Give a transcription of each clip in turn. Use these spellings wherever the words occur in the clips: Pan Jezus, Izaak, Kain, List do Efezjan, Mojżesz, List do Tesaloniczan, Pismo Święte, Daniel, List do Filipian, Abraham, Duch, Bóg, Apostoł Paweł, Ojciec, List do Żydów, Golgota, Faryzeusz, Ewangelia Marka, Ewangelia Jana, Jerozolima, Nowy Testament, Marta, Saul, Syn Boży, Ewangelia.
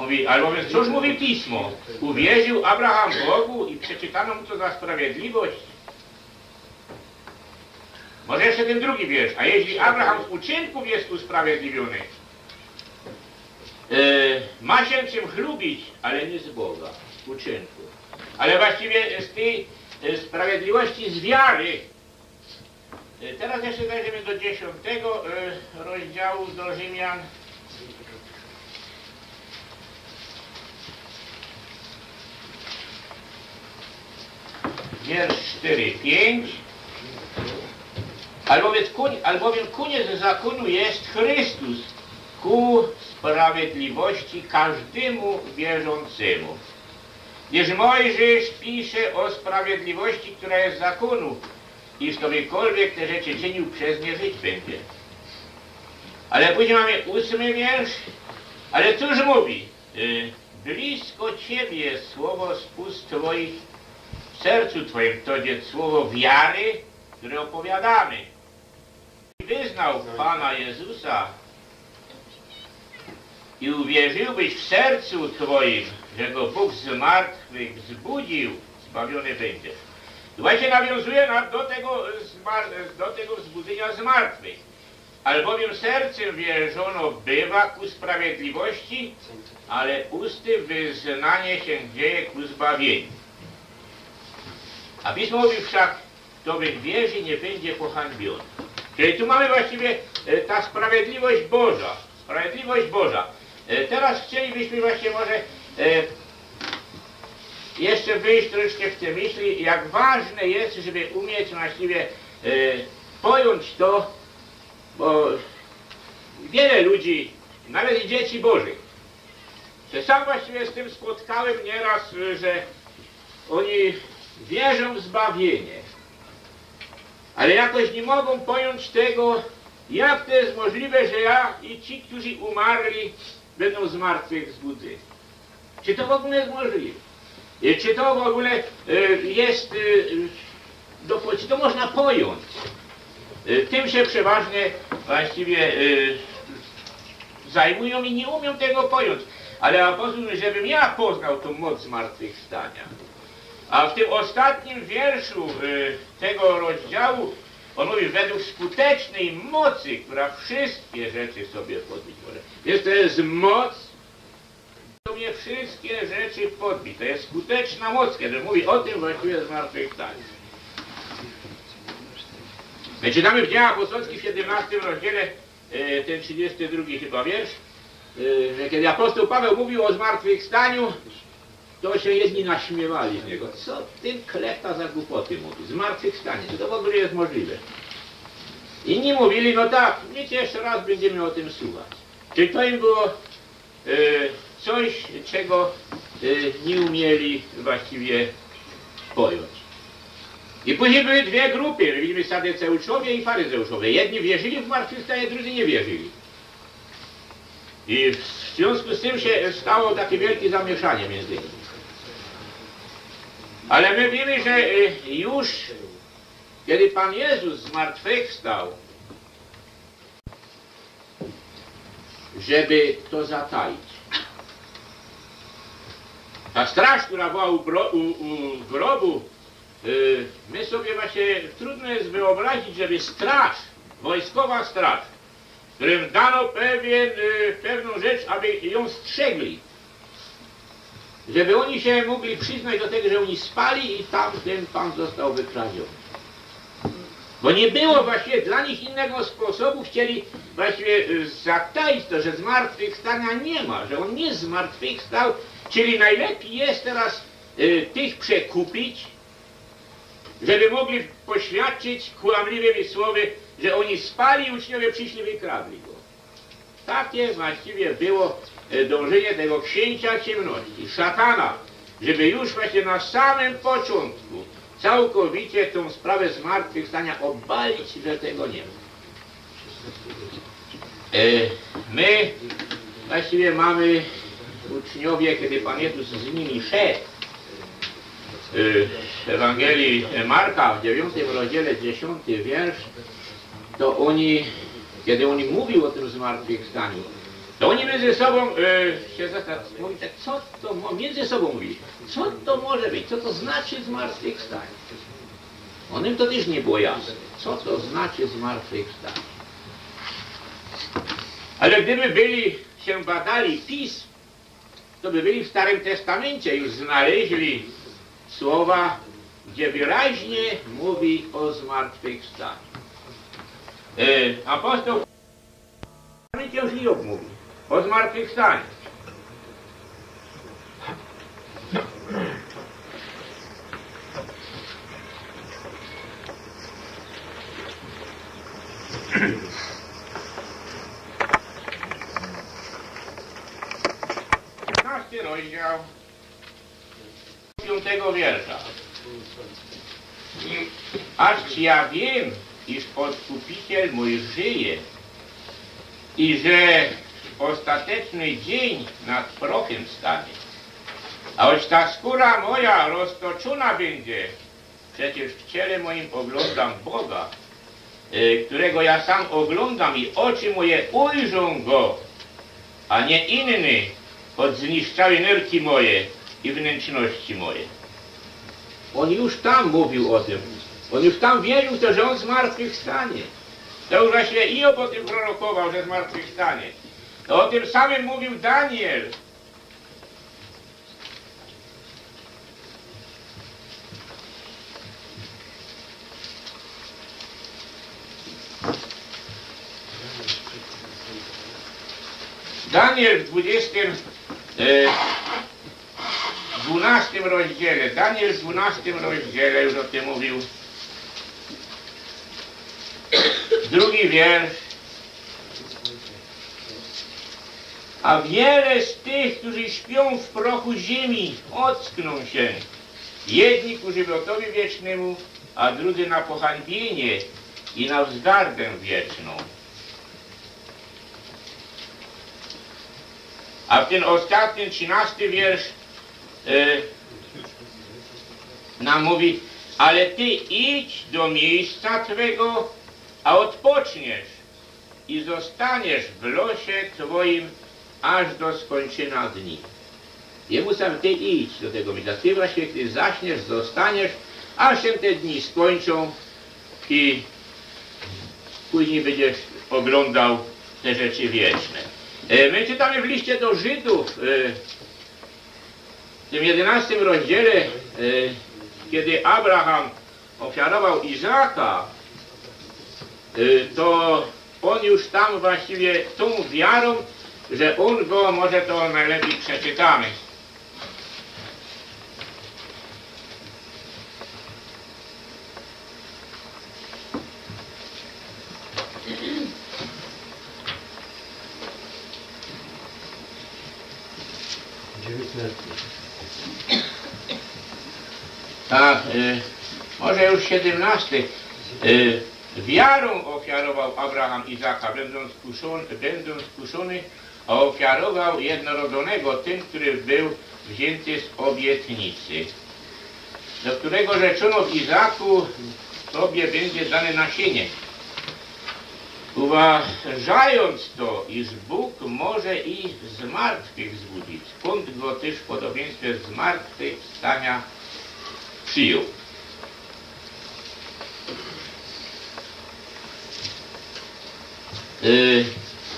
Mówi, albowiem cóż mówi Pismo? Uwierzył Abraham Bogu i przeczytano mu to za sprawiedliwość. Może jeszcze ten drugi wiersz. A jeśli Abraham z uczynków jest usprawiedliwiony, ma się czym chlubić, ale nie z Boga, z uczynku. Ale właściwie z tej sprawiedliwości z wiary. Teraz jeszcze zajrzymy do 10 rozdziału do Rzymian. Wiersz 4-5. Albowiem koniec zakonu jest Chrystus ku sprawiedliwości każdemu wierzącemu. Gdyż Mojżesz pisze o sprawiedliwości, która jest z zakonu, iż ktokolwiek te rzeczy czynił, przez nie żyć będzie. Ale później mamy 8 wiersz. Ale cóż mówi? Blisko Ciebie jest słowo z ust Twoich, w sercu Twoim, to jest słowo wiary, które opowiadamy. Wyznał Pana Jezusa i uwierzyłbyś w sercu Twoim, że Go Bóg z martwych wzbudził, zbawiony będziesz. Właśnie nawiązuje nam do tego wzbudzenia zmartwych. Albowiem sercem wierzono bywa ku sprawiedliwości, ale usty wyznanie się dzieje ku zbawieniu. A Pismo mówi wszak, kto wierzy, nie będzie pohańbiony. Czyli tu mamy właściwie ta sprawiedliwość Boża. Sprawiedliwość Boża. Teraz chcielibyśmy właśnie może jeszcze wyjść troszkę w te myśli, jak ważne jest, żeby umieć właściwie pojąć to, bo wiele ludzi, nawet i dzieci Bożych, że sam właściwie z tym spotkałem nieraz, że oni wierzą w zbawienie, ale jakoś nie mogą pojąć tego, jak to jest możliwe, że ja i ci, którzy umarli, będą zmartwychwzbudzeni. Czy to w ogóle jest możliwe? Czy to w ogóle jest, czy to można pojąć? Tym się przeważnie właściwie zajmują i nie umią tego pojąć. Ale apostoł, żebym ja poznał tą moc zmartwychwstania. A w tym ostatnim wierszu tego rozdziału on mówi, według skutecznej mocy, która wszystkie rzeczy sobie podbić może. Więc to jest moc, mnie wszystkie rzeczy podbić. To jest skuteczna moc, kiedy mówi o tym właściwie zmartwychwstaniu. My czytamy w Dziejach Apostolskich w 17 rozdziale, ten 32 chyba wiersz, że kiedy apostoł Paweł mówił o zmartwychwstaniu, to się jedni naśmiewali z niego. Co ty kleta za głupoty mówi? Zmartwychwstanie, czy to w ogóle jest możliwe? Inni mówili, no tak, nic, jeszcze raz będziemy o tym słuchać. Czy to im było coś, czego nie umieli właściwie pojąć. I później były dwie grupy, widzimy Sadyceuczowie i Faryzeuszowie. Jedni wierzyli w zmartwychwstanie, drudzy nie wierzyli. I w związku z tym się stało takie wielkie zamieszanie między nimi. Ale my wiemy, że już kiedy Pan Jezus zmartwychwstał, żeby to zataić. Ta straż, która była u grobu, my sobie właśnie trudno jest wyobrazić, żeby straż, wojskowa straż, którym dano pewną rzecz, aby ją strzegli, żeby oni się mogli przyznać do tego, że oni spali i tamten Pan został wykradziony. Bo nie było właściwie dla nich innego sposobu, chcieli właściwie zataić to, że zmartwychwstania nie ma, że on nie zmartwychwstał, czyli najlepiej jest teraz tych przekupić, żeby mogli poświadczyć kłamliwymi słowy, że oni spali i uczniowie przyszli, wykradli go. Takie właściwie było dążenie tego księcia ciemności, szatana, żeby już właśnie na samym początku całkowicie tą sprawę zmartwychwstania obalić, że tego nie ma. My właściwie mamy uczniowie, kiedy Pan Jezus z nimi szedł, w Ewangelii Marka w 9 rozdziale 10 wiersz, to oni, kiedy oni mówił o tym zmartwychwstaniu, To oni między sobą się zastanowili, co to między sobą mówili, co to może być, co to znaczy zmartwychwstanie. Onym to też nie było jasne, co to znaczy zmartwychwstanie. Ale gdyby byli, się badali pism, to by byli w Starym Testamencie, już znaleźli słowa, gdzie wyraźnie mówi o zmartwychwstaniu. Apostoł już i mówi o zmartwychwstaniu. Rozdział 5. wiersza. Acz ja wiem, iż Odkupiciel mój żyje i że ostateczny dzień nad prochem stanie, a choć ta skóra moja roztoczona będzie, przecież w ciele moim oglądam Boga, którego ja sam oglądam i oczy moje ujrzą Go, a nie inny, choć zniszczały nerki moje i wnętrzności moje. On już tam mówił o tym. On już tam wierzył to, że on zmartwychwstanie. To już właśnie Iob o tym prorokował, że zmartwychwstanie. To o tym samym mówił Daniel. Daniel w 12 rozdziale, Daniel w 12 rozdziale, już o tym mówił, 2. wiersz. A wiele z tych, którzy śpią w prochu ziemi, ockną się, jedni ku żywiotowi wiecznemu, a drudzy na pohańbienie i na wzgardę wieczną. A w ten ostatni, 13. wiersz nam mówi, ale ty idź do miejsca twego, a odpoczniesz i zostaniesz w losie twoim aż do skończenia dni. Jemu sam ty idź do tego miejsca, ty właśnie ty zaśniesz, zostaniesz, aż się te dni skończą i później będziesz oglądał te rzeczy wieczne. My czytamy w liście do Żydów, w tym 11 rozdziale, kiedy Abraham ofiarował Izaaka, to on już tam właściwie tą wiarą, że on go, może to najlepiej przeczytamy. Tak, może już 17. Wiarą ofiarował Abraham Izaaka, będąc kuszony, a ofiarował jednorodzonego, tym, który był wzięty z obietnicy, do którego rzeczono w Izaaku sobie będzie dane nasienie. Uważając to, iż Bóg może i zmartwych zbudzić, skąd go też w podobieństwie zmartwychwstania przyjął.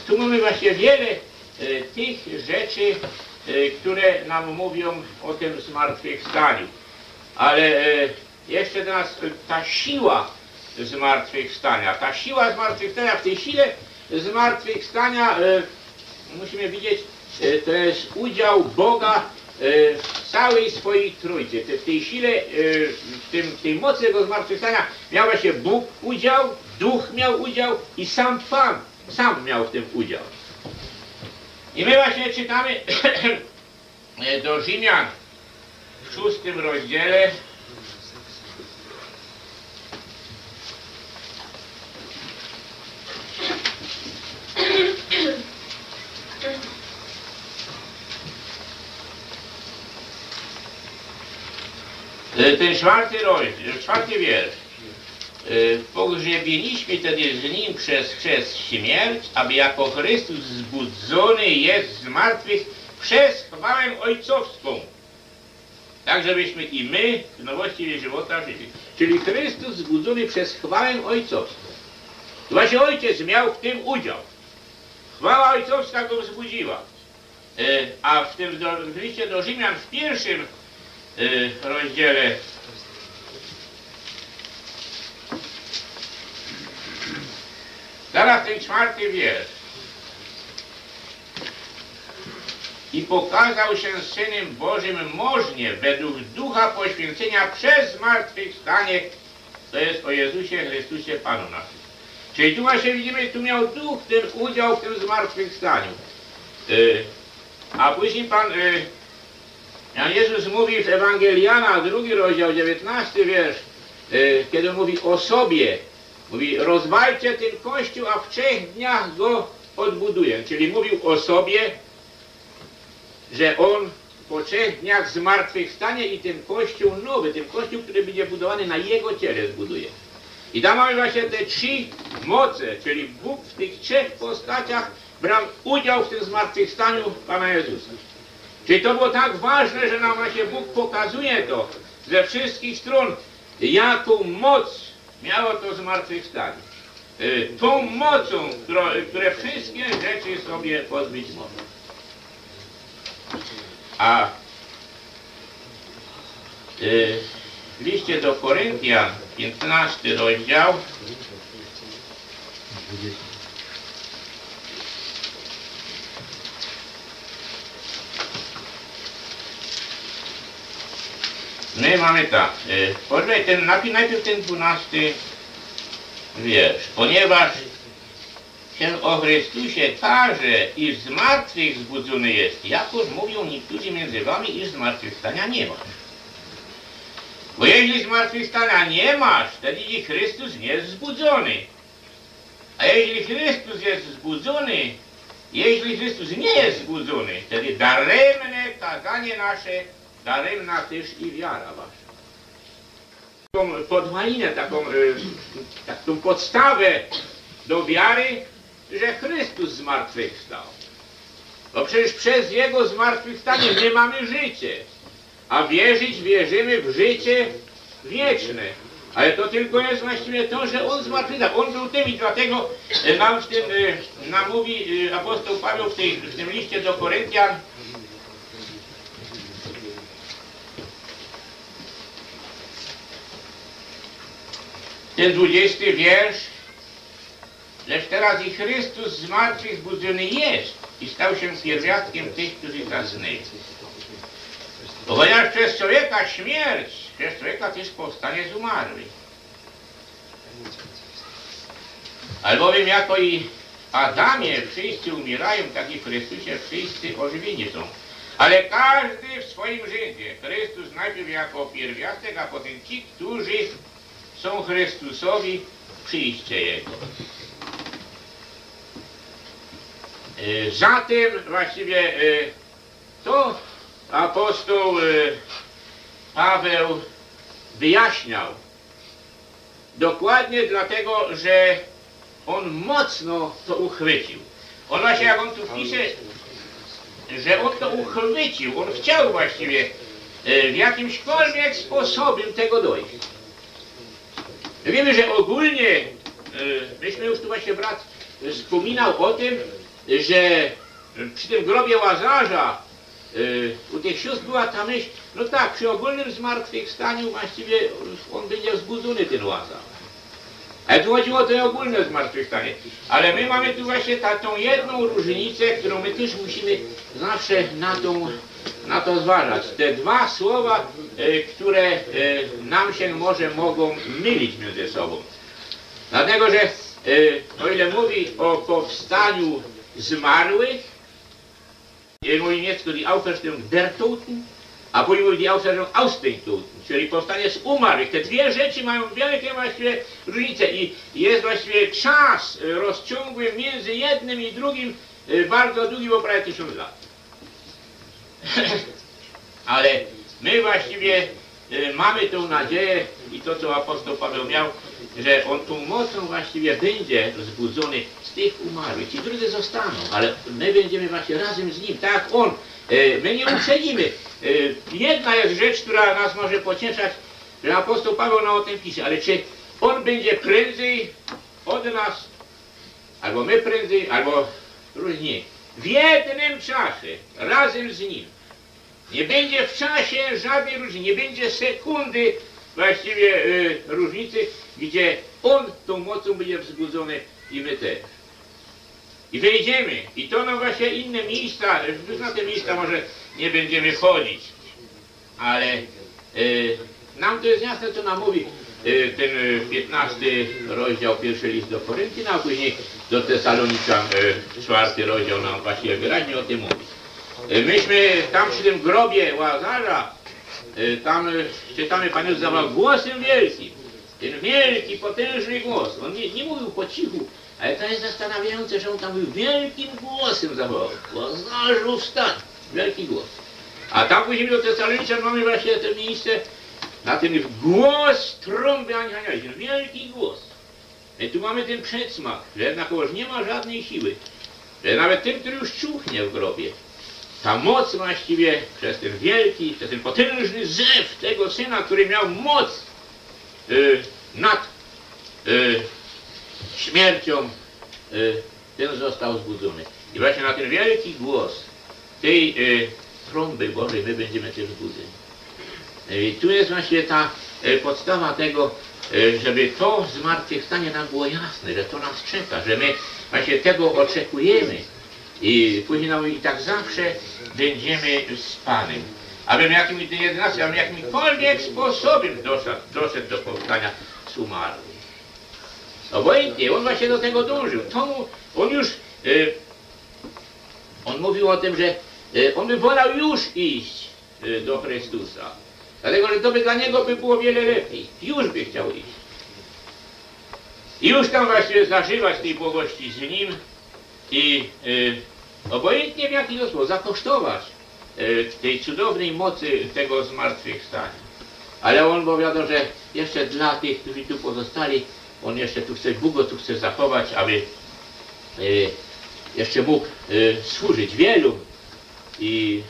Tu mamy właśnie wiele tych rzeczy, które nam mówią o tym zmartwychwstaniu. Ale jeszcze teraz ta siła zmartwychwstania. Ta siła zmartwychwstania, w tej sile zmartwychwstania musimy widzieć, to jest udział Boga w całej swojej Trójcy. W tej sile, w tej mocy tego zmartwychwstania miał właśnie Bóg udział, Duch miał udział i sam Pan sam miał w tym udział. I my właśnie czytamy do Rzymian w 6 rozdziale. Ten 4. wiersz. pogrzebieliśmy tedy z Nim przez chrzest śmierć, aby jako Chrystus zbudzony jest z martwych przez chwałę ojcowską. Tak, żebyśmy i my w nowości żywota żyli. Czyli Chrystus zbudzony przez chwałę ojcowską. Właśnie Ojciec miał w tym udział. Chwała ojcowska go wzbudziła. A w tym liście do Rzymian w pierwszym rozdziale zaraz ten czwarty wiersz. I pokazał się Synem Bożym możnie według Ducha poświęcenia przez zmartwychwstanie, to jest o Jezusie Chrystusie Panu naszym. Czyli tu właśnie widzimy, tu miał Duch ten udział w tym zmartwychwstaniu. A później Pan Jezus mówi w Ewangelii Jana, 2 rozdział, 19 wiersz, kiedy mówi o sobie, mówi: rozwalcie ten kościół, a w 3 dniach go odbuduję. Czyli mówił o sobie, że on po 3 dniach zmartwychwstanie i ten kościół nowy, ten kościół, który będzie budowany na jego ciele, zbuduje. I tam mamy właśnie te 3 moce, czyli Bóg w tych 3 postaciach brał udział w tym zmartwychwstaniu Pana Jezusa. Czyli to było tak ważne, że nam właśnie Bóg pokazuje to ze wszystkich stron, jaką moc miało to zmartwychwstanie. Tą mocą, które wszystkie rzeczy sobie pozbyć mogą. A w liście do Koryntian, 15 rozdział, 20. My mamy tak, najpierw ten 12 wiersz. Ponieważ się o Chrystusie każe, iż z martwych zbudzony jest, jakoż mówią niektórzy między wami, iż zmartwychwstania nie masz. Bo jeśli zmartwychwstania nie masz, wtedy Chrystus nie jest zbudzony. A jeśli Chrystus jest zbudzony, jeśli Chrystus nie jest zbudzony, wtedy daremne kazanie nasze, daremna też i wiara wasza. Taką podwalinę, taką podstawę do wiary, że Chrystus zmartwychwstał. Bo przecież przez Jego zmartwychwstanie my mamy życie. A wierzymy w życie wieczne. Ale to tylko jest właściwie to, że On zmartwychwstał. On był tym i dlatego nam w tym mówi apostoł Paweł w tym liście do Koryntian, ten 20 wiersz, lecz teraz i Chrystus z martwych zbudzony jest i stał się pierwiastkiem tych, którzy zasnęli. Ponieważ przez człowieka śmierć, przez człowieka też powstanie z umarłych. Albowiem jako i Adamie wszyscy umierają, tak i w Chrystusie wszyscy ożywieni są. Ale każdy w swoim życiu. Chrystus najpierw jako pierwiastek, a potem ci, którzy są Chrystusowi, przyjście Jego. Zatem właściwie to apostoł Paweł wyjaśniał. Dokładnie dlatego, że on mocno to uchwycił. On właśnie, jak on tu pisze, że on to uchwycił, on chciał właściwie w jakimśkolwiek sposobem tego dojść. Wiemy, że ogólnie, myśmy już tu właśnie brat wspominał o tym, że przy tym grobie Łazarza u tych sióstr była ta myśl, no tak, przy ogólnym zmartwychwstaniu właściwie on będzie wzbudzony, ten Łazarz. Ale tu chodziło o to ogólne zmartwychwstanie. Ale my mamy tu właśnie tą jedną różnicę, którą my też musimy zawsze na to zważać. Te 2 słowa, które nam się mogą mylić między sobą. Dlatego, że o ile mówi o powstaniu zmarłych, mój niemiecki die Auferstehung der Toten, a później mówi die Auferstehung aus den Toten, czyli powstanie z umarłych. Te 2 rzeczy mają wielkie właściwie różnice i jest właściwie czas rozciągły między jednym i drugim bardzo długi, bo prawie 1000 lat. Ale my właściwie mamy tę nadzieję i to, co apostoł Paweł miał, że on tą mocą właściwie będzie wzbudzony z tych umarłych. Ci drudzy zostaną, ale my będziemy właśnie razem z nim, tak jak on. My nie ucenimy. Jedna jest rzecz, która nas może pocieszać, że apostoł Paweł nam o tym pisze, ale czy on będzie prędzej od nas, albo my prędzej, albo różnie. W jednym czasie, razem z nim. Nie będzie w czasie żadnej różnicy, nie będzie sekundy właściwie różnicy, gdzie on tą mocą będzie wzbudzony i my też. I wyjdziemy. I to nam właśnie inne miejsca, już na te miejsca może nie będziemy chodzić, ale nam to jest jasne, co nam mówi ten 15 rozdział, pierwszy list do Koryntian, a później do Tesaloniczan, 4 rozdział nam właśnie wyraźnie o tym mówi. Myśmy tam przy tym grobie Łazarza, tam czytamy, Pan Jezus zawołał głosem wielkim. Ten wielki, potężny głos. On nie mówił po cichu, ale to jest zastanawiające, że on tam był wielkim głosem zawołał. Łazarzu, wstań! Wielki głos. A tam później do Tesaloniczan mamy właśnie to miejsce, na ten głos trąby aniołów. Ten wielki głos. I tu mamy ten przedsmak, że jednakowoż nie ma żadnej siły. Że nawet ten, który już ciuchnie w grobie, ta moc właściwie przez ten wielki, przez ten potężny zew tego Syna, który miał moc nad śmiercią, ten został wzbudzony. I właśnie na ten wielki głos tej trąby Bożej my będziemy też wzbudzeni. I tu jest właśnie ta podstawa tego, żeby to zmartwychwstanie nam było jasne, że to nas czeka, że my właśnie tego oczekujemy. I później nam mówi, tak zawsze będziemy z Panem. Abym jakimkolwiek sposobem doszedł do powstania z umarłych. Obojętnie, on właśnie do tego dążył. On mówił o tym, że on by wolał już iść do Chrystusa. Dlatego, że to by dla niego by było wiele lepiej. Już by chciał iść. I już tam właśnie zażywać tej błogości z nim. I obojętnie w jaki sposób zakosztować tej cudownej mocy tego zmartwychwstania. Ale on powiadał, że jeszcze dla tych, którzy tu pozostali, on jeszcze tu chce, Bóg go tu chce zachować, aby jeszcze mógł służyć wielu i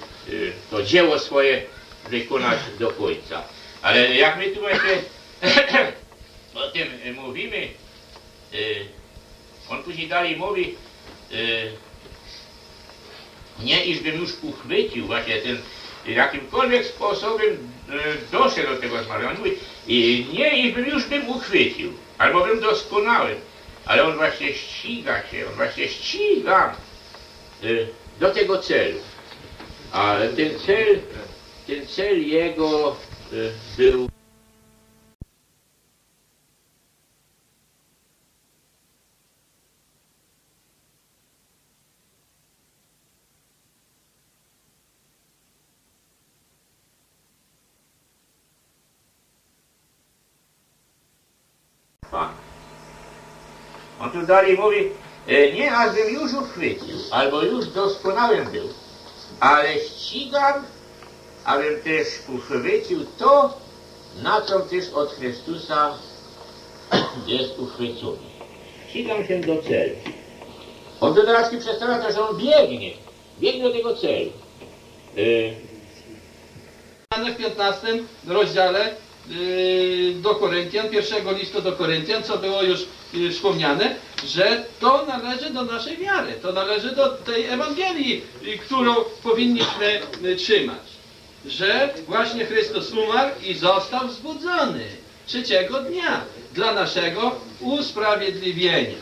to dzieło swoje wykonać do końca. Ale jak my tu właśnie o tym mówimy, on później dalej mówi, nie iżbym już uchwycił właśnie ten jakimkolwiek sposobem doszedł do tego zmarłego. Nie iżbym już bym uchwycił, albo bym doskonałym, ale on właśnie ściga się, on właśnie ściga do tego celu. Ale ten cel jego był Pan. On tu dalej mówi, nie abym już uchwycił, albo już doskonałym był, ale ścigam, abym też uchwycił to, na co też od Chrystusa jest uchwycony. Ścigam się do celu. On tu teraz przedstawia to, że on biegnie do tego celu. W 15 rozdziale do Koryntian, pierwszego listu do Koryntian, co było już wspomniane, że to należy do naszej wiary, to należy do tej Ewangelii, którą powinniśmy trzymać. Że właśnie Chrystus umarł i został wzbudzony 3. dnia dla naszego usprawiedliwienia.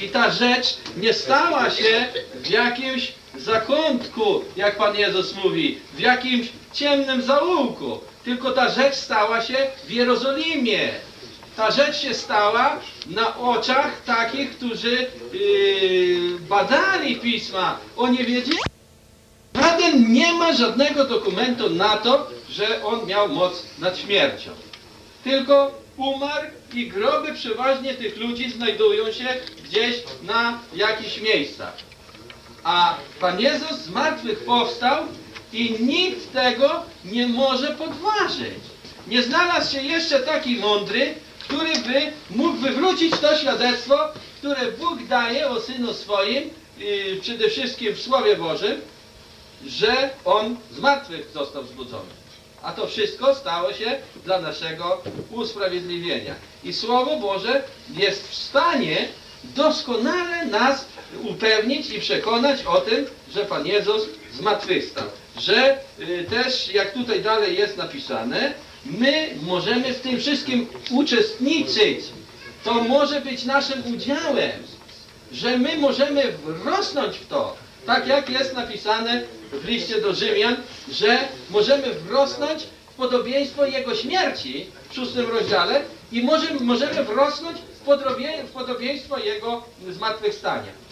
I ta rzecz nie stała się w jakimś zakątku, jak Pan Jezus mówi, w jakimś ciemnym zaułku. Tylko ta rzecz stała się w Jerozolimie. Ta rzecz się stała na oczach takich, którzy badali Pisma. Oni wiedzieli, żaden nie ma żadnego dokumentu na to, że on miał moc nad śmiercią. Tylko umarł i groby przeważnie tych ludzi znajdują się gdzieś na jakichś miejscach. A Pan Jezus z martwych powstał I nikt tego nie może podważyć. Nie znalazł się jeszcze taki mądry, który by mógł wywrócić to świadectwo, które Bóg daje o Synu swoim, przede wszystkim w Słowie Bożym, że On z martwych został wzbudzony. A to wszystko stało się dla naszego usprawiedliwienia. I Słowo Boże jest w stanie doskonale nas upewnić i przekonać o tym, że Pan Jezus zmartwychwstał. Że też, jak tutaj dalej jest napisane, my możemy w tym wszystkim uczestniczyć. To może być naszym udziałem, że my możemy wrosnąć w to. Tak jak jest napisane w liście do Rzymian, że możemy wrosnąć w podobieństwo Jego śmierci w 6 rozdziale i możemy wrosnąć w podobieństwo Jego zmartwychwstania.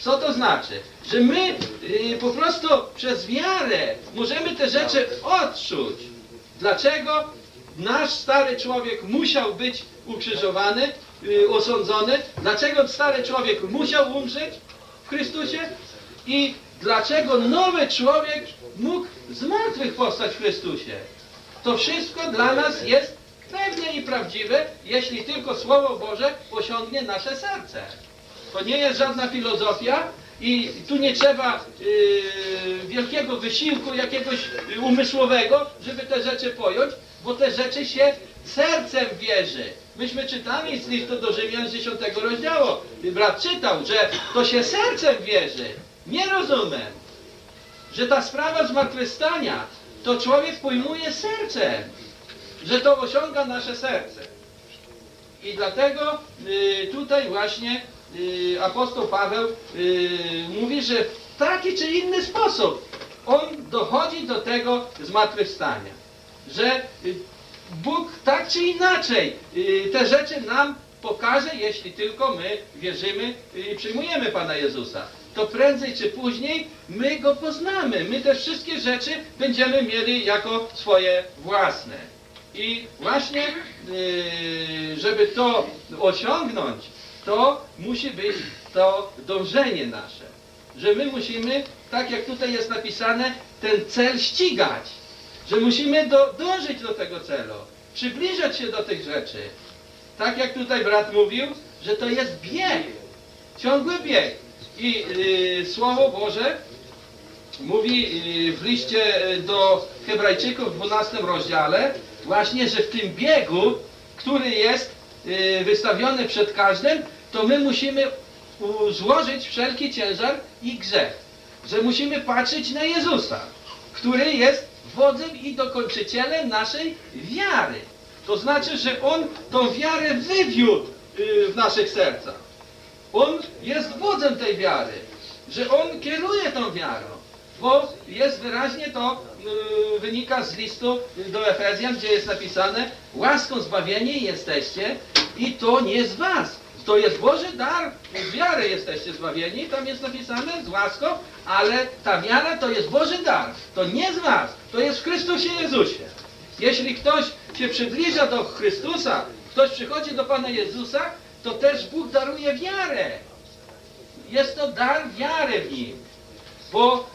Co to znaczy? Że my po prostu przez wiarę możemy te rzeczy odczuć. Dlaczego nasz stary człowiek musiał być ukrzyżowany, osądzony? Dlaczego stary człowiek musiał umrzeć w Chrystusie? I dlaczego nowy człowiek mógł z martwych powstać w Chrystusie? To wszystko dla nas jest pewne i prawdziwe, jeśli tylko Słowo Boże osiągnie nasze serce. To nie jest żadna filozofia i tu nie trzeba wielkiego wysiłku jakiegoś umysłowego, żeby te rzeczy pojąć, bo te rzeczy się sercem wierzy. Myśmy czytali z listu do Rzymian z 10 rozdziału. Brat czytał, że to się sercem wierzy, nie rozumem. Że ta sprawa zmartwychwstania to człowiek pojmuje sercem, że to osiąga nasze serce. I dlatego tutaj właśnie apostoł Paweł mówi, że w taki czy inny sposób on dochodzi do tego zmartwychwstania. Że Bóg tak czy inaczej te rzeczy nam pokaże, jeśli tylko my wierzymy i przyjmujemy Pana Jezusa. To prędzej czy później my Go poznamy. My te wszystkie rzeczy będziemy mieli jako swoje własne. I właśnie, żeby to osiągnąć, to musi być to dążenie nasze. Że my musimy, tak jak tutaj jest napisane, ten cel ścigać. Że musimy dążyć do tego celu. Przybliżać się do tych rzeczy. Tak jak tutaj brat mówił, że to jest bieg. Ciągły bieg. I Słowo Boże mówi w liście do Hebrajczyków w 12 rozdziale właśnie, że w tym biegu, który jest wystawiony przed każdym, to my musimy złożyć wszelki ciężar i grzech. Że musimy patrzeć na Jezusa, który jest wodzem i dokończycielem naszej wiary. To znaczy, że On tą wiarę wywiódł w naszych sercach. On jest wodzem tej wiary, że On kieruje tą wiarą, bo jest wyraźnie to, wynika z listu do Efezjan, gdzie jest napisane: łaską zbawieni jesteście i to nie z was. To jest Boży dar, z wiary jesteście zbawieni, tam jest napisane z łaską, ale ta wiara to jest Boży dar, to nie z was, to jest w Chrystusie Jezusie. Jeśli ktoś się przybliża do Chrystusa, ktoś przychodzi do Pana Jezusa, to też Bóg daruje wiarę. Jest to dar wiary w Nim, bo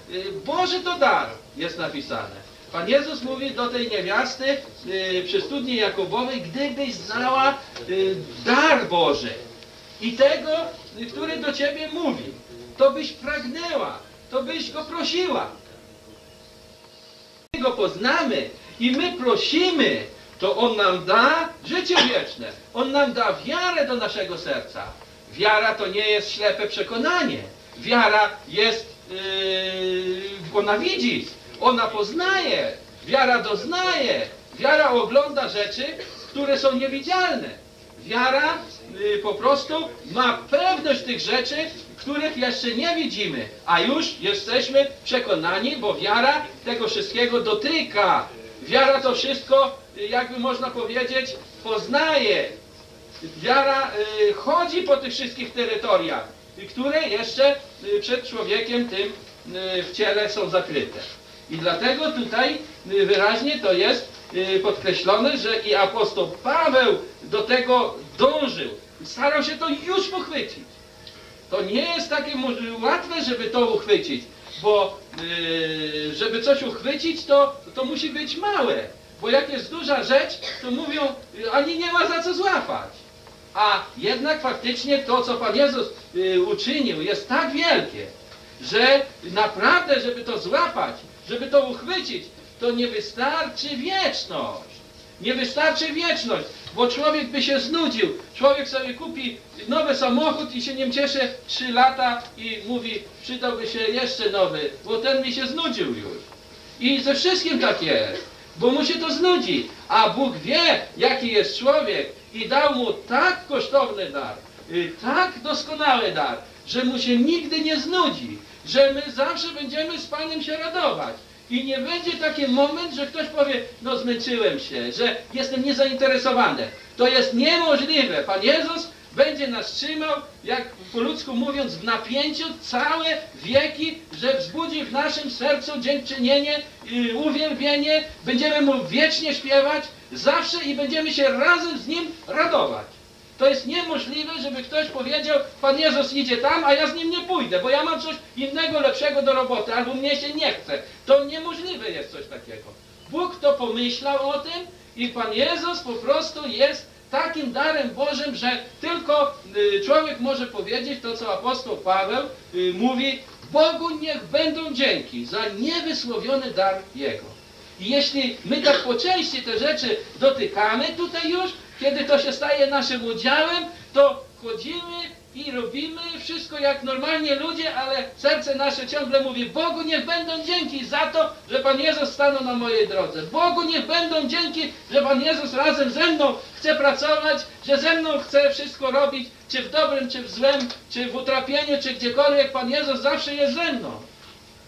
Boży to dar jest napisane. Pan Jezus mówi do tej niewiasty przy studni Jakubowej: gdybyś znała dar Boży i tego, który do ciebie mówi, to byś pragnęła, to byś go prosiła. My go poznamy i my prosimy, to On nam da życie wieczne. On nam da wiarę do naszego serca. Wiara to nie jest ślepe przekonanie. Wiara jest, ona widzi, ona poznaje, wiara doznaje, wiara ogląda rzeczy, które są niewidzialne. Wiara po prostu ma pewność tych rzeczy, których jeszcze nie widzimy, a już jesteśmy przekonani, bo wiara tego wszystkiego dotyka. Wiara to wszystko, jakby można powiedzieć, poznaje. Wiara chodzi po tych wszystkich terytoriach, które jeszcze przed człowiekiem tym w ciele są zakryte. I dlatego tutaj wyraźnie to jest podkreślone, że i apostoł Paweł do tego dążył. Starał się to już uchwycić. To nie jest takie łatwe, żeby to uchwycić. bo żeby coś uchwycić, to musi być małe. Bo jak jest duża rzecz, to mówią, ani nie ma za co złapać. A jednak faktycznie to, co Pan Jezus uczynił, jest tak wielkie, że naprawdę, żeby to złapać, żeby to uchwycić, to nie wystarczy wieczność. Nie wystarczy wieczność, bo człowiek by się znudził. Człowiek sobie kupi nowy samochód i się nim cieszy 3 lata i mówi, przydałby się jeszcze nowy, bo ten mi się znudził już. I ze wszystkim tak jest, bo mu się to znudzi. A Bóg wie, jaki jest człowiek i dał mu tak kosztowny dar, tak doskonały dar, że mu się nigdy nie znudzi, że my zawsze będziemy z Panem się radować. I nie będzie taki moment, że ktoś powie, no zmęczyłem się, że jestem niezainteresowany. To jest niemożliwe. Pan Jezus będzie nas trzymał, jak po ludzku mówiąc, w napięciu całe wieki, że wzbudzi w naszym sercu dziękczynienie, uwielbienie. Będziemy Mu wiecznie śpiewać zawsze i będziemy się razem z Nim radować. To jest niemożliwe, żeby ktoś powiedział, Pan Jezus idzie tam, a ja z Nim nie pójdę, bo ja mam coś innego, lepszego do roboty, albo mnie się nie chce. To niemożliwe jest coś takiego. Bóg to pomyślał o tym i Pan Jezus po prostu jest takim darem Bożym, że tylko człowiek może powiedzieć to, co apostoł Paweł mówi, Bogu niech będą dzięki za niewysłowiony dar Jego. I jeśli my tak po części te rzeczy dotykamy tutaj już, kiedy to się staje naszym udziałem, to chodzimy i robimy wszystko jak normalnie ludzie, ale serce nasze ciągle mówi, Bogu niech będą dzięki za to, że Pan Jezus stanął na mojej drodze. Bogu niech będą dzięki, że Pan Jezus razem ze mną chce pracować, że ze mną chce wszystko robić, czy w dobrym, czy w złym, czy w utrapieniu, czy gdziekolwiek. Pan Jezus zawsze jest ze mną.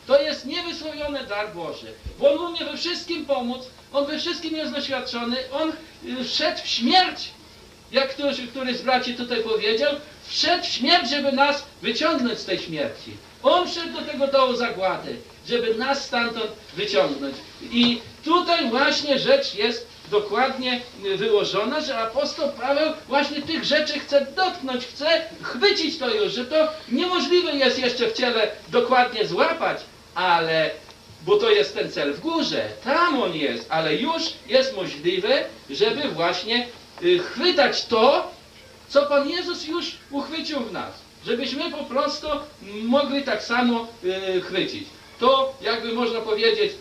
To jest niewysłowiony dar Boży, bo On umie we wszystkim pomóc, On we wszystkim jest doświadczony, On wszedł w śmierć, jak któryś z braci tutaj powiedział, wszedł w śmierć, żeby nas wyciągnąć z tej śmierci. On wszedł do tego dołu zagłady, żeby nas stamtąd wyciągnąć. I tutaj właśnie rzecz jest dokładnie wyłożona, że apostoł Paweł właśnie tych rzeczy chce dotknąć, chce chwycić to już, że to niemożliwe jest jeszcze w ciele dokładnie złapać, ale bo to jest ten cel w górze, tam on jest, ale już jest możliwe, żeby właśnie chwytać to, co Pan Jezus już uchwycił w nas. Żebyśmy po prostu mogli tak samo chwycić. To jakby można powiedzieć,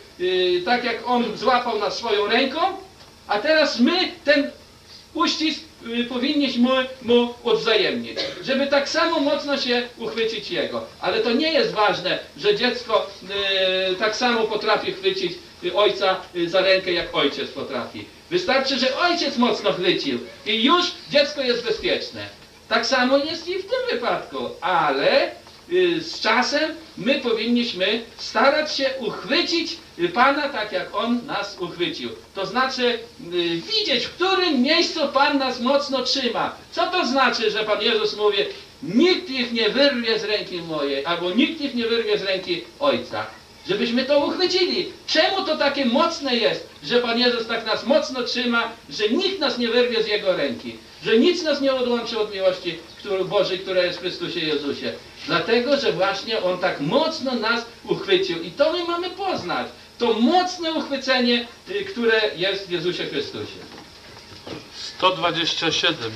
tak jak on złapał nas swoją ręką, a teraz my ten uścisk powinniśmy mu odwzajemnić, żeby tak samo mocno się uchwycić Jego. Ale to nie jest ważne, że dziecko tak samo potrafi chwycić ojca za rękę, jak ojciec potrafi. Wystarczy, że ojciec mocno chwycił i już dziecko jest bezpieczne. Tak samo jest i w tym wypadku, ale z czasem my powinniśmy starać się uchwycić Pana tak, jak On nas uchwycił. To znaczy widzieć, w którym miejscu Pan nas mocno trzyma. Co to znaczy, że Pan Jezus mówi, nikt ich nie wyrwie z ręki mojej, albo nikt ich nie wyrwie z ręki Ojca. Żebyśmy to uchwycili. Czemu to takie mocne jest, że Pan Jezus tak nas mocno trzyma, że nikt nas nie wyrwie z Jego ręki, że nic nas nie odłączy od miłości Bożej, która jest w Chrystusie Jezusie. Dlatego, że właśnie On tak mocno nas uchwycił. I to my mamy poznać. To mocne uchwycenie, które jest w Jezusie Chrystusie. 127.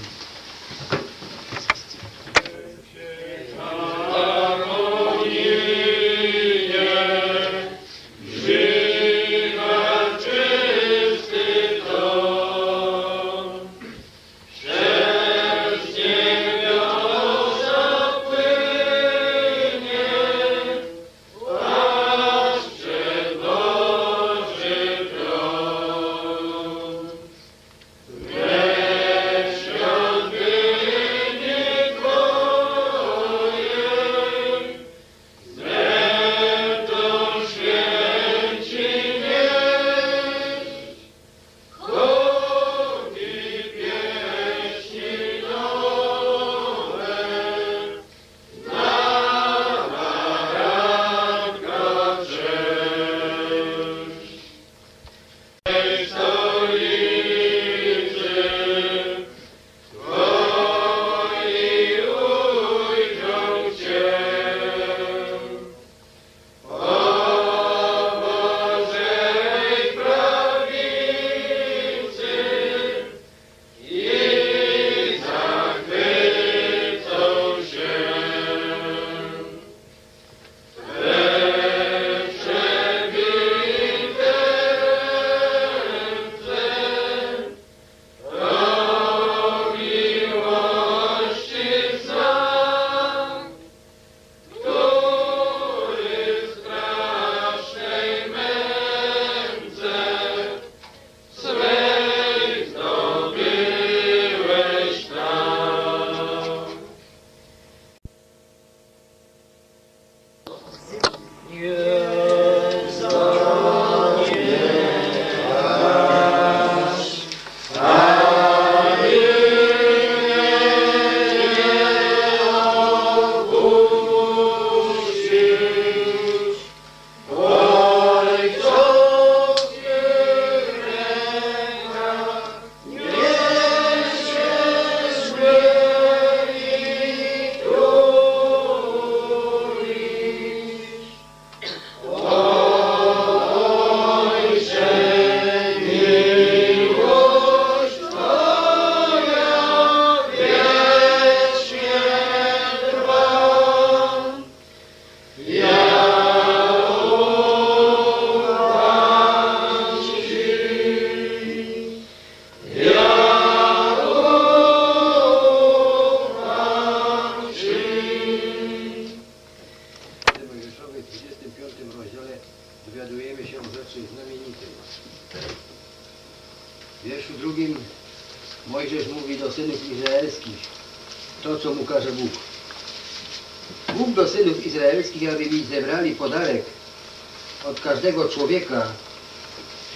Człowieka,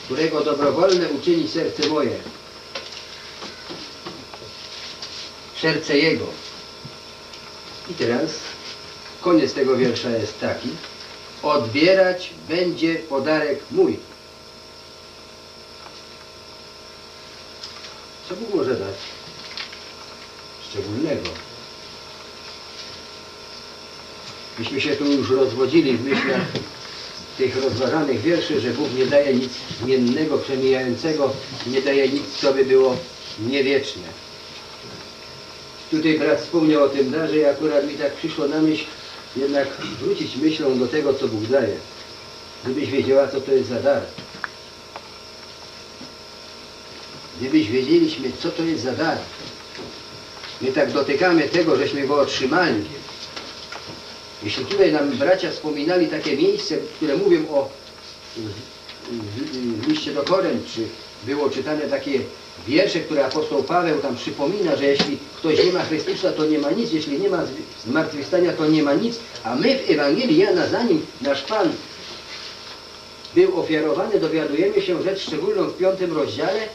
którego dobrowolne uczyni serce moje, serce jego. I teraz koniec tego wiersza jest taki: odbierać będzie podarek mój. Co Bóg może dać szczególnego? Myśmy się tu już rozwodzili w myślach tych rozważanych wierszy, że Bóg nie daje nic zmiennego, przemijającego, nie daje nic, co by było niewieczne. Tutaj brat wspomniał o tym darze i akurat mi tak przyszło na myśl, jednak wrócić myślą do tego, co Bóg daje. Gdybyś wiedziała, co to jest za dar. Gdybyś wiedzieliśmy, co to jest za dar. My tak dotykamy tego, żeśmy go otrzymali. Jeśli tutaj nam bracia wspominali takie miejsce, które mówią o w liście do Koryntian, czy było czytane takie wiersze, które apostoł Paweł tam przypomina, że jeśli ktoś nie ma Chrystusa, to nie ma nic, jeśli nie ma zmartwychwstania, to nie ma nic, a my w Ewangelii Jana, zanim nasz Pan był ofiarowany, dowiadujemy się rzecz szczególną w 5 rozdziale,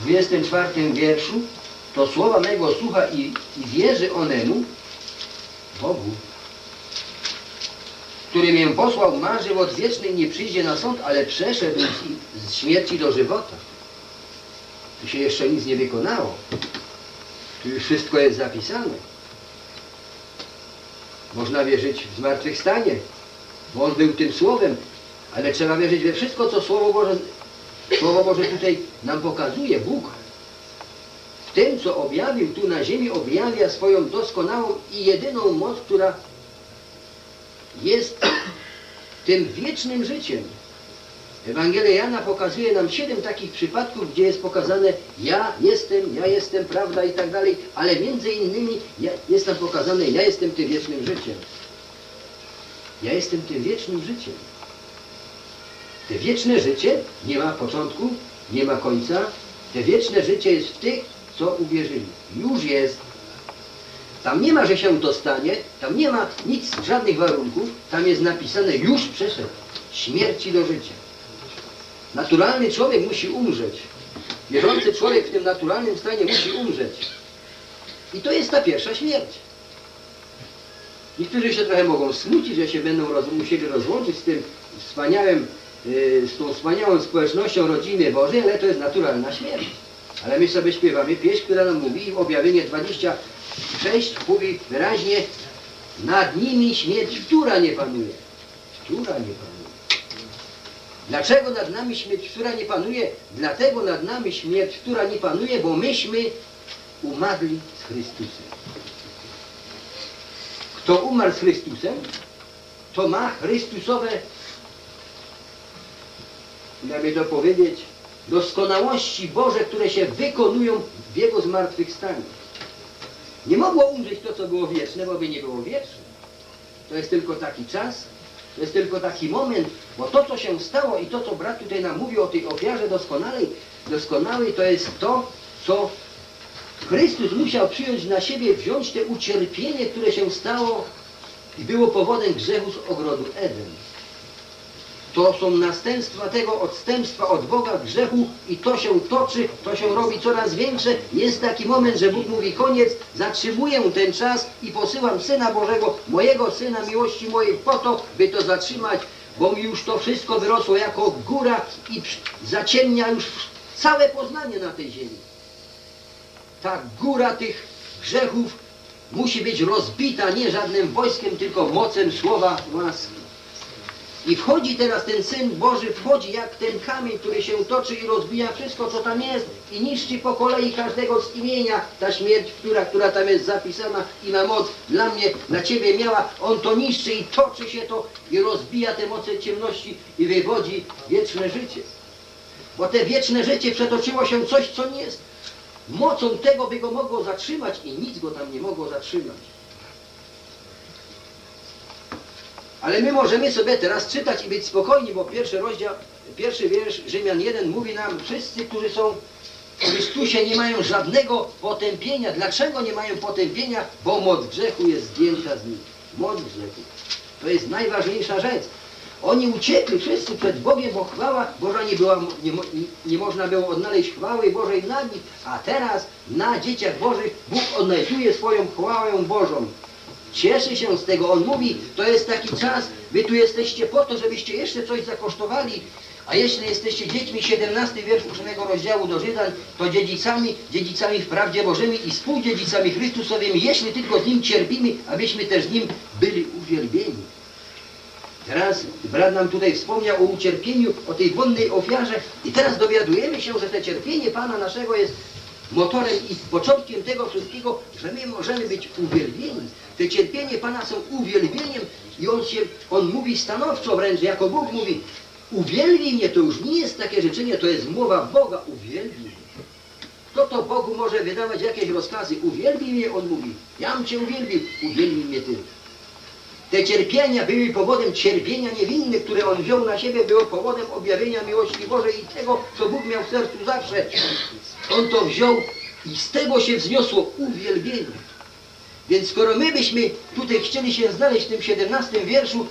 w 24 wierszu: to słowa mego słucha i wierzy onemu Bogu, który mię posłał, ma żywot wieczny i nie przyjdzie na sąd, ale przeszedł z śmierci do żywota. Tu się jeszcze nic nie wykonało. Tu już wszystko jest zapisane. Można wierzyć w zmartwychwstanie, bo on był tym słowem, ale trzeba wierzyć we wszystko, co Słowo Boże tutaj nam pokazuje. Bóg w tym, co objawił tu na ziemi, objawia swoją doskonałą i jedyną moc, która jest tym wiecznym życiem. Ewangelia Jana pokazuje nam 7 takich przypadków, gdzie jest pokazane ja jestem, prawda i tak dalej, ale między innymi jest nam pokazane ja jestem tym wiecznym życiem. Ja jestem tym wiecznym życiem. Te wieczne życie nie ma początku, nie ma końca. Te wieczne życie jest w tych, co uwierzyli. Już jest. Tam nie ma, że się dostanie. Tam nie ma nic, żadnych warunków. Tam jest napisane, już przeszedł. Śmierci do życia. Naturalny człowiek musi umrzeć. Wierzący człowiek w tym naturalnym stanie musi umrzeć. I to jest ta pierwsza śmierć. Niektórzy się trochę mogą smucić, że się będą musieli rozłączyć z tym wspaniałym, z tą wspaniałą społecznością rodziny Bożej, ale to jest naturalna śmierć. Ale my sobie śpiewamy pieśń, która nam mówi, w Objawienie 26 mówi wyraźnie: nad nimi śmierć, która nie panuje. Która nie panuje. Dlaczego nad nami śmierć, która nie panuje? Dlatego nad nami śmierć, która nie panuje, bo myśmy umarli z Chrystusem. Kto umarł z Chrystusem, to ma Chrystusowe, jakby to powiedzieć, doskonałości Boże, które się wykonują w Jego zmartwychwstaniu. Nie mogło umrzeć to, co było wieczne, bo by nie było wieczne. To jest tylko taki czas, to jest tylko taki moment, bo to, co się stało i to, co brat tutaj nam mówił o tej ofiarze doskonałej, to jest to, co Chrystus musiał przyjąć na siebie, wziąć te ucierpienie, które się stało i było powodem grzechu z ogrodu Eden. To są następstwa tego odstępstwa od Boga, grzechu i to się toczy, to się robi coraz większe. Jest taki moment, że Bóg mówi koniec, zatrzymuję ten czas i posyłam Syna Bożego, mojego Syna miłości mojej po to, by to zatrzymać, bo mi już to wszystko wyrosło jako góra i zaciemnia już całe poznanie na tej ziemi. Ta góra tych grzechów musi być rozbita nie żadnym wojskiem, tylko mocą słowa łaski. I wchodzi teraz ten Syn Boży, wchodzi jak ten kamień, który się toczy i rozbija wszystko, co tam jest i niszczy po kolei każdego z imienia. Ta śmierć, która tam jest zapisana i ma moc dla mnie, dla Ciebie miała, on to niszczy i toczy się to i rozbija te moce ciemności i wywodzi wieczne życie. Bo te wieczne życie przetoczyło się coś, co nie jest mocą tego, by go mogło zatrzymać i nic go tam nie mogło zatrzymać. Ale my możemy sobie teraz czytać i być spokojni, bo pierwszy rozdział, pierwszy wiersz Rzymian 1 mówi nam, wszyscy, którzy są w Chrystusie, nie mają żadnego potępienia. Dlaczego nie mają potępienia? Bo moc grzechu jest zdjęta z nich. Moc grzechu. To jest najważniejsza rzecz. Oni uciekli wszyscy przed Bogiem, bo chwała Boża nie można było odnaleźć chwały Bożej na nich, a teraz na dzieciach Bożych Bóg odnajduje swoją chwałę Bożą. Cieszy się z tego. On mówi, to jest taki czas, wy tu jesteście po to, żebyście jeszcze coś zakosztowali. A jeśli jesteście dziećmi, 17 wiersz 8 rozdziału do Żydan, to dziedzicami, dziedzicami w prawdzie Bożymi i współdziedzicami Chrystusowymi, jeśli tylko z Nim cierpimy, abyśmy też z Nim byli uwielbieni. Teraz brat nam tutaj wspomniał o ucierpieniu, o tej wonnej ofiarze i teraz dowiadujemy się, że to cierpienie Pana naszego jest motorem i początkiem tego wszystkiego, że my możemy być uwielbieni. Te cierpienie Pana są uwielbieniem i on mówi stanowczo wręcz, jako Bóg mówi, uwielbi mnie, to już nie jest takie życzenie, to jest mowa Boga, uwielbi mnie. Kto to Bogu może wydawać jakieś rozkazy? Uwielbi mnie, on mówi, ja bym Cię uwielbił, uwielbi mnie Ty. Te cierpienia były powodem cierpienia niewinnych, które on wziął na siebie, było powodem objawienia miłości Bożej i tego, co Bóg miał w sercu zawsze. On to wziął i z tego się wzniosło uwielbienie. Więc skoro my byśmy tutaj chcieli się znaleźć w tym 17 wierszu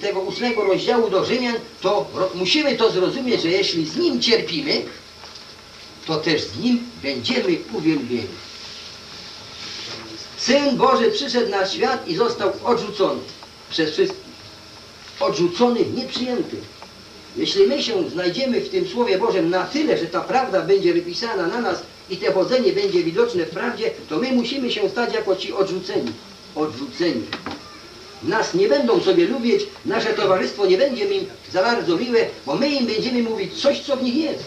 tego 8 rozdziału do Rzymian, to musimy to zrozumieć, że jeśli z Nim cierpimy, to też z Nim będziemy uwielbieni. Syn Boży przyszedł na świat i został odrzucony przez wszystkich. Odrzucony, nieprzyjęty. Jeśli my się znajdziemy w tym Słowie Bożym na tyle, że ta prawda będzie wypisana na nas i te chodzenie będzie widoczne w prawdzie, to my musimy się stać jako ci odrzuceni. Odrzuceni. Nas nie będą sobie lubić, nasze towarzystwo nie będzie im za bardzo miłe, bo my im będziemy mówić coś, co w nich jest.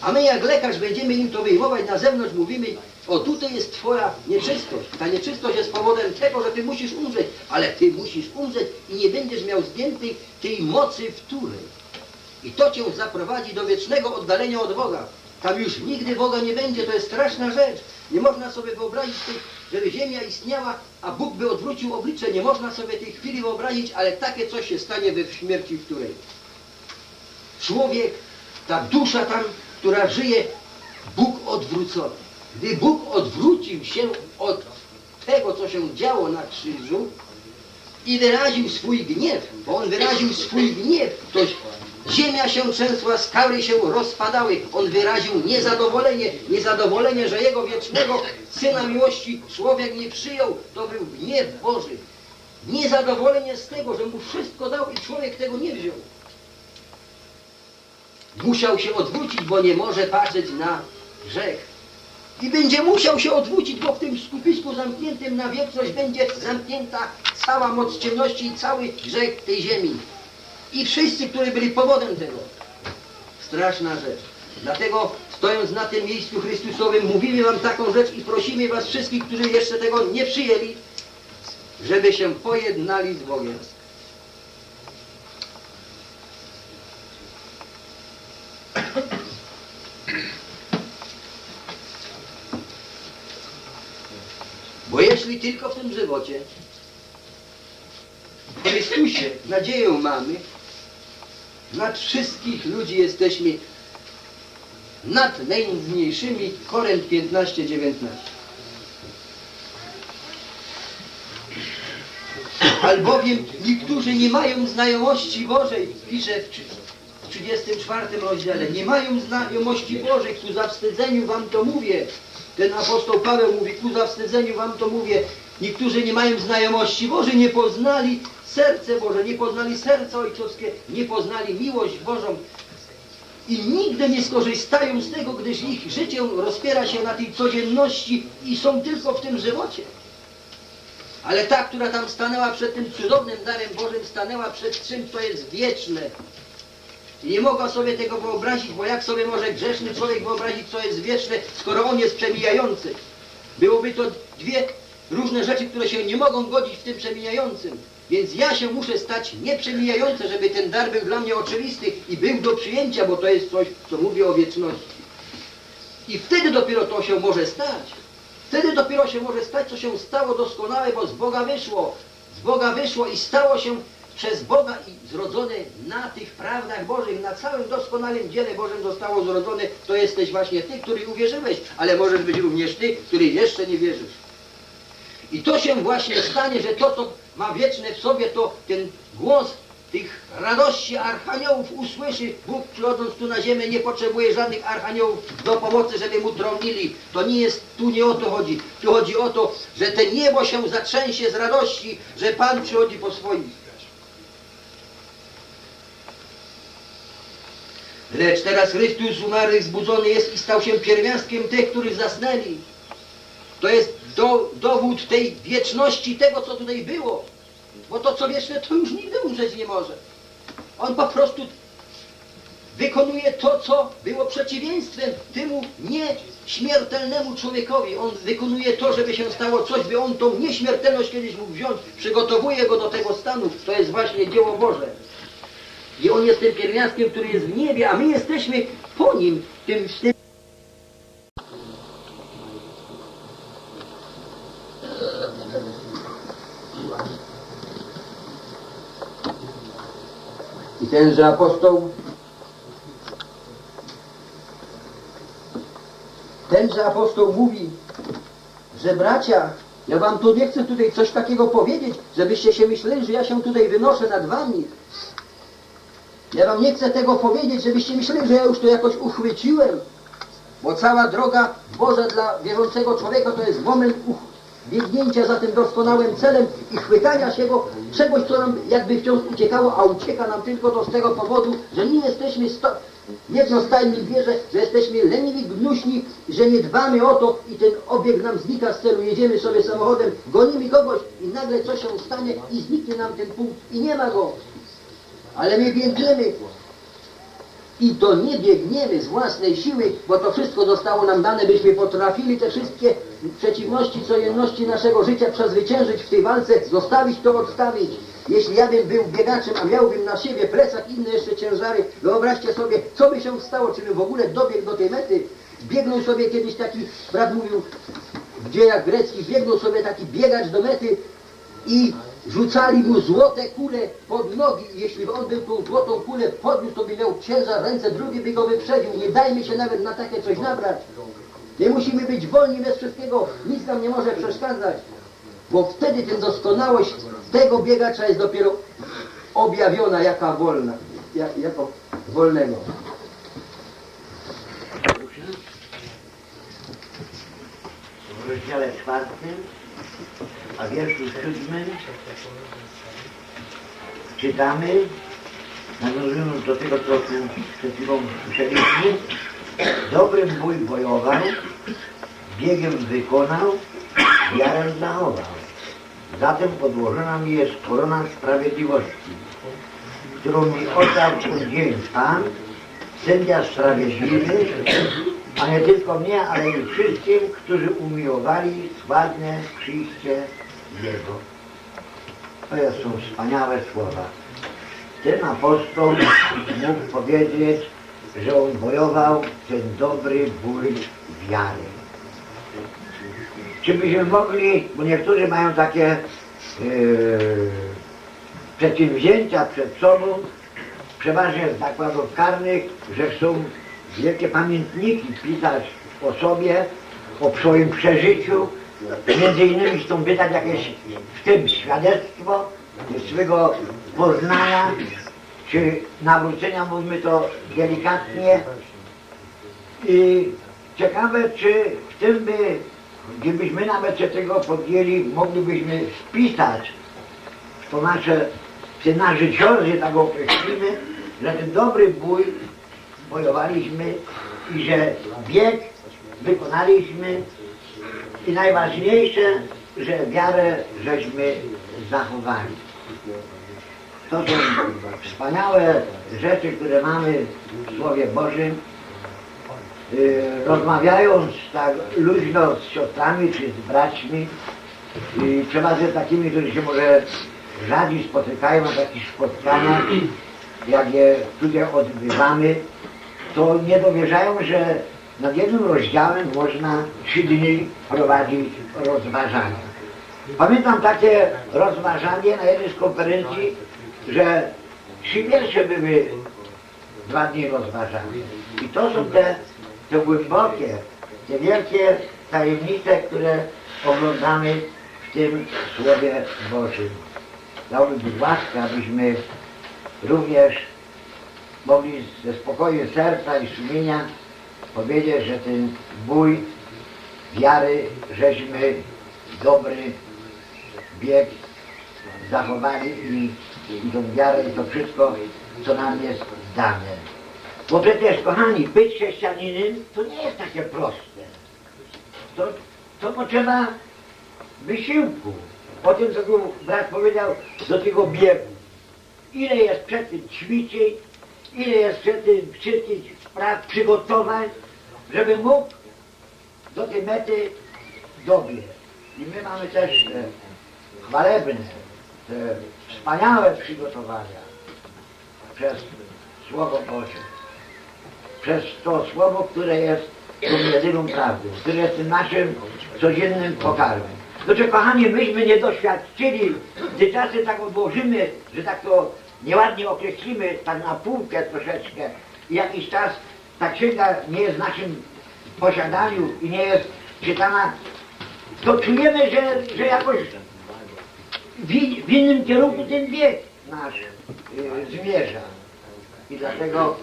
A my jak lekarz będziemy im to wyjmować, na zewnątrz mówimy, o tutaj jest twoja nieczystość. Ta nieczystość jest powodem tego, że ty musisz umrzeć, ale ty musisz umrzeć i nie będziesz miał zdjętej tej mocy wtórnej. I to cię zaprowadzi do wiecznego oddalenia od Boga. Tam już nigdy Boga nie będzie, to jest straszna rzecz. Nie można sobie wyobrazić, żeby ziemia istniała, a Bóg by odwrócił oblicze. Nie można sobie tej chwili wyobrazić, ale takie coś się stanie we śmierci wtórnej. Człowiek, ta dusza tam, która żyje, Bóg odwrócony. Gdy Bóg odwrócił się od tego, co się działo na krzyżu i wyraził swój gniew, bo on wyraził swój gniew, to ziemia się trzęsła, skały się rozpadały. On wyraził niezadowolenie, niezadowolenie, że jego wiecznego Syna miłości człowiek nie przyjął. To był gniew Boży. Niezadowolenie z tego, że mu wszystko dał i człowiek tego nie wziął. Musiał się odwrócić, bo nie może patrzeć na grzech. I będzie musiał się odwrócić, bo w tym skupisku zamkniętym na wieczność będzie zamknięta cała moc ciemności i cały grzech tej ziemi. I wszyscy, którzy byli powodem tego. Straszna rzecz. Dlatego stojąc na tym miejscu Chrystusowym mówimy wam taką rzecz i prosimy was wszystkich, którzy jeszcze tego nie przyjęli, żeby się pojednali z Bogiem. Bo jeśli tylko w tym żywocie w Chrystusie nadzieję mamy, nad wszystkich ludzi jesteśmy nad najmniejszymi, Korynth 15:19. Albowiem niektórzy nie mają znajomości Bożej, pisze w 34 rozdziale, nie mają znajomości Bożej, ku zawstydzeniu wam to mówię. Ten apostoł Paweł mówi, ku zawstydzeniu wam to mówię, niektórzy nie mają znajomości Bożej, nie poznali serce Boże, nie poznali serca ojcowskie, nie poznali miłość Bożą i nigdy nie skorzystają z tego, gdyż ich życie rozpiera się na tej codzienności i są tylko w tym żywocie. Ale ta, która tam stanęła przed tym cudownym darem Bożym, stanęła przed czymś, co jest wieczne. I nie mogła sobie tego wyobrazić, bo jak sobie może grzeszny człowiek wyobrazić, co jest wieczne, skoro on jest przemijający? Byłoby to dwie różne rzeczy, które się nie mogą godzić w tym przemijającym. Więc ja się muszę stać nieprzemijający, żeby ten dar był dla mnie oczywisty i był do przyjęcia, bo to jest coś, co mówię o wieczności. I wtedy dopiero to się może stać. Wtedy dopiero się może stać, co się stało doskonałe, bo z Boga wyszło. Z Boga wyszło i stało się przez Boga i zrodzone na tych prawdach Bożych, na całym doskonałym dziele Bożym zostało zrodzone. To jesteś właśnie Ty, który uwierzyłeś, ale możesz być również Ty, który jeszcze nie wierzysz. I to się właśnie stanie, że to, co ma wieczne w sobie, to ten głos tych radości archaniołów usłyszy. Bóg, przychodząc tu na ziemię, nie potrzebuje żadnych archaniołów do pomocy, żeby mu trąbili. To nie jest, tu nie o to chodzi. Tu chodzi o to, że te niebo się zatrzęsie z radości, że Pan przychodzi po swoim. Lecz teraz Chrystus z umarłych zbudzony jest i stał się pierwiastkiem tych, których zasnęli. To jest dowód tej wieczności, tego, co tutaj było. Bo to, co wieczne, to już nigdy umrzeć nie może. On po prostu wykonuje to, co było przeciwieństwem temu nieśmiertelnemu człowiekowi. On wykonuje to, żeby się stało coś, by on tą nieśmiertelność kiedyś mógł wziąć. Przygotowuje go do tego stanu. To jest właśnie dzieło Boże. I on jest tym pierwiastkiem, który jest w niebie, a my jesteśmy po nim, tym. I tenże apostoł mówi, że bracia, ja wam tu nie chcę tutaj coś takiego powiedzieć, żebyście się myśleli, że ja się tutaj wynoszę nad wami. Ja wam nie chcę tego powiedzieć, żebyście myśleli, że ja już to jakoś uchwyciłem, bo cała droga Boża dla wierzącego człowieka to jest moment biegnięcia za tym doskonałym celem i chwytania się go czegoś, co nam jakby wciąż uciekało, a ucieka nam tylko to z tego powodu, że nie jesteśmy jednostajni w wierze, że jesteśmy leniwi, gnuśni, że nie dbamy o to i ten obieg nam znika z celu, jedziemy sobie samochodem, gonimy kogoś i nagle coś się stanie i zniknie nam ten punkt i nie ma go. Ale my biegniemy i to nie biegniemy z własnej siły, bo to wszystko zostało nam dane, byśmy potrafili te wszystkie przeciwności, codzienności naszego życia przezwyciężyć w tej walce, zostawić to, odstawić. Jeśli ja bym był biegaczem, a miałbym na siebie plecak, inne jeszcze ciężary, wyobraźcie sobie, co by się stało, czy bym w ogóle dobiegł do tej mety. Biegnął sobie kiedyś taki, brat mówił w dziejach greckich, biegnął sobie taki biegacz do mety i rzucali mu złote kule pod nogi. Jeśli on by tą złotą kulę podniósł, to by miał ciężar ręce, drugi by go wyprzedził. Nie dajmy się nawet na takie coś nabrać. Nie musimy być wolni bez wszystkiego. Nic nam nie może przeszkadzać. Bo wtedy ten doskonałość tego biegacza jest dopiero objawiona jaka wolna. Jako wolnego. W rozdziale 4. A w wierszu 7 czytamy, nawiązując do tego, co przed chwilą słyszeliśmy, dobrym bój bojował, biegiem wykonał, wiarę zachował. Zatem podłożona mi jest korona sprawiedliwości, którą mi oddał udzielił Pan, sędzia sprawiedliwy, a nie tylko mnie, ale i wszystkim, którzy umiłowali sławne przyjście Jego. To są wspaniałe słowa. Ten apostoł mógł powiedzieć, że on bojował ten dobry bój wiary. Czy byśmy mogli, bo niektórzy mają takie przedsięwzięcia przed sobą, przeważnie z zakładów karnych, że chcą wielkie pamiętniki pisać o sobie, o swoim przeżyciu, między innymi chcą pisać jakieś w tym świadectwo swego poznania czy nawrócenia, mówmy to delikatnie. I ciekawe, czy w tym by, gdybyśmy nawet się tego podjęli, moglibyśmy spisać to nasze, te nasze ciosy, tak określimy, że ten dobry bój bojowaliśmy i że bieg wykonaliśmy i najważniejsze, że wiarę żeśmy zachowali. To są wspaniałe rzeczy, które mamy w Słowie Bożym. Rozmawiając tak luźno z siostrami czy z braćmi, trzeba ze takimi, którzy się może rzadziej spotykają na takich spotkaniach, jak je tutaj odbywamy, to nie dowierzają, że nad jednym rozdziałem można 3 dni prowadzić rozważania. Pamiętam takie rozważanie na jednej z konferencji, że 3 wiersze były 2 dni rozważania. I to są te głębokie, te wielkie tajemnice, które oglądamy w tym Słowie Bożym. Dałbym łaskę, abyśmy również mogli ze spokoju serca i sumienia powiedzieć, że ten bój wiary, żeśmy dobry bieg zachowali i tą wiarę i to wszystko, co nam jest dane. Bo przecież, kochani, być chrześcijaninem to nie jest takie proste. To potrzeba wysiłku. O tym, co tu brat powiedział, do tego biegu. Ile jest przed tym ćwiczyć, ile jest przed tym wszystkich spraw, przygotowań, żeby mógł do tej mety dobiec. I my mamy też te chwalebne, te wspaniałe przygotowania przez Słowo Boże. Przez to Słowo, które jest tą jedyną prawdą, które jest tym naszym codziennym pokarmem. Znaczy, kochani, myśmy nie doświadczyli, gdy czasem tak odłożymy, że tak to nieładnie określimy, tak na półkę troszeczkę i jakiś czas ta księga nie jest w naszym posiadaniu i nie jest czytana, to czujemy, że jakoś w innym kierunku ten bieg nasz zmierza. I dlatego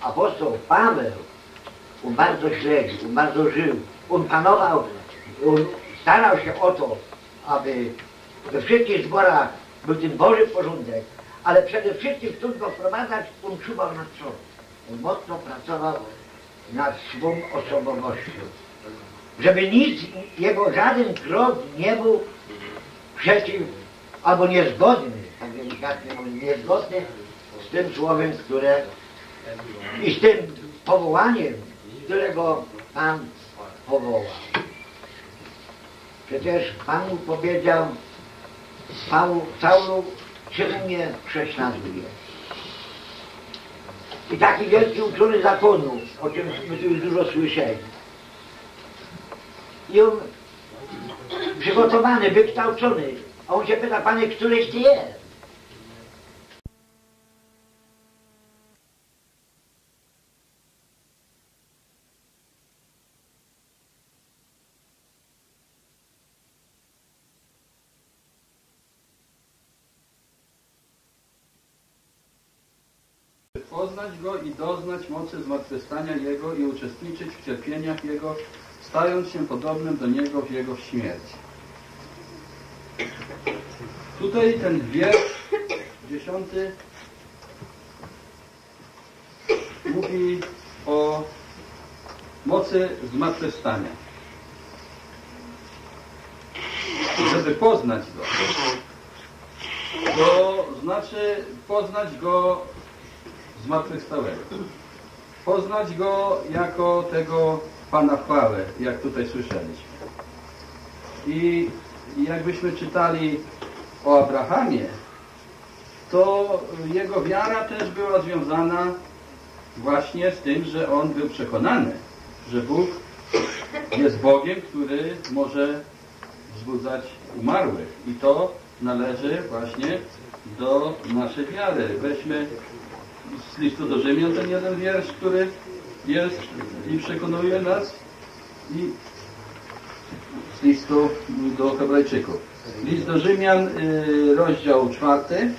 apostoł Paweł, on bardzo śledził, on bardzo żył, on panował, on starał się o to, aby we wszystkich zborach był ten Boży porządek, ale przede wszystkim chcąc go wprowadzać, on czuwał nad sobą. On mocno pracował nad swą osobowością. Żeby nic, jego żaden krok nie był przeciw, albo niezgodny, tak delikatnie mówiąc, niezgodny z tym słowem, które i z tym powołaniem, którego Pan powołał. Przecież Pan mu powiedział, Saulu, czemu mnie prześladuje? I taki wielki uczony zakonu, o czym my tu już dużo słyszeli. I on przygotowany, wykształcony, a on się pyta, Panie, któryś Ty jest? Poznać Go i doznać mocy zmartwychwstania Jego i uczestniczyć w cierpieniach Jego, stając się podobnym do Niego w Jego śmierci. Tutaj ten wiersz 10 mówi o mocy zmartwychwstania. Żeby poznać Go, to znaczy poznać Go zmartwychwstałego. Poznać Go jako tego Pana chwały, jak tutaj słyszeliśmy. I jakbyśmy czytali o Abrahamie, to jego wiara też była związana właśnie z tym, że on był przekonany, że Bóg jest Bogiem, który może wzbudzać umarłych. I to należy właśnie do naszej wiary. Weźmy z Listu do Rzymian ten jeden wiersz, który jest i przekonuje nas. I z listu do Hebrajczyków. List do Rzymian, rozdział 4.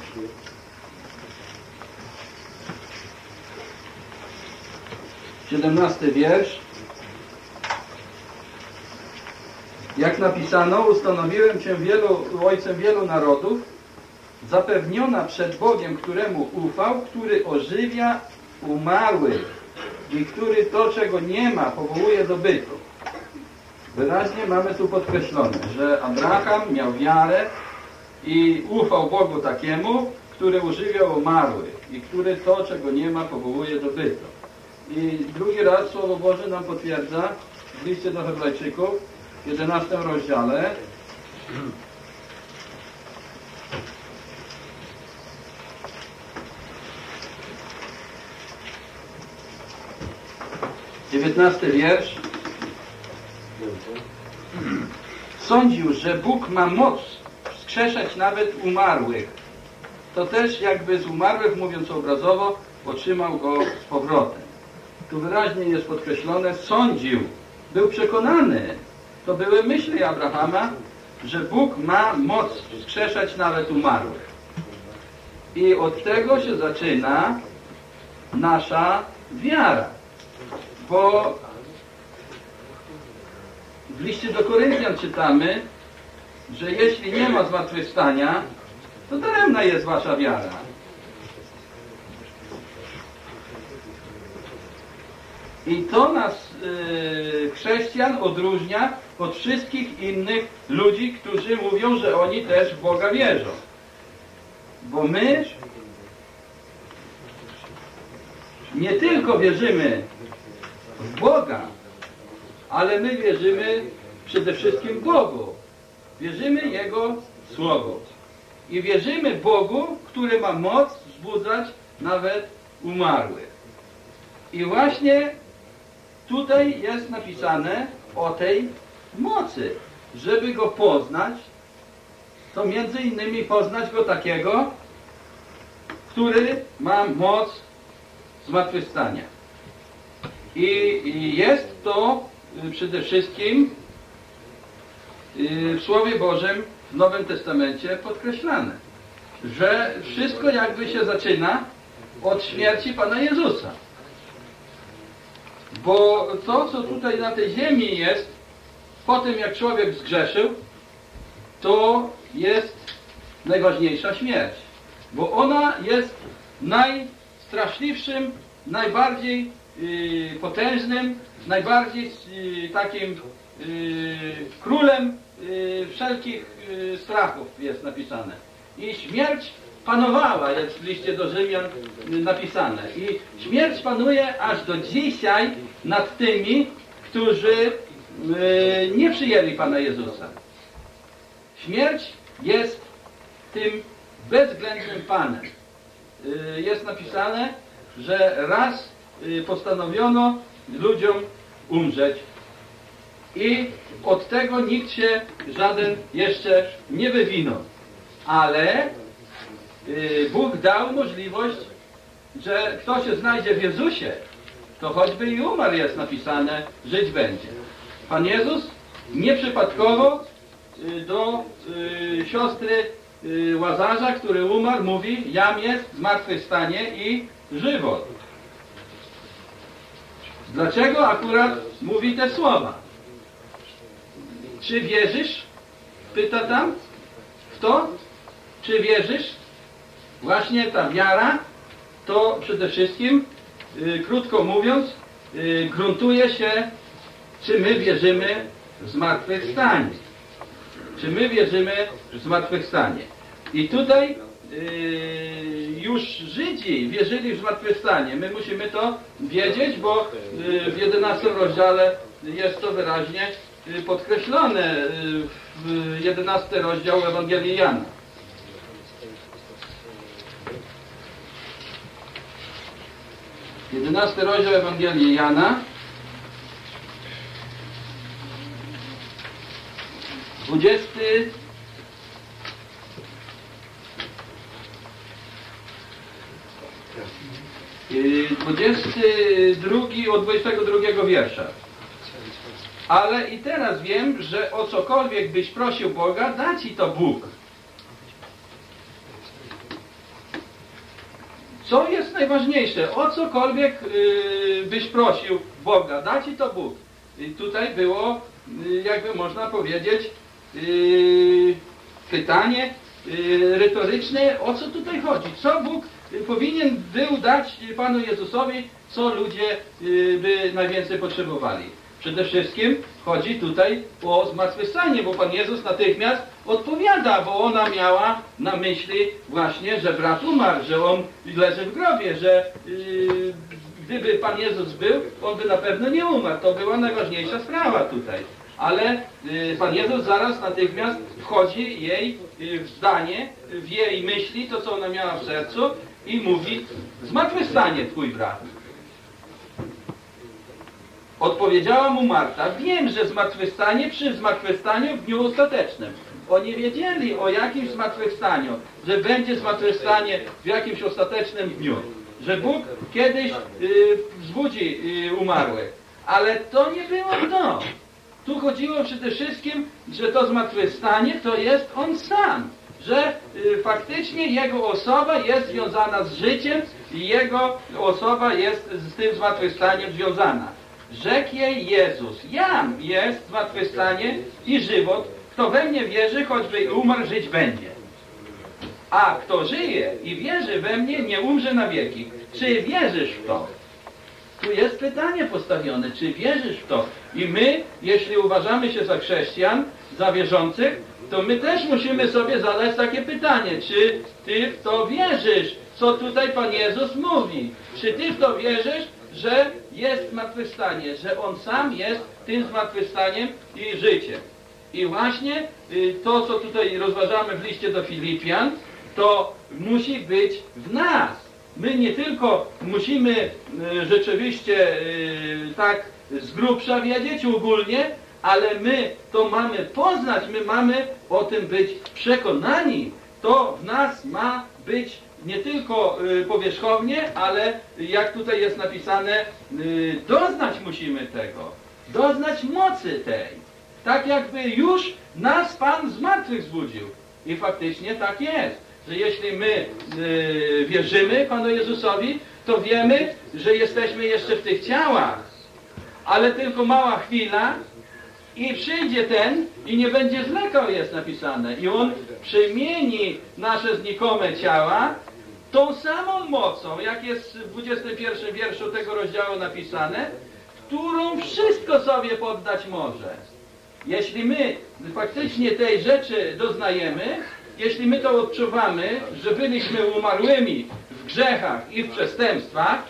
XVII wiersz. Jak napisano, ustanowiłem Cię ojcem wielu narodów, zapewniona przed Bogiem, któremu ufał, który ożywia umarłych i który to, czego nie ma, powołuje do bytu. Wyraźnie mamy tu podkreślone, że Abraham miał wiarę i ufał Bogu takiemu, który ożywiał umarłych i który to, czego nie ma, powołuje do bytu. I drugi raz Słowo Boże nam potwierdza w liście do Hebrajczyków, w 11 rozdziale. XIX wiersz. Sądził, że Bóg ma moc wskrzeszać nawet umarłych. To też jakby z umarłych, mówiąc obrazowo, otrzymał go z powrotem. Tu wyraźnie jest podkreślone, sądził, był przekonany. To były myśli Abrahama, że Bóg ma moc wskrzeszać nawet umarłych. I od tego się zaczyna nasza wiara. Bo w liście do Koryntian czytamy, że jeśli nie ma zmartwychwstania, to daremna jest wasza wiara. I to nas, chrześcijan, odróżnia od wszystkich innych ludzi, którzy mówią, że oni też w Boga wierzą. Bo my nie tylko wierzymy w Boga, ale my wierzymy przede wszystkim Bogu. Wierzymy Jego Słowu. I wierzymy Bogu, który ma moc wzbudzać nawet umarłych. I właśnie tutaj jest napisane o tej mocy. Żeby Go poznać, to między innymi poznać Go takiego, który ma moc zmartwychwstania. I jest to przede wszystkim w Słowie Bożym, w Nowym Testamencie podkreślane, że wszystko jakby się zaczyna od śmierci Pana Jezusa. Bo to, co tutaj na tej ziemi jest, po tym jak człowiek zgrzeszył, to jest najważniejsza śmierć. Bo ona jest najstraszliwszym, najbardziej potężnym, najbardziej takim królem wszelkich strachów jest napisane. I śmierć panowała, jest w liście do Rzymian napisane. I śmierć panuje aż do dzisiaj nad tymi, którzy nie przyjęli Pana Jezusa. Śmierć jest tym bezwzględnym Panem. Jest napisane, że raz postanowiono ludziom umrzeć i od tego nikt się żaden jeszcze nie wywinął, ale Bóg dał możliwość, że kto się znajdzie w Jezusie, to choćby i umarł, jest napisane, żyć będzie. Pan Jezus nieprzypadkowo do siostry Łazarza, który umarł, mówi: jam jest zmartwychwstanie i żywot. Dlaczego akurat mówi te słowa? Czy wierzysz? Pyta tam. Kto? Czy wierzysz? Właśnie ta wiara to przede wszystkim, krótko mówiąc, gruntuje się, czy my wierzymy w zmartwychwstanie. Czy my wierzymy w zmartwychwstanie. I tutaj już Żydzi wierzyli w zmartwychwstanie. My musimy to wiedzieć, bo w 11 rozdziale jest to wyraźnie podkreślone, w 11 rozdział Ewangelii Jana. 22 od 22 wiersza. Ale i teraz wiem, że o cokolwiek byś prosił Boga, da ci to Bóg. Co jest najważniejsze? O cokolwiek byś prosił Boga, da ci to Bóg. I tutaj było, jakby można powiedzieć, pytanie retoryczne, o co tutaj chodzi? Co Bóg powinien był dać Panu Jezusowi, co ludzie by najwięcej potrzebowali? Przede wszystkim chodzi tutaj o zmartwychwstanie, bo Pan Jezus natychmiast odpowiada, bo ona miała na myśli właśnie, że brat umarł, że on leży w grobie, że gdyby Pan Jezus był, on by na pewno nie umarł. To była najważniejsza sprawa tutaj. Ale Pan Jezus zaraz natychmiast wchodzi jej w zdanie, w jej myśli, to co ona miała w sercu i mówi: zmartwychwstanie twój brat. Odpowiedziała mu Marta: wiem, że zmartwychwstanie przy zmartwychwstaniu w dniu ostatecznym. Oni wiedzieli o jakimś zmartwychwstaniu, że będzie zmartwychwstanie w jakimś ostatecznym dniu, że Bóg kiedyś wzbudzi umarłych. Ale to nie było to. Tu chodziło przede wszystkim, że to zmartwychwstanie to jest On sam, że faktycznie Jego osoba jest związana z życiem i Jego osoba jest z tym zmartwychwstaniem związana. Rzekł jej Jezus: jam jest zmartwychwstanie i żywot. Kto we mnie wierzy, choćby i umarł, żyć będzie. A kto żyje i wierzy we mnie, nie umrze na wieki. Czy wierzysz w to? Tu jest pytanie postawione, czy wierzysz w to? I my, jeśli uważamy się za chrześcijan, za wierzących, to my też musimy sobie zadać takie pytanie, czy ty w to wierzysz, co tutaj Pan Jezus mówi? Czy ty w to wierzysz, że jest zmartwychwstanie, że On sam jest tym zmartwychwstaniem i życiem? I właśnie to, co tutaj rozważamy w liście do Filipian, to musi być w nas. My nie tylko musimy rzeczywiście tak z grubsza wiedzieć ogólnie, ale my to mamy poznać, my mamy o tym być przekonani. To w nas ma być nie tylko powierzchownie, ale jak tutaj jest napisane, doznać musimy tego, doznać mocy tej. Tak jakby już nas Pan z martwych wzbudził. I faktycznie tak jest, że jeśli my wierzymy Panu Jezusowi, to wiemy, że jesteśmy jeszcze w tych ciałach, ale tylko mała chwila i przyjdzie ten i nie będzie zlekał, jest napisane. I On przemieni nasze znikome ciała tą samą mocą, jak jest w 21 wierszu tego rozdziału napisane, którą wszystko sobie poddać może. Jeśli my faktycznie tej rzeczy doznajemy, jeśli my to odczuwamy, że byliśmy umarłymi w grzechach i w przestępstwach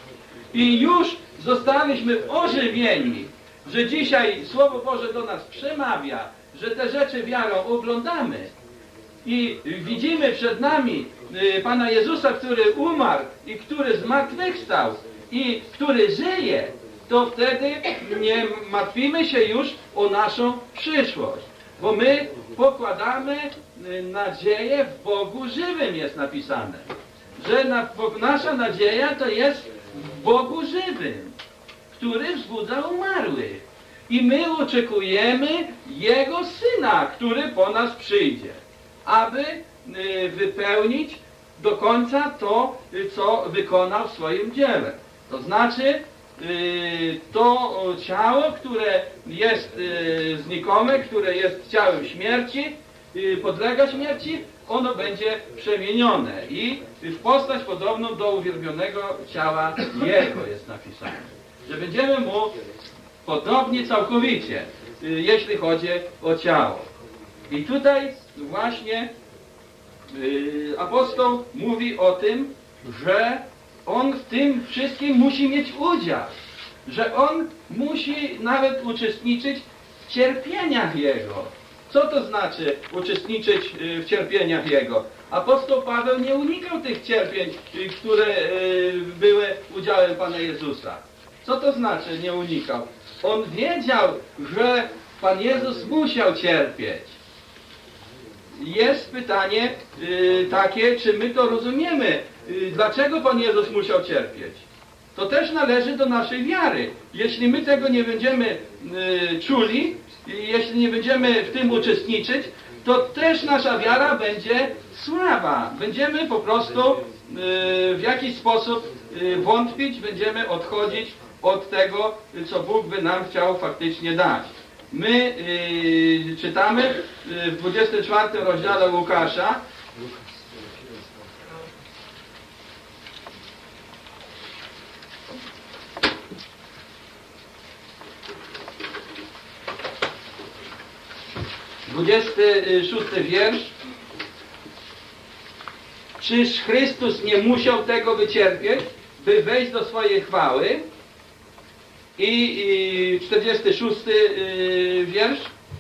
i już zostaliśmy ożywieni, że dzisiaj Słowo Boże do nas przemawia, że te rzeczy wiarą oglądamy i widzimy przed nami Pana Jezusa, który umarł i który zmartwychwstał i który żyje, to wtedy nie martwimy się już o naszą przyszłość. Bo my pokładamy nadzieję w Bogu żywym, jest napisane. Że nasza nadzieja to jest w Bogu żywym, który wzbudza umarłych. I my oczekujemy Jego Syna, który po nas przyjdzie, aby wypełnić do końca to, co wykonał w swoim dziele. To znaczy, to ciało, które jest znikome, które jest ciałem śmierci, podlega śmierci, ono będzie przemienione i w postać podobną do uwielbionego ciała Jego, jest napisane. Że będziemy Mu podobni całkowicie, jeśli chodzi o ciało. I tutaj właśnie apostoł mówi o tym, że on w tym wszystkim musi mieć udział, że on musi nawet uczestniczyć w cierpieniach Jego. Co to znaczy uczestniczyć w cierpieniach Jego? Apostoł Paweł nie unikał tych cierpień, które były udziałem Pana Jezusa. Co to znaczy nie unikał? On wiedział, że Pan Jezus musiał cierpieć. Jest pytanie takie, czy my to rozumiemy. Dlaczego Pan Jezus musiał cierpieć? to też należy do naszej wiary. Jeśli my tego nie będziemy czuli, jeśli nie będziemy w tym uczestniczyć, to też nasza wiara będzie słaba. Będziemy po prostu w jakiś sposób wątpić, będziemy odchodzić od tego, co Bóg by nam chciał faktycznie dać. My czytamy w 24 rozdziale Łukasza, dwudziesty szósty wiersz. Czyż Chrystus nie musiał tego wycierpieć, by wejść do swojej chwały? I 46 wiersz.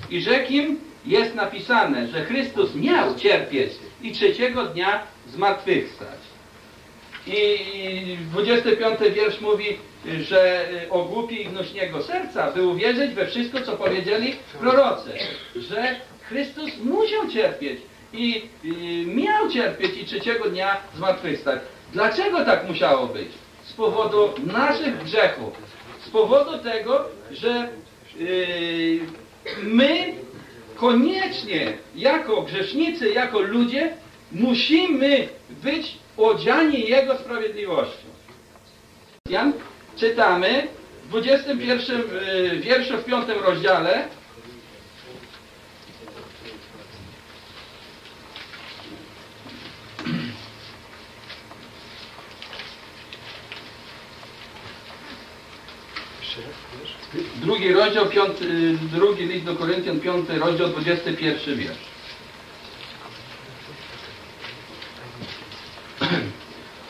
I rzekł im, jest napisane, że Chrystus miał cierpieć i trzeciego dnia zmartwychwstać. I 25 wiersz mówi, że ogłupi i gnuśnego serca, by uwierzyć we wszystko, co powiedzieli prorocy, że Chrystus musiał cierpieć i miał cierpieć i trzeciego dnia zmartwychwstać. Dlaczego tak musiało być? Z powodu naszych grzechów, z powodu tego, że my koniecznie jako grzesznicy, jako ludzie musimy być odziani Jego sprawiedliwością. Jan czytamy w 21 wierszu w 5 rozdziale. Drugi rozdział, drugi list do Koryntian, 5 rozdział, 21 wiersz.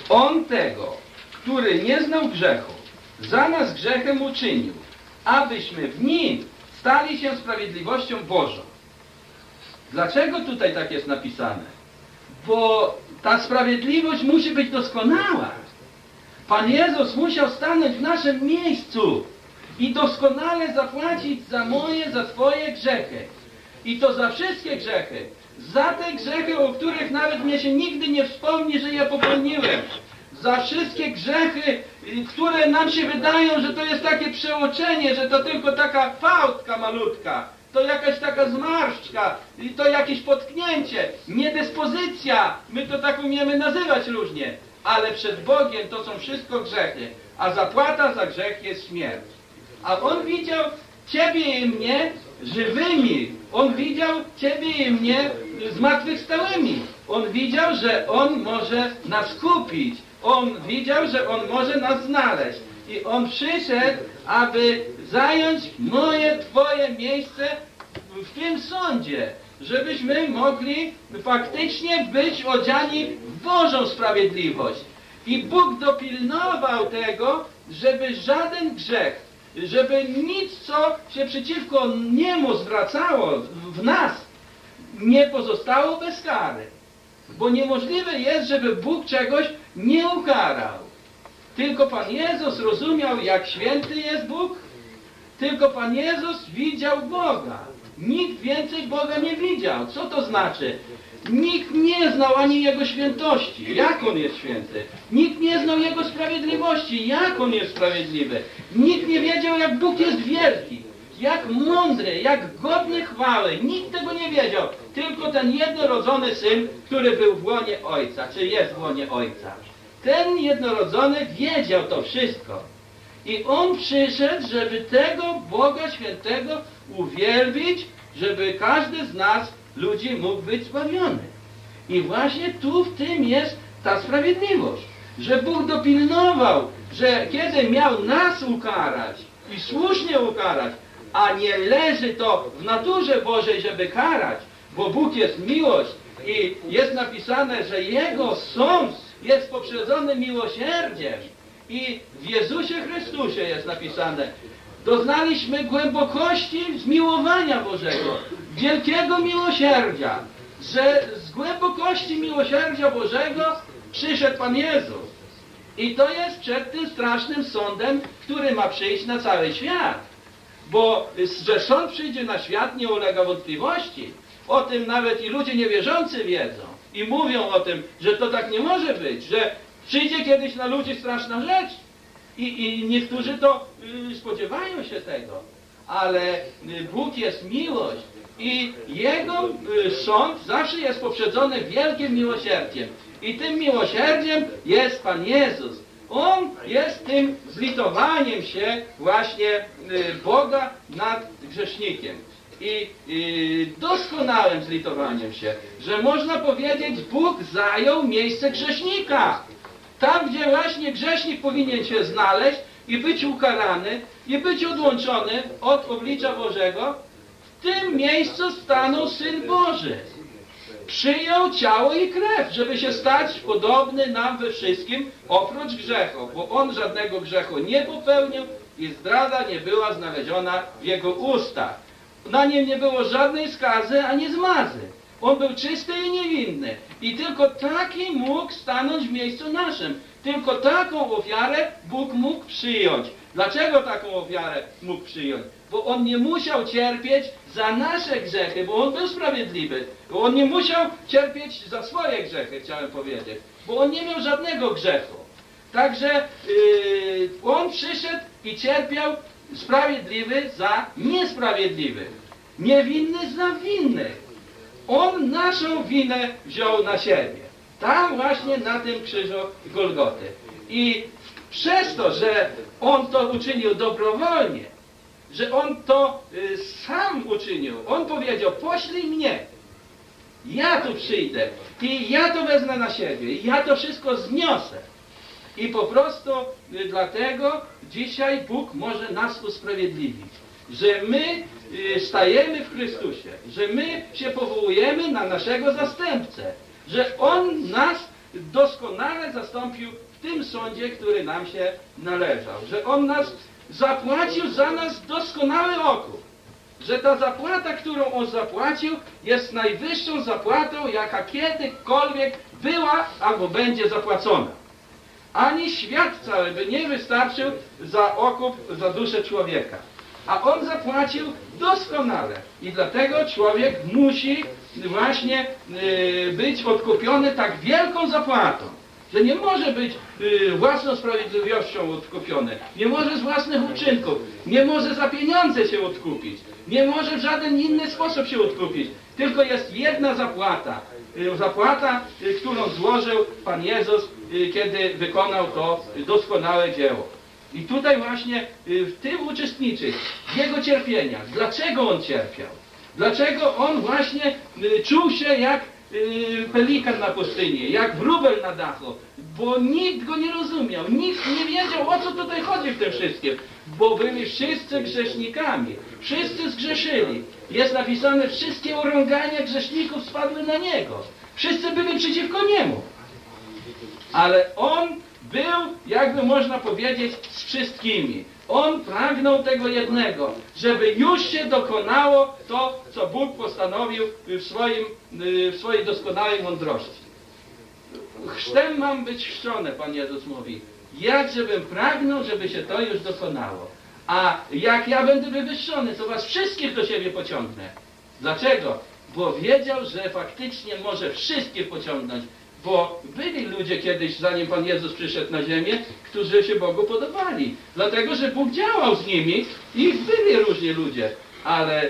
On tego, który nie znał grzechu, za nas grzechem uczynił, abyśmy w nim stali się sprawiedliwością Bożą. Dlaczego tutaj tak jest napisane? Bo ta sprawiedliwość musi być doskonała. Pan Jezus musiał stanąć w naszym miejscu i doskonale zapłacić za moje, za swoje grzechy. I to za wszystkie grzechy. Za te grzechy, o których nawet mnie się nigdy nie wspomni, że je popełniłem. Za wszystkie grzechy, które nam się wydają, że to jest takie przeoczenie, że to tylko taka fałdka malutka, to jakaś taka zmarszczka, to jakieś potknięcie, niedyspozycja. My to tak umiemy nazywać różnie. Ale przed Bogiem to są wszystko grzechy, a zapłata za grzech jest śmierć. A On widział Ciebie i mnie żywymi. On widział Ciebie i mnie zmartwychwstałymi. On widział, że On może nas kupić. On widział, że On może nas znaleźć. I On przyszedł, aby zająć moje, Twoje miejsce w tym sądzie. Żebyśmy mogli faktycznie być odziani w Bożą sprawiedliwość. I Bóg dopilnował tego, żeby żaden grzech, żeby nic, co się przeciwko niemu zwracało w nas, nie pozostało bez kary. Bo niemożliwe jest, żeby Bóg czegoś nie ukarał. Tylko Pan Jezus rozumiał, jak święty jest Bóg. Tylko Pan Jezus widział Boga. Nikt więcej Boga nie widział. Co to znaczy? Nikt nie znał ani Jego świętości, jak On jest święty. Nikt nie znał Jego sprawiedliwości, jak On jest sprawiedliwy. Nikt nie wiedział, jak Bóg jest wielki, jak mądry, jak godny chwały. Nikt tego nie wiedział. Tylko ten jednorodzony Syn, który był w łonie Ojca, czy jest w łonie Ojca. Ten jednorodzony wiedział to wszystko. I On przyszedł, żeby tego Boga Świętego uwielbić, żeby każdy z nas ludzi mógł być zbawiony. I właśnie tu w tym jest ta sprawiedliwość, że Bóg dopilnował, że kiedy miał nas ukarać i słusznie ukarać, a nie leży to w naturze Bożej, żeby karać, bo Bóg jest miłość i jest napisane, że Jego sąd jest poprzedzony miłosierdziem. I w Jezusie Chrystusie jest napisane, doznaliśmy głębokości zmiłowania Bożego, wielkiego miłosierdzia, że z głębokości miłosierdzia Bożego przyszedł Pan Jezus. I to jest przed tym strasznym sądem, który ma przyjść na cały świat. Bo że sąd przyjdzie na świat, nie ulega wątpliwości. O tym nawet i ludzie niewierzący wiedzą. I mówią o tym, że to tak nie może być, że przyjdzie kiedyś na ludzi straszna rzecz. I niektórzy to spodziewają się tego, ale Bóg jest miłość i Jego sąd zawsze jest poprzedzony wielkim miłosierdziem. I tym miłosierdziem jest Pan Jezus. On jest tym zlitowaniem się właśnie Boga nad grzesznikiem. I doskonałym zlitowaniem się, że można powiedzieć, Bóg zajął miejsce grzesznika. Tam, gdzie właśnie grzesznik powinien się znaleźć i być ukarany, i być odłączony od oblicza Bożego, w tym miejscu stanął Syn Boży. Przyjął ciało i krew, żeby się stać podobny nam we wszystkim, oprócz grzechu, bo on żadnego grzechu nie popełnił i zdrada nie była znaleziona w jego ustach. Na nim nie było żadnej skazy ani zmazy. On był czysty i niewinny. I tylko taki mógł stanąć w miejscu naszym. Tylko taką ofiarę Bóg mógł przyjąć. Dlaczego taką ofiarę mógł przyjąć? Bo on nie musiał cierpieć za nasze grzechy, bo on był sprawiedliwy. Bo on nie musiał cierpieć za swoje grzechy, chciałem powiedzieć. Bo on nie miał żadnego grzechu. Także on przyszedł i cierpiał sprawiedliwy za niesprawiedliwy. Niewinny za winnych. On naszą winę wziął na siebie. Tam właśnie na tym krzyżu Golgoty. I przez to, że on to uczynił dobrowolnie, że on to sam uczynił, on powiedział, poślij mnie, ja tu przyjdę i ja to wezmę na siebie, ja to wszystko zniosę. I po prostu dlatego dzisiaj Bóg może nas usprawiedliwić, że my stajemy w Chrystusie, że my się powołujemy na naszego zastępcę, że On nas doskonale zastąpił w tym sądzie, który nam się należał, że On nas zapłacił za nas doskonały okup, że ta zapłata, którą On zapłacił, jest najwyższą zapłatą, jaka kiedykolwiek była albo będzie zapłacona. Ani świat cały by nie wystarczył za okup, za duszę człowieka. A on zapłacił doskonale. I dlatego człowiek musi właśnie być odkupiony tak wielką zapłatą, że nie może być własną sprawiedliwością odkupiony, nie może z własnych uczynków, nie może za pieniądze się odkupić, nie może w żaden inny sposób się odkupić. Tylko jest jedna zapłata. Zapłata, którą złożył Pan Jezus, kiedy wykonał to doskonałe dzieło. I tutaj właśnie w tym uczestniczyć, w jego cierpieniach. Dlaczego on cierpiał? Dlaczego on właśnie czuł się jak pelikan na pustyni, jak wróbel na dachu? Bo nikt go nie rozumiał, nikt nie wiedział, o co tutaj chodzi w tym wszystkim. Bo byli wszyscy grzesznikami, wszyscy zgrzeszyli. Jest napisane, wszystkie urągania grzeszników spadły na niego. Wszyscy byli przeciwko niemu. Ale on był, jakby można powiedzieć, z wszystkimi. On pragnął tego jednego, żeby już się dokonało to, co Bóg postanowił w swojej doskonałej mądrości. Chrztem mam być chrzczony, Pan Jezus mówi. Jak żebym pragnął, żeby się to już dokonało. A jak ja będę wywyższony, to was wszystkich do siebie pociągnę. Dlaczego? Bo wiedział, że faktycznie może wszystkich pociągnąć. Bo byli ludzie kiedyś, zanim Pan Jezus przyszedł na ziemię, którzy się Bogu podobali. Dlatego, że Bóg działał z nimi i byli różni ludzie. Ale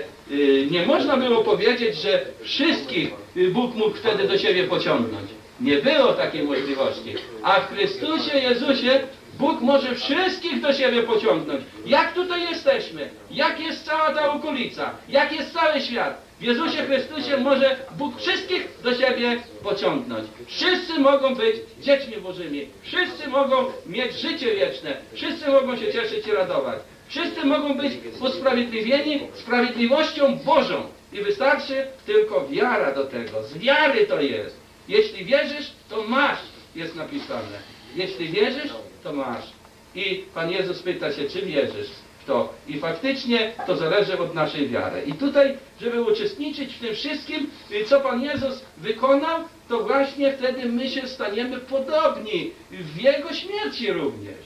nie można było powiedzieć, że wszystkich Bóg mógł wtedy do siebie pociągnąć. Nie było takiej możliwości. A w Chrystusie Jezusie Bóg może wszystkich do siebie pociągnąć. Jak tutaj jesteśmy? Jak jest cała ta okolica? Jak jest cały świat? W Jezusie Chrystusie może Bóg wszystkich do siebie pociągnąć. Wszyscy mogą być dziećmi Bożymi. Wszyscy mogą mieć życie wieczne. Wszyscy mogą się cieszyć i radować. Wszyscy mogą być usprawiedliwieni sprawiedliwością Bożą. I wystarczy tylko wiara do tego. Z wiary to jest. Jeśli wierzysz, to masz, jest napisane. Jeśli wierzysz, to masz. I Pan Jezus pyta się, czy wierzysz? To. I faktycznie to zależy od naszej wiary. I tutaj, żeby uczestniczyć w tym wszystkim, co Pan Jezus wykonał, to właśnie wtedy my się staniemy podobni w Jego śmierci również.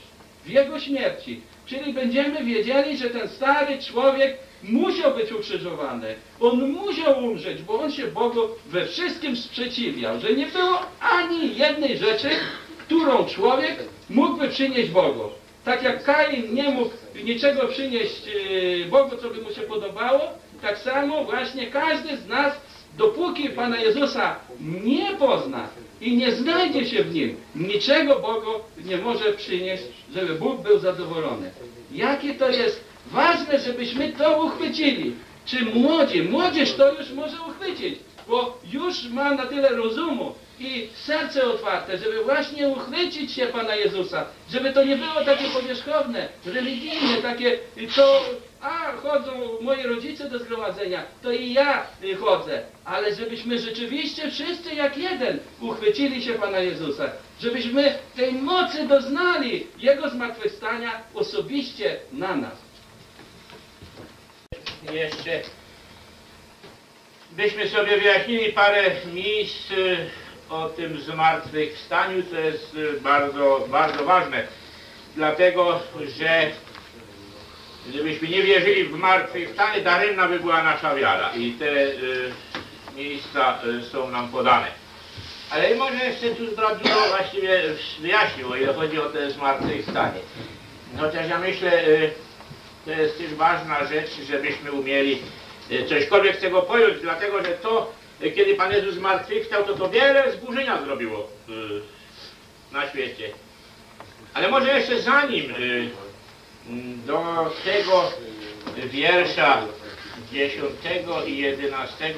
W Jego śmierci. Czyli będziemy wiedzieli, że ten stary człowiek musiał być ukrzyżowany. On musiał umrzeć, bo on się Bogu we wszystkim sprzeciwiał, że nie było ani jednej rzeczy, którą człowiek mógłby przynieść Bogu. Tak jak Kain nie mógł niczego przynieść Bogu, co by mu się podobało, tak samo właśnie każdy z nas, dopóki Pana Jezusa nie pozna i nie znajdzie się w Nim, niczego Bogu nie może przynieść, żeby Bóg był zadowolony. Jakie to jest ważne, żebyśmy to uchwycili. Czy młodzi, młodzież to już może uchwycić, bo już ma na tyle rozumu i serce otwarte, żeby właśnie uchwycić się Pana Jezusa, żeby to nie było takie powierzchowne, religijne, takie to, a chodzą moi rodzice do zgromadzenia, to i ja chodzę, ale żebyśmy rzeczywiście wszyscy jak jeden uchwycili się Pana Jezusa, żebyśmy tej mocy doznali Jego zmartwychwstania osobiście na nas. Jeszcze byśmy sobie wyjaśnili parę miejsc o tym zmartwychwstaniu, to jest bardzo, bardzo ważne, dlatego, że gdybyśmy nie wierzyli w zmartwychwstanie, daremna by była nasza wiara i te miejsca są nam podane. Ale może jeszcze tu dużo właściwie wyjaśnił, o ile chodzi o to zmartwychwstanie. Chociaż ja myślę, to jest też ważna rzecz, żebyśmy umieli cośkolwiek z tego pojąć, dlatego, że to, kiedy Pan Jezus zmartwychwstał, to wiele zburzenia zrobiło na świecie. Ale może jeszcze zanim do tego wiersza 10 i 11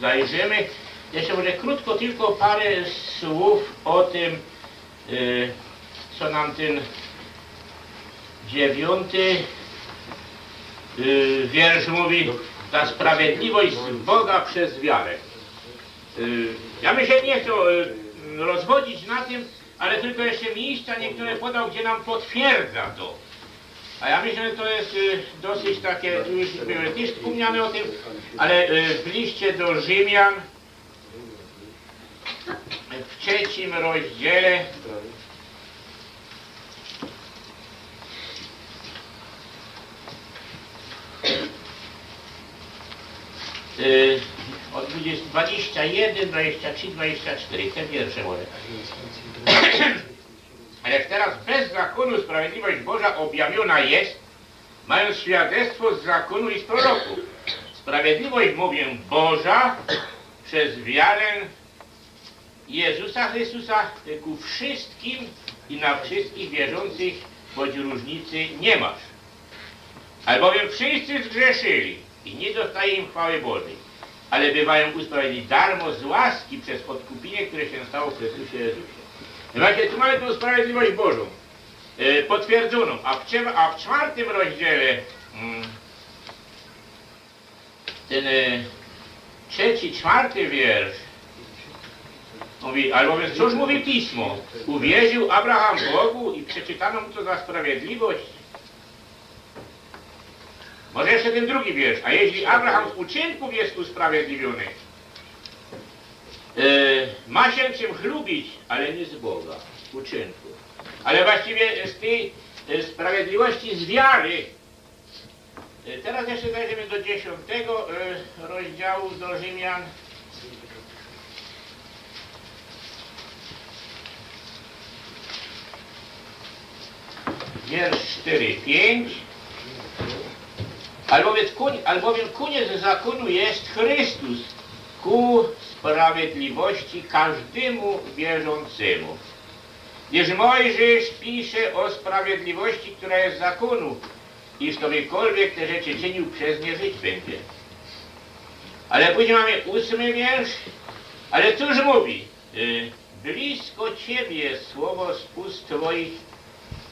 zajrzymy, jeszcze może krótko tylko parę słów o tym, co nam ten 9 wiersz mówi, ta sprawiedliwość z Boga przez wiarę. Ja bym się nie chciał rozwodzić na tym, ale tylko jeszcze miejsca niektóre podał, gdzie nam potwierdza to. A ja myślę, że to jest dosyć takie, już były też wspomniane o tym, ale w liście do Rzymian w 3 rozdziale od 21, 23, 24 te pierwsze może. Lecz teraz bez zakonu sprawiedliwość Boża objawiona jest, mając świadectwo z zakonu i z proroków. Sprawiedliwość, mówię, Boża przez wiarę Jezusa Chrystusa ku wszystkim i na wszystkich wierzących, choć różnicy nie masz. Albowiem wszyscy zgrzeszyli i nie dostaje im chwały Bożej, ale bywają usprawiedliwieni darmo z łaski przez odkupienie, które się stało w Chrystusie Jezusie. Właśnie tu mamy tą sprawiedliwość Bożą, potwierdzoną, a w 4 rozdziale ten 3, 4 wiersz mówi, albowiem cóż mówi Pismo? Uwierzył Abraham Bogu i przeczytano mu to za sprawiedliwość. Może jeszcze ten drugi wiersz. A jeśli Abraham z uczynków jest usprawiedliwiony, ma się czym chlubić, ale nie z Boga, z uczynków. Ale właściwie z tej sprawiedliwości, z wiary. Teraz jeszcze zajrzymy do 10 rozdziału do Rzymian. Wiersz 4-5. Albowiem koniec zakonu jest Chrystus ku sprawiedliwości każdemu wierzącemu. Gdyż Mojżesz pisze o sprawiedliwości, która jest zakonu, iż ktokolwiek te rzeczy czynił, przez nie żyć będzie. Ale później mamy 8 wiersz. Ale cóż mówi? Blisko Ciebie słowo z ust Twoich,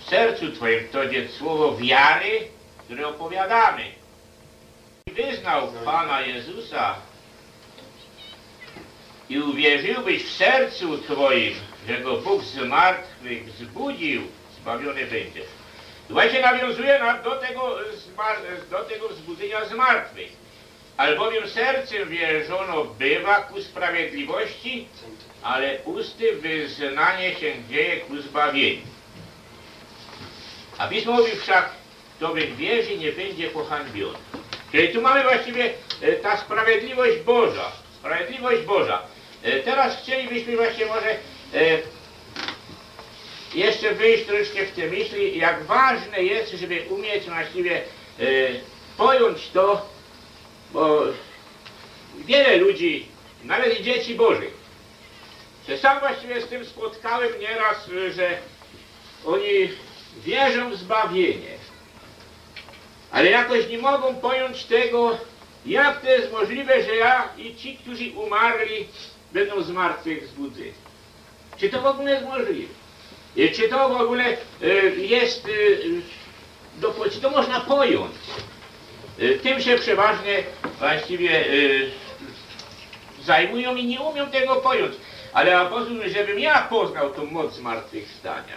w sercu Twoim, to jest słowo wiary, które opowiadamy. Wyznał Pana Jezusa i uwierzyłbyś w sercu Twoim, że Go Bóg z martwych wzbudził, zbawiony będziesz. Właśnie nawiązuje do tego wzbudzenia z martwych. Albowiem sercem wierzono bywa ku sprawiedliwości, ale usty wyznanie się dzieje ku zbawieniu. A Pismo mówi wszak, kto wierzy, nie będzie pohańbiony. Czyli tu mamy właściwie ta sprawiedliwość Boża. Sprawiedliwość Boża. Teraz chcielibyśmy właśnie może jeszcze wyjść troszkę w te myśli, jak ważne jest, żeby umieć właściwie pojąć to, bo wiele ludzi, nawet i dzieci Bożych, że sam właściwie z tym spotkałem nieraz, że oni wierzą w zbawienie, ale jakoś nie mogą pojąć tego, jak to jest możliwe, że ja i ci, którzy umarli, będą zmartwychwzbudzeni. Czy to w ogóle jest możliwe? Czy to w ogóle jest, czy to można pojąć? Tym się przeważnie właściwie zajmują i nie umią tego pojąć. Ale apostoł mówi, żebym ja poznał tą moc zmartwychwstania.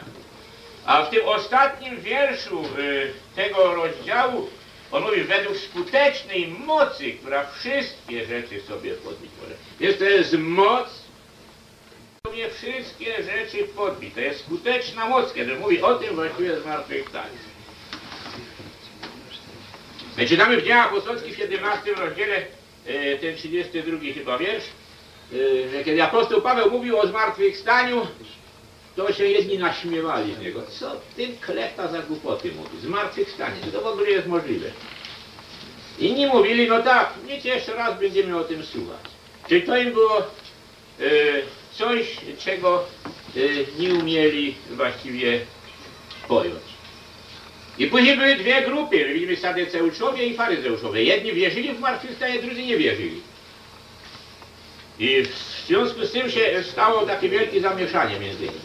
A w tym ostatnim wierszu tego rozdziału on mówi, według skutecznej mocy, która wszystkie rzeczy sobie podbić może. Więc to jest moc, sobie wszystkie rzeczy podbić. To jest skuteczna moc, kiedy mówi o tym właściwie zmartwychwstaniu. My czytamy w Dziejach Apostolskich w 17 rozdziale, ten 32 chyba wiersz, że kiedy apostoł Paweł mówił o zmartwychwstaniu, to się jedni naśmiewali z niego. Co ty klechta za głupoty mówi? Zmartwychwstanie, czy to w ogóle jest możliwe? Inni mówili, no tak, nic, jeszcze raz będziemy o tym słuchać. Czyli to im było coś, czego nie umieli właściwie pojąć. I później były dwie grupy, widzimy Sadeceuczowie i Faryzeuszowie. Jedni wierzyli w zmartwychwstanie, drudzy nie wierzyli. I w związku z tym się stało takie wielkie zamieszanie między nimi.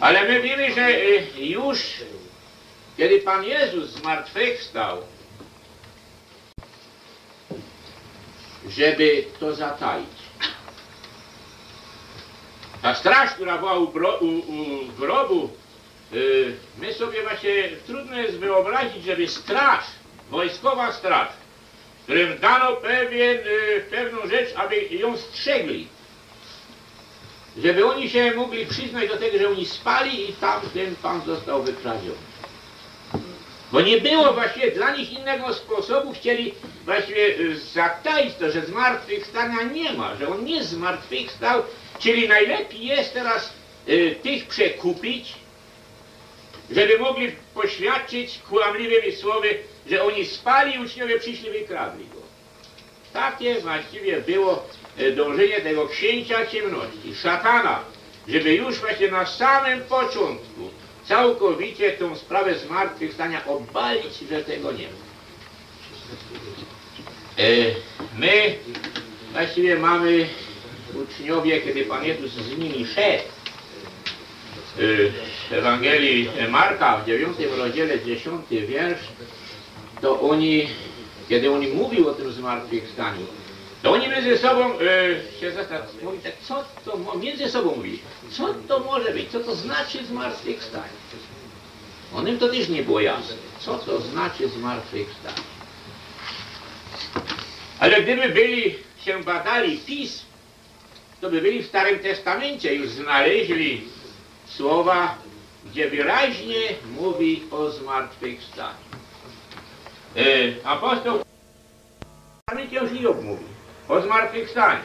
Ale my wiemy, że już kiedy Pan Jezus zmartwychwstał, żeby to zataić. Ta straż, która była u grobu, my sobie właśnie trudno jest wyobrazić, żeby straż, wojskowa straż, którym dano pewną rzecz, aby ją strzegli. Żeby oni się mogli przyznać do tego, że oni spali i tam ten Pan został wykradziony. Bo nie było właściwie dla nich innego sposobu, chcieli właściwie zataić to, że zmartwychwstania nie ma, że on nie zmartwychwstał, czyli najlepiej jest teraz tych przekupić, żeby mogli poświadczyć kłamliwymi słowy, że oni spali i uczniowie przyszli i wykradli go. Takie właściwie było dążenie tego księcia ciemności, szatana, żeby już właśnie na samym początku całkowicie tą sprawę zmartwychwstania obalić, że tego nie ma. My właściwie mamy uczniowie, kiedy Pan Jezus z nimi szedł, w Ewangelii Marka w 9 rozdziale 10 wiersz, to oni, kiedy oni mówił o tym zmartwychwstaniu, to oni między sobą się zastanawiali, tak, co to między sobą mówili, co to może być, co to znaczy zmartwychwstanie. Onym to też nie było jasne, co to znaczy zmartwychwstanie. Ale gdyby się badali pism, to by byli w Starym Testamencie, już znaleźli słowa, gdzie wyraźnie mówi o zmartwychwstaniu. Apostoł już i mówi o zmartwychwstaniu.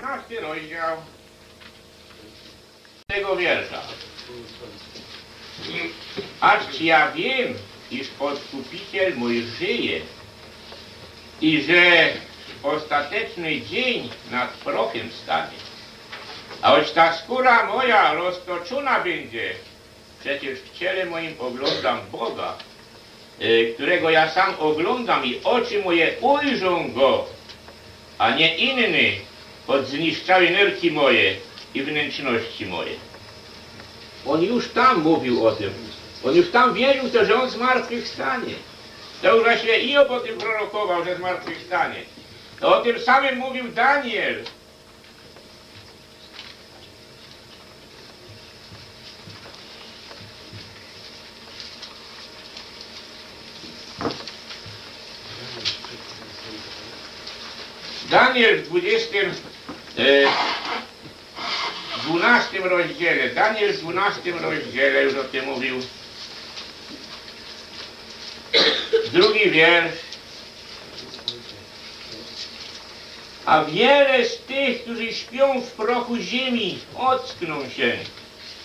Każdy rozdział tego wiersza. Acz ja wiem, iż Odkupiciel mój żyje i że ostateczny dzień nad prochem stanie. A choć ta skóra moja roztoczona będzie, przecież w ciele moim oglądam Boga, którego ja sam oglądam i oczy moje ujrzą Go, a nie inny, choć zniszczały nerki moje i wnętrzności moje. On już tam mówił o tym. On już tam wierzył to, że on zmartwychwstanie. To już właśnie Ijob o tym prorokował, że zmartwychwstanie. To o tym samym mówił Daniel. Daniel w 20 12 rozdziale, Daniel w 12 rozdziale już o tym mówił. Drugi wiersz. A wiele z tych, którzy śpią w prochu ziemi, ockną się.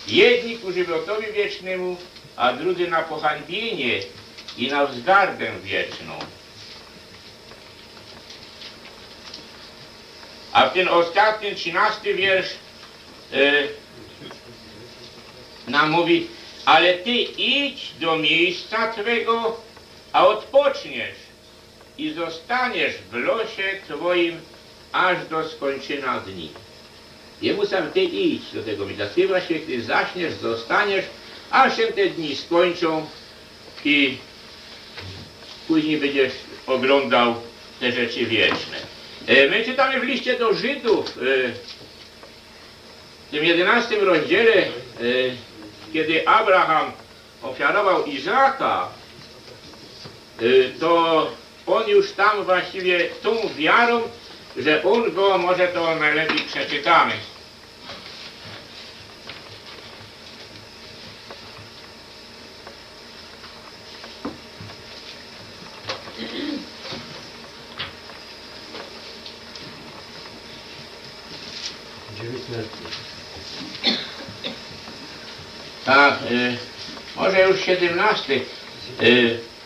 Jedni ku żywiotowi wiecznemu, a drudzy na pohańbienie i na wzgardę wieczną. A ten ostatni, 13 wiersz nam mówi, ale ty idź do miejsca twego, a odpoczniesz i zostaniesz w losie twoim aż do skończenia dni. Jemu sam ty idź do tego miejsca, ty właśnie ty zaśniesz, zostaniesz, aż się te dni skończą i później będziesz oglądał te rzeczy wieczne. My czytamy w liście do Żydów, w tym 11 rozdziale, kiedy Abraham ofiarował Izaaka, to on już tam właściwie tą wiarą, że on go, może to najlepiej przeczytamy. Tak, może już 17.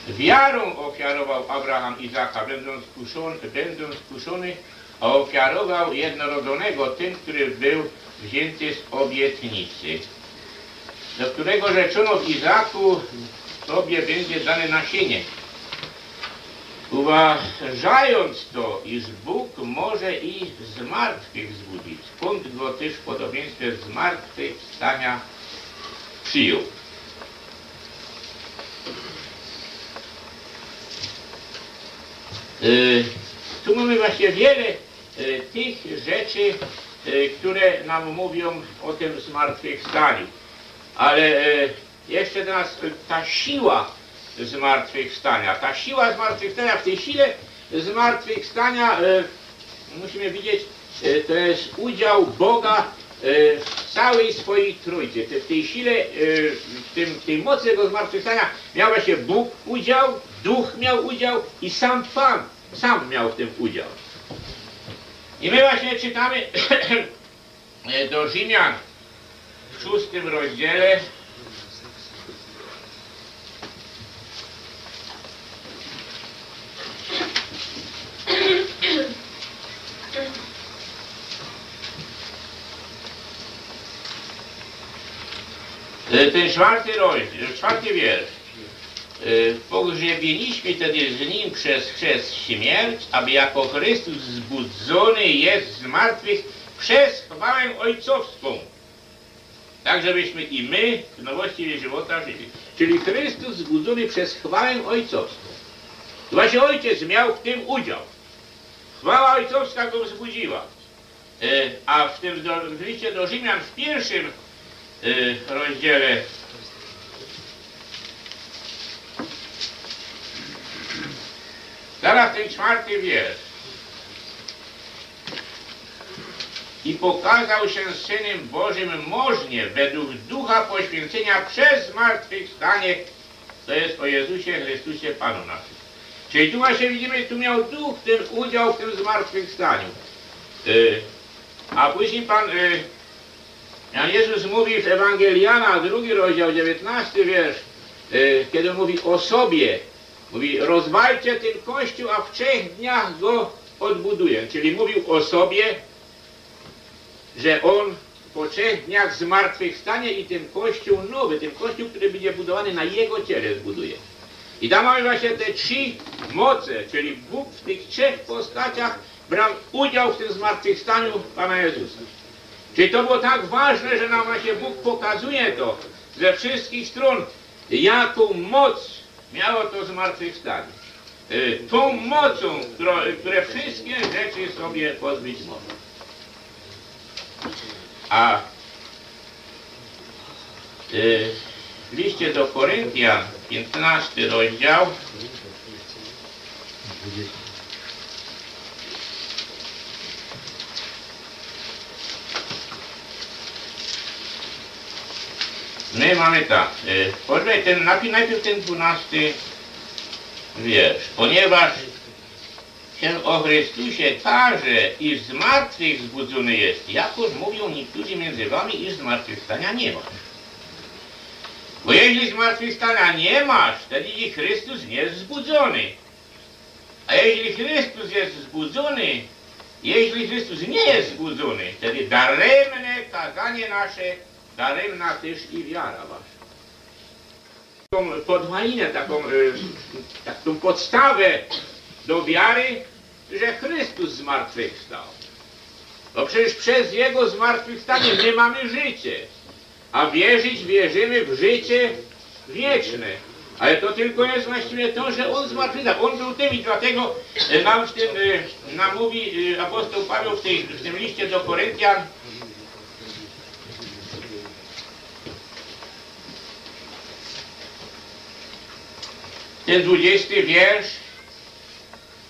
Wiarą ofiarował Abraham Izaaka, będąc kuszony, a ofiarował jednorodzonego, ten, który był wzięty z obietnicy, do którego rzeczono w Izaaku, tobie będzie dane nasienie. Uważając to, iż Bóg może i z martwych zbudzić, skąd go też w podobieństwie zmartwychwstania przyjął. Tu mamy właśnie wiele tych rzeczy, które nam mówią o tym zmartwychwstaniu. Ale jeszcze teraz ta siła zmartwychwstania. Ta siła zmartwychwstania, w tej sile zmartwychwstania musimy widzieć, to jest udział Boga w całej swojej trójcy. W tej sile, w tej mocy tego zmartwychwstania miał właśnie Bóg udział, Duch miał udział i sam Pan sam miał w tym udział. I my właśnie czytamy do Rzymian w 6 rozdziale. Ten 4 rozdział, 4 wiersz. Pogrzebieniśmy tedy z Nim przez chrzest śmierć, aby jako Chrystus zbudzony jest z martwych przez chwałę ojcowską. Tak, żebyśmy i my w nowości żywota żyli. Czyli Chrystus zbudzony przez chwałę ojcowską. Właśnie Ojciec miał w tym udział. Chwała ojcowska go wzbudziła. A w tym liście do Rzymian w 1 rozdziale, zaraz ten 4 wiersz. I pokazał się Synem Bożym możnie według ducha poświęcenia przez zmartwychwstanie, to jest o Jezusie Chrystusie Panu naszym. Czyli tu właśnie widzimy, tu miał Duch ten udział w tym zmartwychwstaniu. A później Pan Jezus mówi w Ewangelii Jana, 2 rozdział, 19 wiersz, kiedy mówi o sobie, mówi, rozwalcie ten kościół, a w 3 dniach go odbuduję. Czyli mówił o sobie, że on po 3 dniach zmartwychwstanie i ten kościół nowy, ten kościół, który będzie budowany na jego ciele, zbuduje. I tam mamy właśnie te 3 moce, czyli Bóg w tych 3 postaciach brał udział w tym zmartwychwstaniu Pana Jezusa. Czyli to było tak ważne, że nam właśnie Bóg pokazuje to ze wszystkich stron, jaką moc miało to zmartwychwstanie. Tą mocą, które wszystkie rzeczy sobie pozbyć mogą. A w liście do Koryntian, 15 rozdział, My mamy tak, najpierw ten 12 wiersz. Ponieważ się o Chrystusie tarze, iż z martwych zbudzony jest, jakoż mówią niektórzy między wami, iż zmartwychwstania nie ma. Bo jeśli zmartwychwstania nie masz, wtedy Chrystus nie jest wzbudzony. A jeśli Chrystus jest wzbudzony, jeśli Chrystus nie jest wzbudzony, wtedy daremne kazanie nasze, daremna też i wiara wasza. Taką podwalinę, taką podstawę do wiary, że Chrystus zmartwychwstał. Bo przecież przez Jego zmartwychwstanie my mamy życie. A wierzyć wierzymy w życie wieczne. Ale to tylko jest właściwie to, że On zmartwychwstał. On był tym i dlatego nam w tym mówi apostoł Paweł w tym liście do Koryntian. Ten 20 wiersz.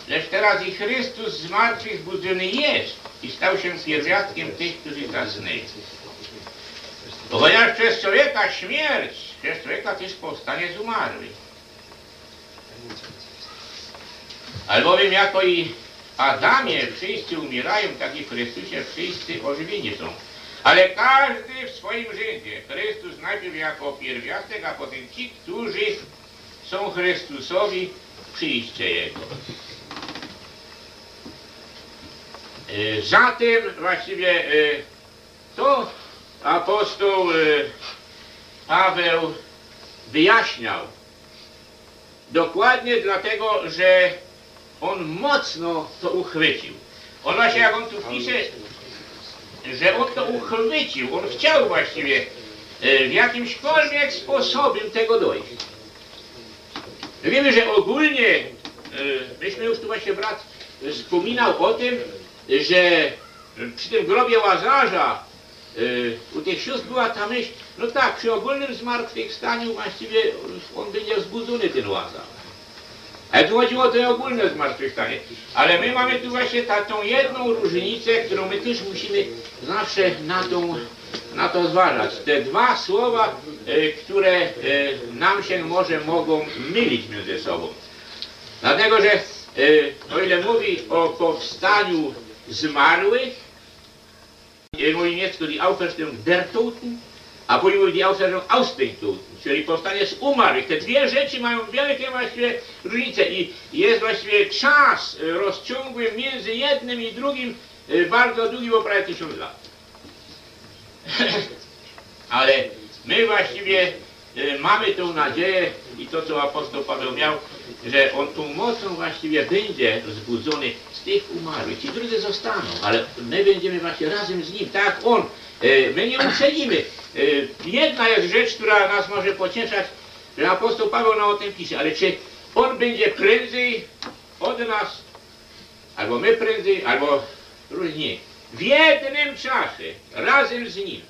Lecz teraz i Chrystus z martwych zbudzony jest i stał się pierwiastkiem tych, którzy zasnęli. Bo ponieważ przez człowieka śmierć, przez człowieka też powstanie z umarłych. Albowiem jako i Adamie wszyscy umierają, tak i w Chrystusie wszyscy ożywieni są. Ale każdy w swoim życiu. Chrystus najpierw jako pierwiastek, a potem ci, którzy są Chrystusowi, przyjście Jego. Zatem właściwie to apostoł Paweł wyjaśniał. Dokładnie dlatego, że on mocno to uchwycił. On właśnie, jak on tu pisze, że on to uchwycił, on chciał właściwie w jakimśkolwiek sposobem tego dojść. Wiemy, że ogólnie, myśmy już tu właśnie brat wspominał o tym, że przy tym grobie Łazarza u tych sióstr była ta myśl, no tak, przy ogólnym zmartwychwstaniu właściwie on będzie wzbudzony, ten Łazarz. Ale tu chodziło o to ogólne zmartwychwstanie. Ale my mamy tu właśnie tą jedną różnicę, którą my też musimy zawsze na to zważać. Te dwa słowa, które nam się może mogą mylić między sobą. Dlatego, że o ile mówi o powstaniu zmarłych, mój niemiecki die Auferstehung der Toten, a później mówi die Auferstehung aus den Toten, czyli powstanie z umarłych. Te dwie rzeczy mają wielkie właściwie różnice i jest właściwie czas rozciągły między jednym i drugim bardzo długi, bo prawie 1000 lat. Ale my właściwie mamy tą nadzieję i to, co apostoł Paweł miał, że on tą mocą właściwie będzie wzbudzony z tych umarłych. Ci drudzy zostaną, ale my będziemy właśnie razem z nim, tak jak on. My nie uprzedzimy. Jedna jest rzecz, która nas może pocieszać, że apostoł Paweł nam o tym pisze, ale czy on będzie prędzej od nas, albo my prędzej, albo różnie. W jednym czasie, razem z nim.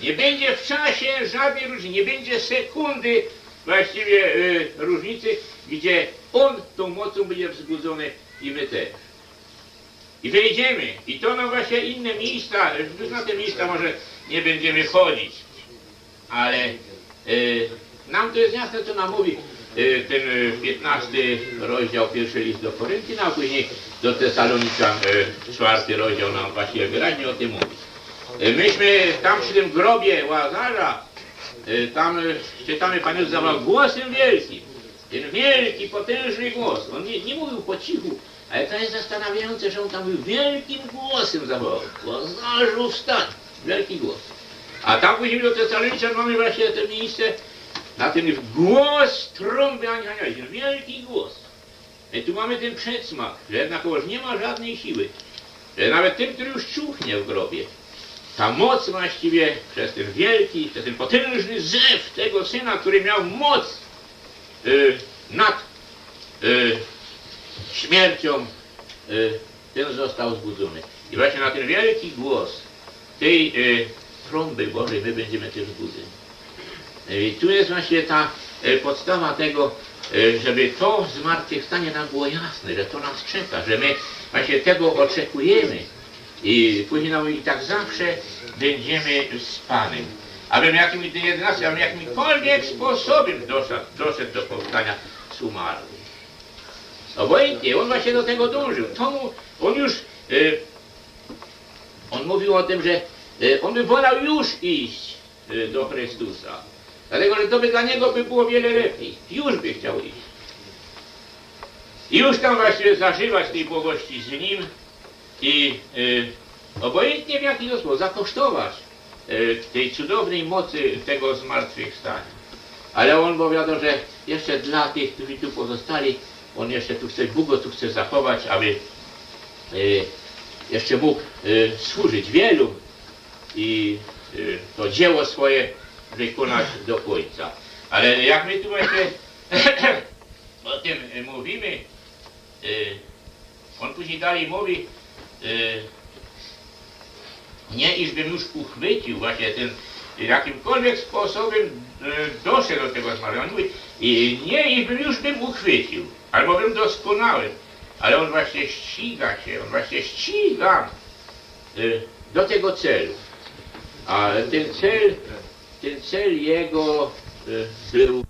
Nie będzie w czasie żadnej różnicy, nie będzie sekundy właściwie różnicy, gdzie on tą mocą będzie wzbudzony i my też. I wyjdziemy. I to no właśnie inne miejsca, już na te miejsca może nie będziemy chodzić. Ale nam to jest jasne, co nam mówi ten 15 rozdział, pierwszy list do Koryntian, a później do Tesaloniczan, 4 rozdział nam właśnie wyraźnie o tym mówi. Myśmy tam przy tym grobie Łazarza, tam czytamy, Pan Jezus zawołał głosem wielkim. Ten wielki, potężny głos. On nie mówił po cichu, ale to jest zastanawiające, że on tam był wielkim głosem zawołał. Łazarzu, wstań! Wielki głos. A tam później do Tesaloniczan mamy właśnie to miejsce, na ten głos trąby aniołów, ten wielki głos. I tu mamy ten przedsmak, że jednakowoż nie ma żadnej siły. Że nawet ten, który już ciuchnie w grobie, ta moc właściwie przez ten wielki, przez ten potężny zew tego Syna, który miał moc nad śmiercią, ten został zbudzony. I właśnie na ten wielki głos tej trąby Bożej my będziemy też zbudzeni. I tu jest właśnie ta podstawa tego, żeby to zmartwychwstanie nam było jasne, że to nas czeka, że my właśnie tego oczekujemy. I później i tak zawsze będziemy z Panem. abym jakimkolwiek sposobem doszedł do powstania z umarłych. Obojętnie, on właśnie do tego dążył. On mówił o tym, że on by wolał już iść do Chrystusa. Dlatego, że to by dla niego by było wiele lepiej. Już by chciał iść. I już tam właściwie zażywać tej błogości z nim i obojętnie w jaki sposób zakosztować tej cudownej mocy tego zmartwychwstania. Ale on powiadał, że jeszcze dla tych, którzy tu pozostali, on jeszcze tu chce, Bóg go tu chce zachować, aby jeszcze mógł służyć wielu i to dzieło swoje wykonać do końca. Ale jak my tu właśnie o tym mówimy, on później dalej mówi, nie iżbym już uchwycił właśnie ten jakimkolwiek sposobem doszedł do tego zmarłego. On mówi, nie iżbym już bym uchwycił, albowiem doskonałym. Ale on właśnie ściga się, on właśnie ściga do tego celu. A ten cel jego był...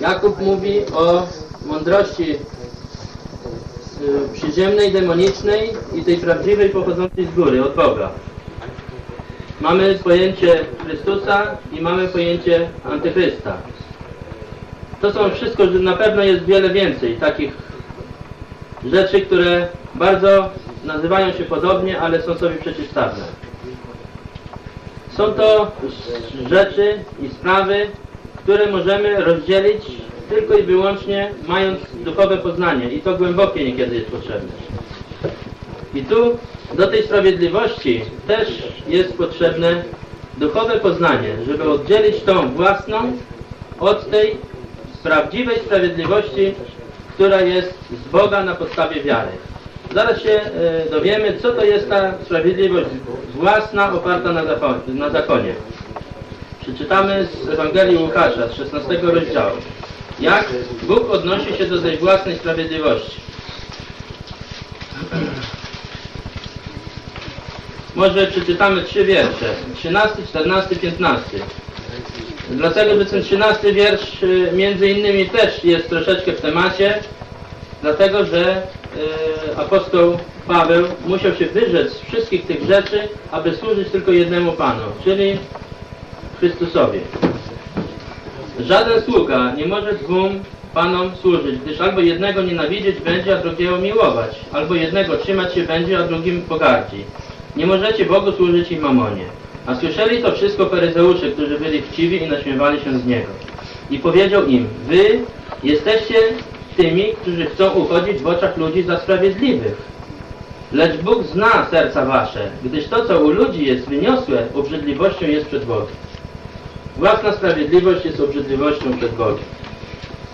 Jakub mówi o mądrości przyziemnej, demonicznej i tej prawdziwej pochodzącej z góry, od Boga. Mamy pojęcie Chrystusa i mamy pojęcie Antychrysta. To są wszystko, że na pewno jest wiele więcej takich rzeczy, które bardzo nazywają się podobnie, ale są sobie przeciwstawne. Są to rzeczy i sprawy, które możemy rozdzielić tylko i wyłącznie mając duchowe poznanie i to głębokie niekiedy jest potrzebne. I tu do tej sprawiedliwości też jest potrzebne duchowe poznanie, żeby oddzielić tą własną od tej prawdziwej sprawiedliwości, która jest z Boga na podstawie wiary. Zaraz się dowiemy, co to jest ta sprawiedliwość własna oparta na zakonie. Przeczytamy z Ewangelii Łukasza, z 16 rozdziału. Jak Bóg odnosi się do tej własnej sprawiedliwości. Może przeczytamy 3 wiersze. 13, 14, 15. Dlatego, że ten 13 wiersz między innymi też jest troszeczkę w temacie, dlatego, że apostoł Paweł musiał się wyrzec wszystkich tych rzeczy, aby służyć tylko jednemu Panu, czyli Chrystusowi. Żaden sługa nie może dwóm Panom służyć, gdyż albo jednego nienawidzieć będzie, a drugiego miłować, albo jednego trzymać się będzie, a drugim pogardzi. Nie możecie Bogu służyć i mamonie. A słyszeli to wszystko faryzeusze, którzy byli chciwi i naśmiewali się z niego. I powiedział im, wy jesteście tymi, którzy chcą uchodzić w oczach ludzi za sprawiedliwych. Lecz Bóg zna serca wasze, gdyż to, co u ludzi jest wyniosłe, obrzydliwością jest przed Bogiem. Własna sprawiedliwość jest obrzydliwością przed Bogiem.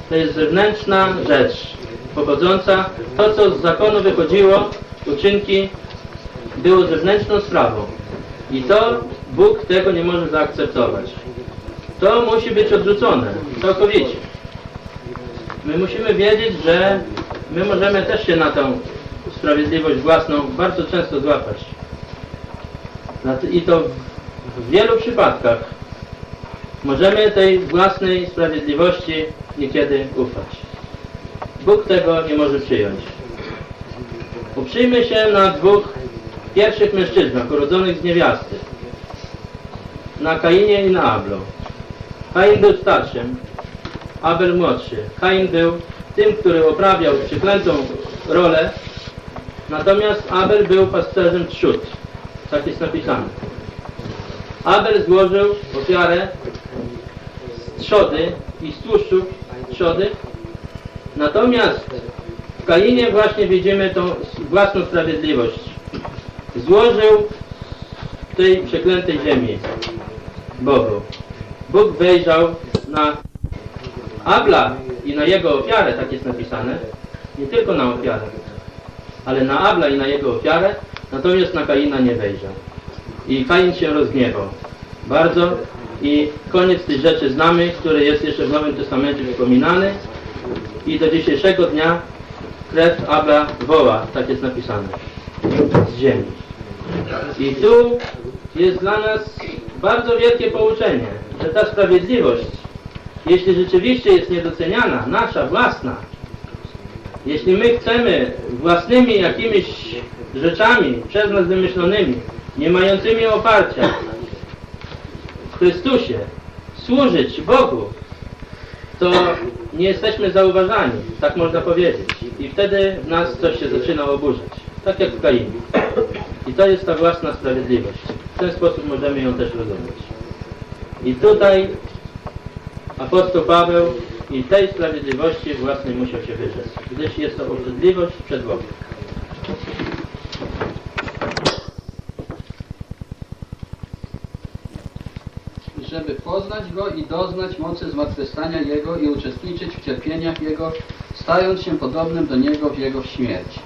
To jest zewnętrzna rzecz pochodząca. To, co z zakonu wychodziło, uczynki, było zewnętrzną sprawą. I to Bóg tego nie może zaakceptować. To musi być odrzucone całkowicie. My musimy wiedzieć, że my możemy też się na tą sprawiedliwość własną bardzo często złapać. I to w wielu przypadkach możemy tej własnej sprawiedliwości niekiedy ufać. Bóg tego nie może przyjąć. Uprzyjmy się na dwóch pierwszych mężczyznach urodzonych z niewiasty, na Kainie i na Ablu. Kain był starszym, Abel młodszy. Kain był tym, który oprawiał przyklętą rolę, natomiast Abel był pasterzem trzód. Tak jest napisane. Abel złożył ofiarę z trzody i z tłuszczu trzody, natomiast w Kainie właśnie widzimy tą własną sprawiedliwość. Złożył tej przeklętej ziemi Bogu. Bóg wejrzał na Abla i na jego ofiarę, tak jest napisane, nie tylko na ofiarę, ale na Abla i na jego ofiarę, natomiast na Kaina nie wejrzał. I Kain się rozgniewał bardzo i koniec tej rzeczy znamy, który jest jeszcze w Nowym Testamencie wspominany i do dzisiejszego dnia krew Abla woła, tak jest napisane, z ziemi. I tu jest dla nas bardzo wielkie pouczenie, że ta sprawiedliwość, jeśli rzeczywiście jest niedoceniana, nasza własna, jeśli my chcemy własnymi jakimiś rzeczami przez nas wymyślonymi, nie mającymi oparcia w Chrystusie, służyć Bogu, to nie jesteśmy zauważani, tak można powiedzieć. I wtedy w nas coś się zaczyna oburzać, tak jak w Kainie. I to jest ta własna sprawiedliwość. W ten sposób możemy ją też rozumieć. I tutaj apostoł Paweł i tej sprawiedliwości własnej musiał się wyrzec, gdyż jest to obrzydliwość przed Bogiem. Żeby poznać Go i doznać mocy zmartwychwstania Jego i uczestniczyć w cierpieniach Jego, stając się podobnym do Niego w Jego śmierci.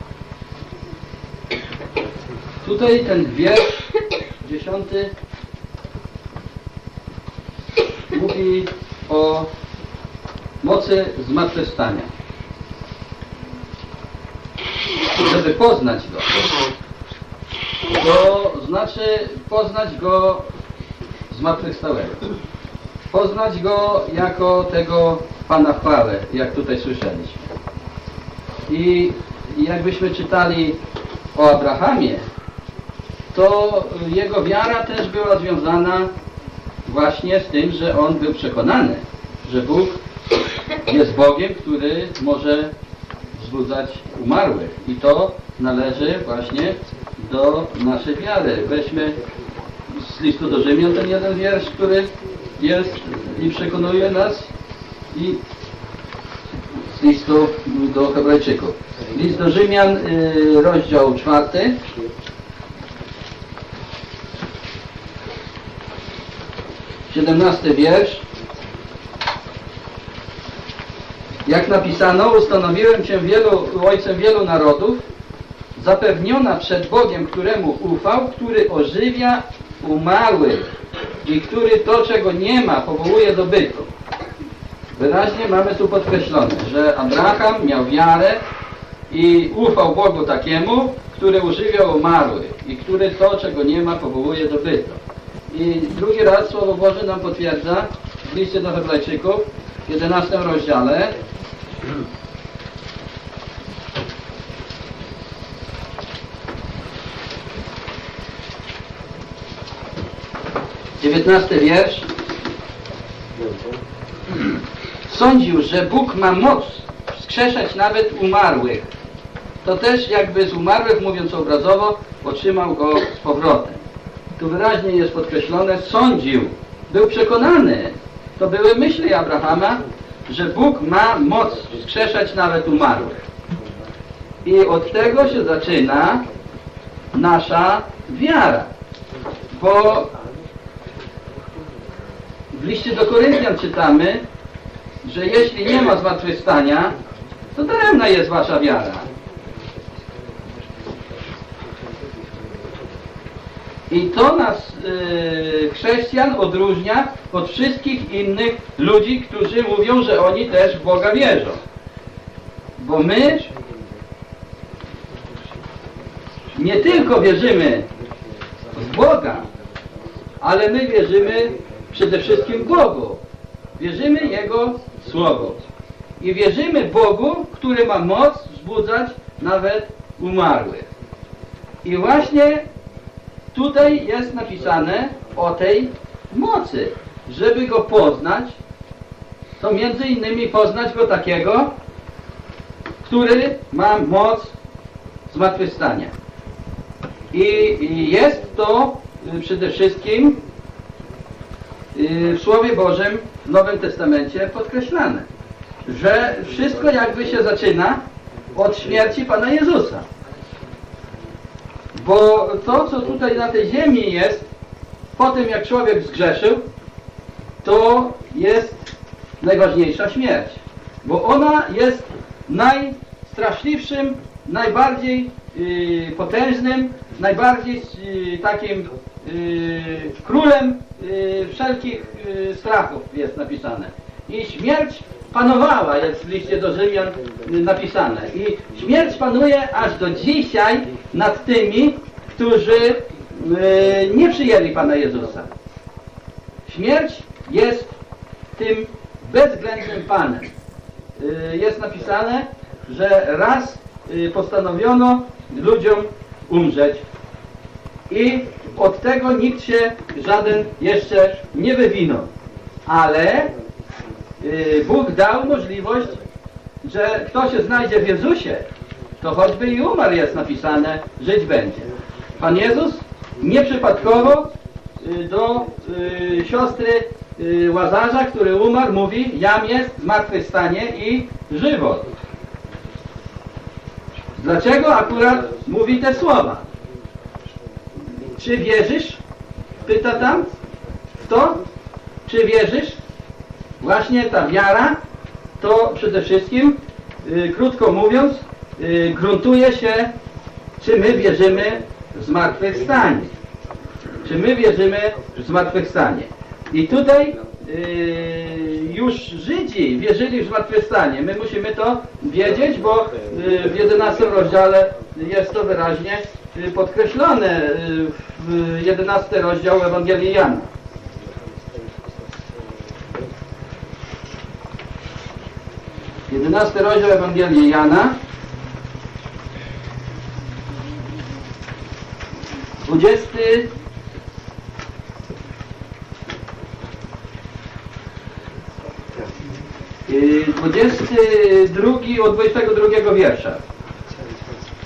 Tutaj ten wiersz 10 mówi o mocy zmartwychwstania. Żeby poznać Go, to znaczy poznać Go zmartwychwstałego. Poznać Go jako tego Pana w chwale, jak tutaj słyszeliśmy. I jakbyśmy czytali o Abrahamie, to jego wiara też była związana właśnie z tym, że on był przekonany, że Bóg jest Bogiem, który może wzbudzać umarłych. I to należy właśnie do naszej wiary. Weźmy z listu do Rzymian ten jeden wiersz, który jest i przekonuje nas, i z listu do Hebrajczyków. List do Rzymian, rozdział 4. XVII wiersz. Jak napisano, ustanowiłem Cię ojcem wielu narodów, zapewniona przed Bogiem, któremu ufał, który ożywia umarłych i który to, czego nie ma, powołuje do bytu. Wyraźnie mamy tu podkreślone, że Abraham miał wiarę i ufał Bogu takiemu, który ożywiał umarłych i który to, czego nie ma, powołuje do bytu. I drugi raz Słowo Boże nam potwierdza w liście do Hebrajczyków, w 11 rozdziale, XIX wiersz. Sądził, że Bóg ma moc wskrzeszać nawet umarłych. To też jakby z umarłych, mówiąc obrazowo, otrzymał go z powrotem. Tu wyraźnie jest podkreślone, sądził, był przekonany. To były myśli Abrahama, że Bóg ma moc wskrzeszać nawet umarłych. I od tego się zaczyna nasza wiara. Bo w liście do Koryntian czytamy, że jeśli nie ma zmartwychwstania, to daremna jest wasza wiara. I to nas, chrześcijan, odróżnia od wszystkich innych ludzi, którzy mówią, że oni też w Boga wierzą. Bo my nie tylko wierzymy w Boga, ale my wierzymy przede wszystkim Bogu. Wierzymy Jego Słowu. I wierzymy Bogu, który ma moc wzbudzać nawet umarłych. I właśnie tutaj jest napisane o tej mocy. Żeby Go poznać, to między innymi poznać Go takiego, który ma moc zmartwychwstania. I jest to przede wszystkim w Słowie Bożym w Nowym Testamencie podkreślane, że wszystko jakby się zaczyna od śmierci Pana Jezusa. Bo to, co tutaj na tej ziemi jest, po tym jak człowiek zgrzeszył, to jest najważniejsza śmierć. Bo ona jest najstraszliwszym, najbardziej potężnym, najbardziej takim królem wszelkich strachów jest napisane. I śmierć panowała, jest w liście do Rzymian napisane. I śmierć panuje aż do dzisiaj nad tymi, którzy nie przyjęli Pana Jezusa. Śmierć jest tym bezwzględnym panem. Jest napisane, że raz postanowiono ludziom umrzeć i od tego nikt się żaden jeszcze nie wywinął. Ale Bóg dał możliwość, że kto się znajdzie w Jezusie, to choćby i umarł, jest napisane, żyć będzie. Pan Jezus nieprzypadkowo do siostry Łazarza, który umarł, mówi: jam jest zmartwychwstanie i żywot. Dlaczego akurat mówi te słowa? Czy wierzysz? Pyta tam. W to? Czy wierzysz? Właśnie ta wiara to przede wszystkim, krótko mówiąc, gruntuje się, czy my wierzymy w zmartwychwstanie. Czy my wierzymy w zmartwychwstanie. I tutaj już Żydzi wierzyli w zmartwychwstanie. My musimy to wiedzieć, bo w 11 rozdziale jest to wyraźnie podkreślone, w 11 rozdział Ewangelii Jana. Jedenasty rozdział Ewangelii Jana, 22 wiersza.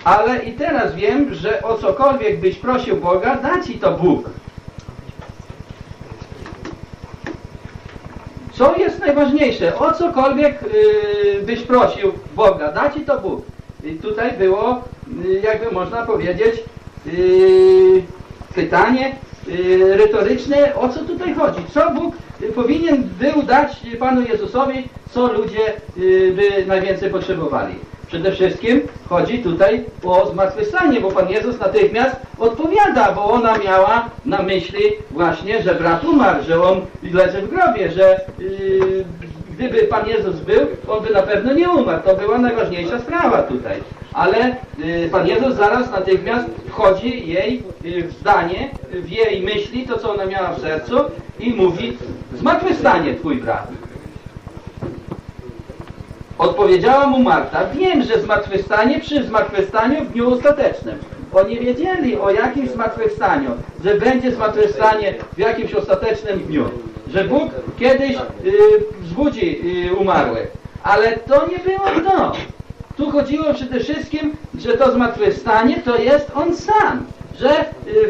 Ale i teraz wiem, że o cokolwiek byś prosił Boga, da ci to Bóg. Co jest najważniejsze? O cokolwiek byś prosił Boga, da ci to Bóg. I tutaj było, jakby można powiedzieć, pytanie retoryczne, o co tutaj chodzi? Co Bóg powinien był dać Panu Jezusowi, co ludzie by najwięcej potrzebowali? Przede wszystkim chodzi tutaj o zmartwychwstanie, bo Pan Jezus natychmiast odpowiada, bo ona miała na myśli właśnie, że brat umarł, że on leży w grobie, że gdyby Pan Jezus był, on by na pewno nie umarł. To była najważniejsza sprawa tutaj. Ale Pan Jezus zaraz natychmiast wchodzi jej w zdanie, w jej myśli, to co ona miała w sercu i mówi: zmartwychwstanie twój brat. Odpowiedziała mu Marta: wiem, że zmartwychwstanie przy zmartwychwstaniu w dniu ostatecznym. Oni wiedzieli o jakimś zmartwychwstaniu, że będzie zmartwychwstanie w jakimś ostatecznym dniu, że Bóg kiedyś wzbudzi umarłych. Ale to nie było to. Tu chodziło przede wszystkim, że to zmartwychwstanie to jest On sam, że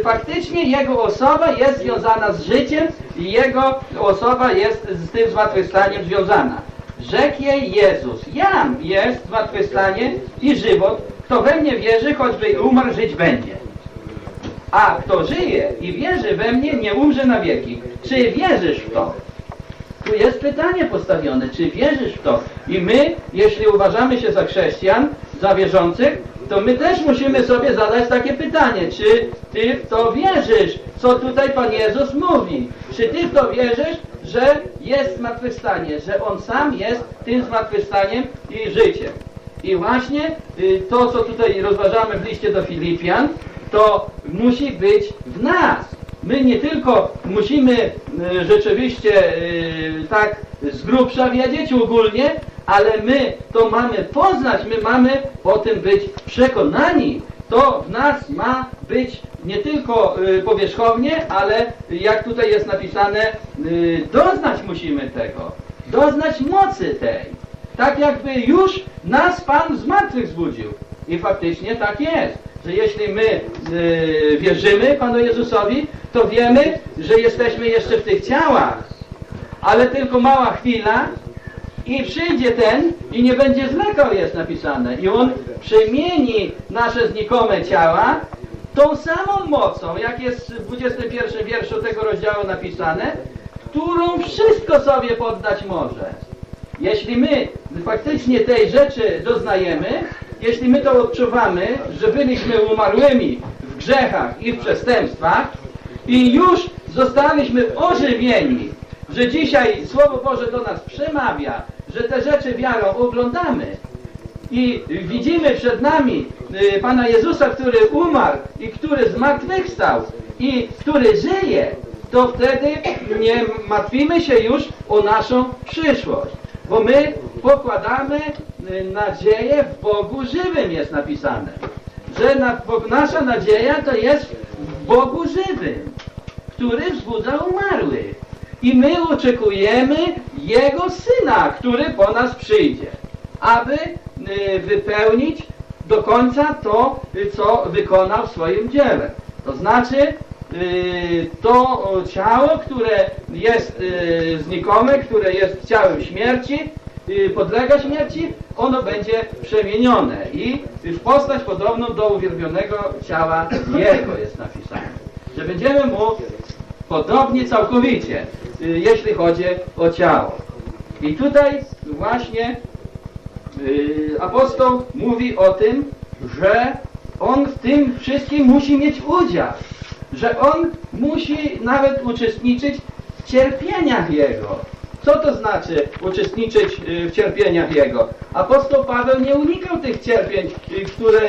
faktycznie Jego osoba jest związana z życiem i Jego osoba jest z tym zmartwychwstaniem związana. Rzekł jej Jezus: jam jest zmartwychwstanie i żywot, kto we mnie wierzy, choćby umarł, żyć będzie. A kto żyje i wierzy we mnie, nie umrze na wieki. Czy wierzysz w to? Tu jest pytanie postawione, czy wierzysz w to? I my, jeśli uważamy się za chrześcijan, za wierzących, to my też musimy sobie zadać takie pytanie: czy ty w to wierzysz, co tutaj Pan Jezus mówi? Czy ty w to wierzysz, że jest zmartwychwstanie, że On sam jest tym zmartwychwstaniem i życiem? I właśnie to, co tutaj rozważamy w liście do Filipian, to musi być w nas. My nie tylko musimy rzeczywiście tak z grubsza wiedzieć ogólnie, ale my to mamy poznać, my mamy o tym być przekonani. To w nas ma być nie tylko powierzchownie, ale jak tutaj jest napisane, doznać musimy tego, doznać mocy tej. Tak jakby już nas Pan z martwych wzbudził. I faktycznie tak jest, że jeśli my wierzymy Panu Jezusowi, to wiemy, że jesteśmy jeszcze w tych ciałach, ale tylko mała chwila i przyjdzie ten i nie będzie zlekał, jest napisane. I On przemieni nasze znikome ciała tą samą mocą, jak jest w 21 wierszu tego rozdziału napisane, którą wszystko sobie poddać może. Jeśli my faktycznie tej rzeczy doznajemy, jeśli my to odczuwamy, że byliśmy umarłymi w grzechach i w przestępstwach i już zostaliśmy ożywieni, że dzisiaj Słowo Boże do nas przemawia, że te rzeczy wiarą oglądamy i widzimy przed nami Pana Jezusa, który umarł i który zmartwychwstał i który żyje, to wtedy nie martwimy się już o naszą przyszłość. Bo my pokładamy nadzieję w Bogu żywym, jest napisane. Że nasza nadzieja to jest w Bogu żywym, który wzbudza umarłych. I my oczekujemy Jego Syna, który po nas przyjdzie, aby wypełnić do końca to, co wykonał w swoim dziele. To znaczy to ciało, które jest znikome, które jest ciałem śmierci, podlega śmierci, ono będzie przemienione i w postać podobną do uwielbionego ciała Jego jest napisane. Że będziemy Mu podobni całkowicie, jeśli chodzi o ciało. I tutaj właśnie apostoł mówi o tym, że on w tym wszystkim musi mieć udział. Że on musi nawet uczestniczyć w cierpieniach Jego. Co to znaczy uczestniczyć w cierpieniach Jego? Apostoł Paweł nie unikał tych cierpień, które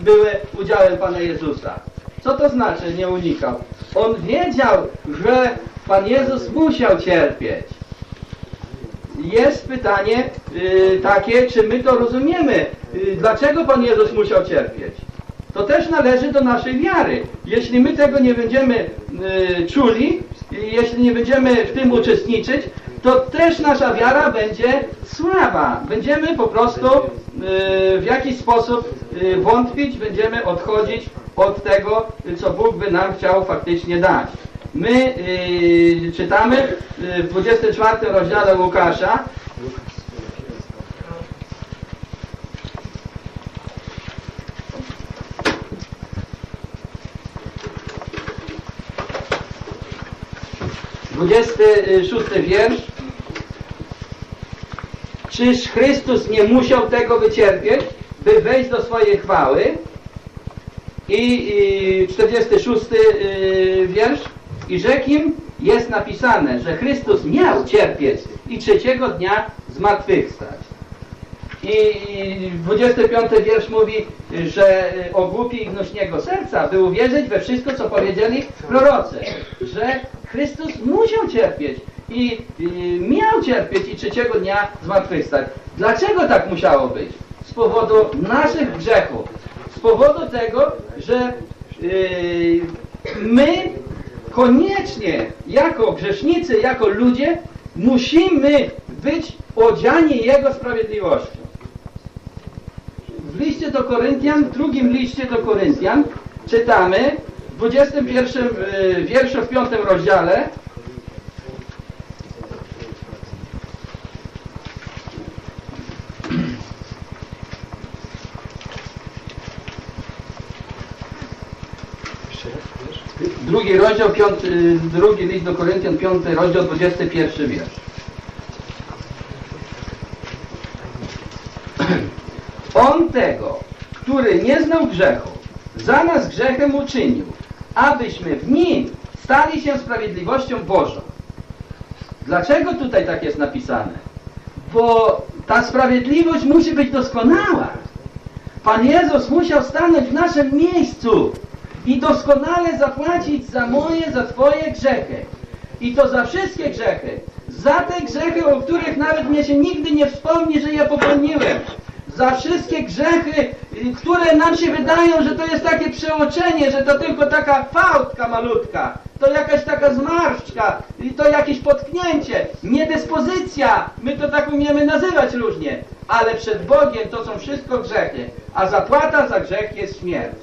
były udziałem Pana Jezusa. Co to znaczy nie unikał? On wiedział, że Pan Jezus musiał cierpieć. Jest pytanie takie, czy my to rozumiemy? Dlaczego Pan Jezus musiał cierpieć? To też należy do naszej wiary. Jeśli my tego nie będziemy czuli, jeśli nie będziemy w tym uczestniczyć, to też nasza wiara będzie słaba. Będziemy po prostu w jakiś sposób wątpić, będziemy odchodzić od tego, co Bóg by nam chciał faktycznie dać. My czytamy w 24 rozdziale Łukasza, szósty wiersz. Czyż Chrystus nie musiał tego wycierpieć, by wejść do swojej chwały? I 46 wiersz. I rzekł im, jest napisane, że Chrystus miał cierpieć i trzeciego dnia zmartwychwstać. I 25 wiersz mówi, że o głupi i gnuśnego serca, by uwierzyć we wszystko, co powiedzieli prorocy, że Chrystus musiał cierpieć i miał cierpieć i trzeciego dnia zmartwychwstać. Dlaczego tak musiało być? Z powodu naszych grzechów, z powodu tego, że my koniecznie jako grzesznicy, jako ludzie musimy być odziani Jego sprawiedliwością. W liście do Koryntian, w drugim liście do Koryntian czytamy w 21 wierszu w 5 rozdziale. Drugi rozdział, drugi list do Koryntian, 5 rozdział, 21 wiersz. On tego, który nie znał grzechu, za nas grzechem uczynił, abyśmy w nim stali się sprawiedliwością Bożą. Dlaczego tutaj tak jest napisane? Bo ta sprawiedliwość musi być doskonała. Pan Jezus musiał stanąć w naszym miejscu i doskonale zapłacić za moje, za Twoje grzechy. I to za wszystkie grzechy. Za te grzechy, o których nawet mnie się nigdy nie wspomni, że ja popełniłem. Za wszystkie grzechy, które nam się wydają, że to jest takie przeoczenie, że to tylko taka fałdka malutka, to jakaś taka zmarszczka, to jakieś potknięcie, niedyspozycja, my to tak umiemy nazywać różnie, ale przed Bogiem to są wszystko grzechy, a zapłata za grzech jest śmierć.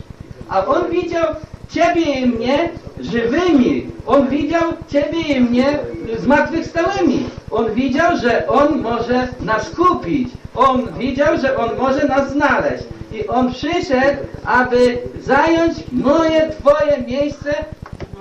A On widział Ciebie i mnie żywymi, On widział Ciebie i mnie zmartwychwstałymi, On widział, że On może nas kupić, On widział, że On może nas znaleźć i On przyszedł, aby zająć moje, Twoje miejsce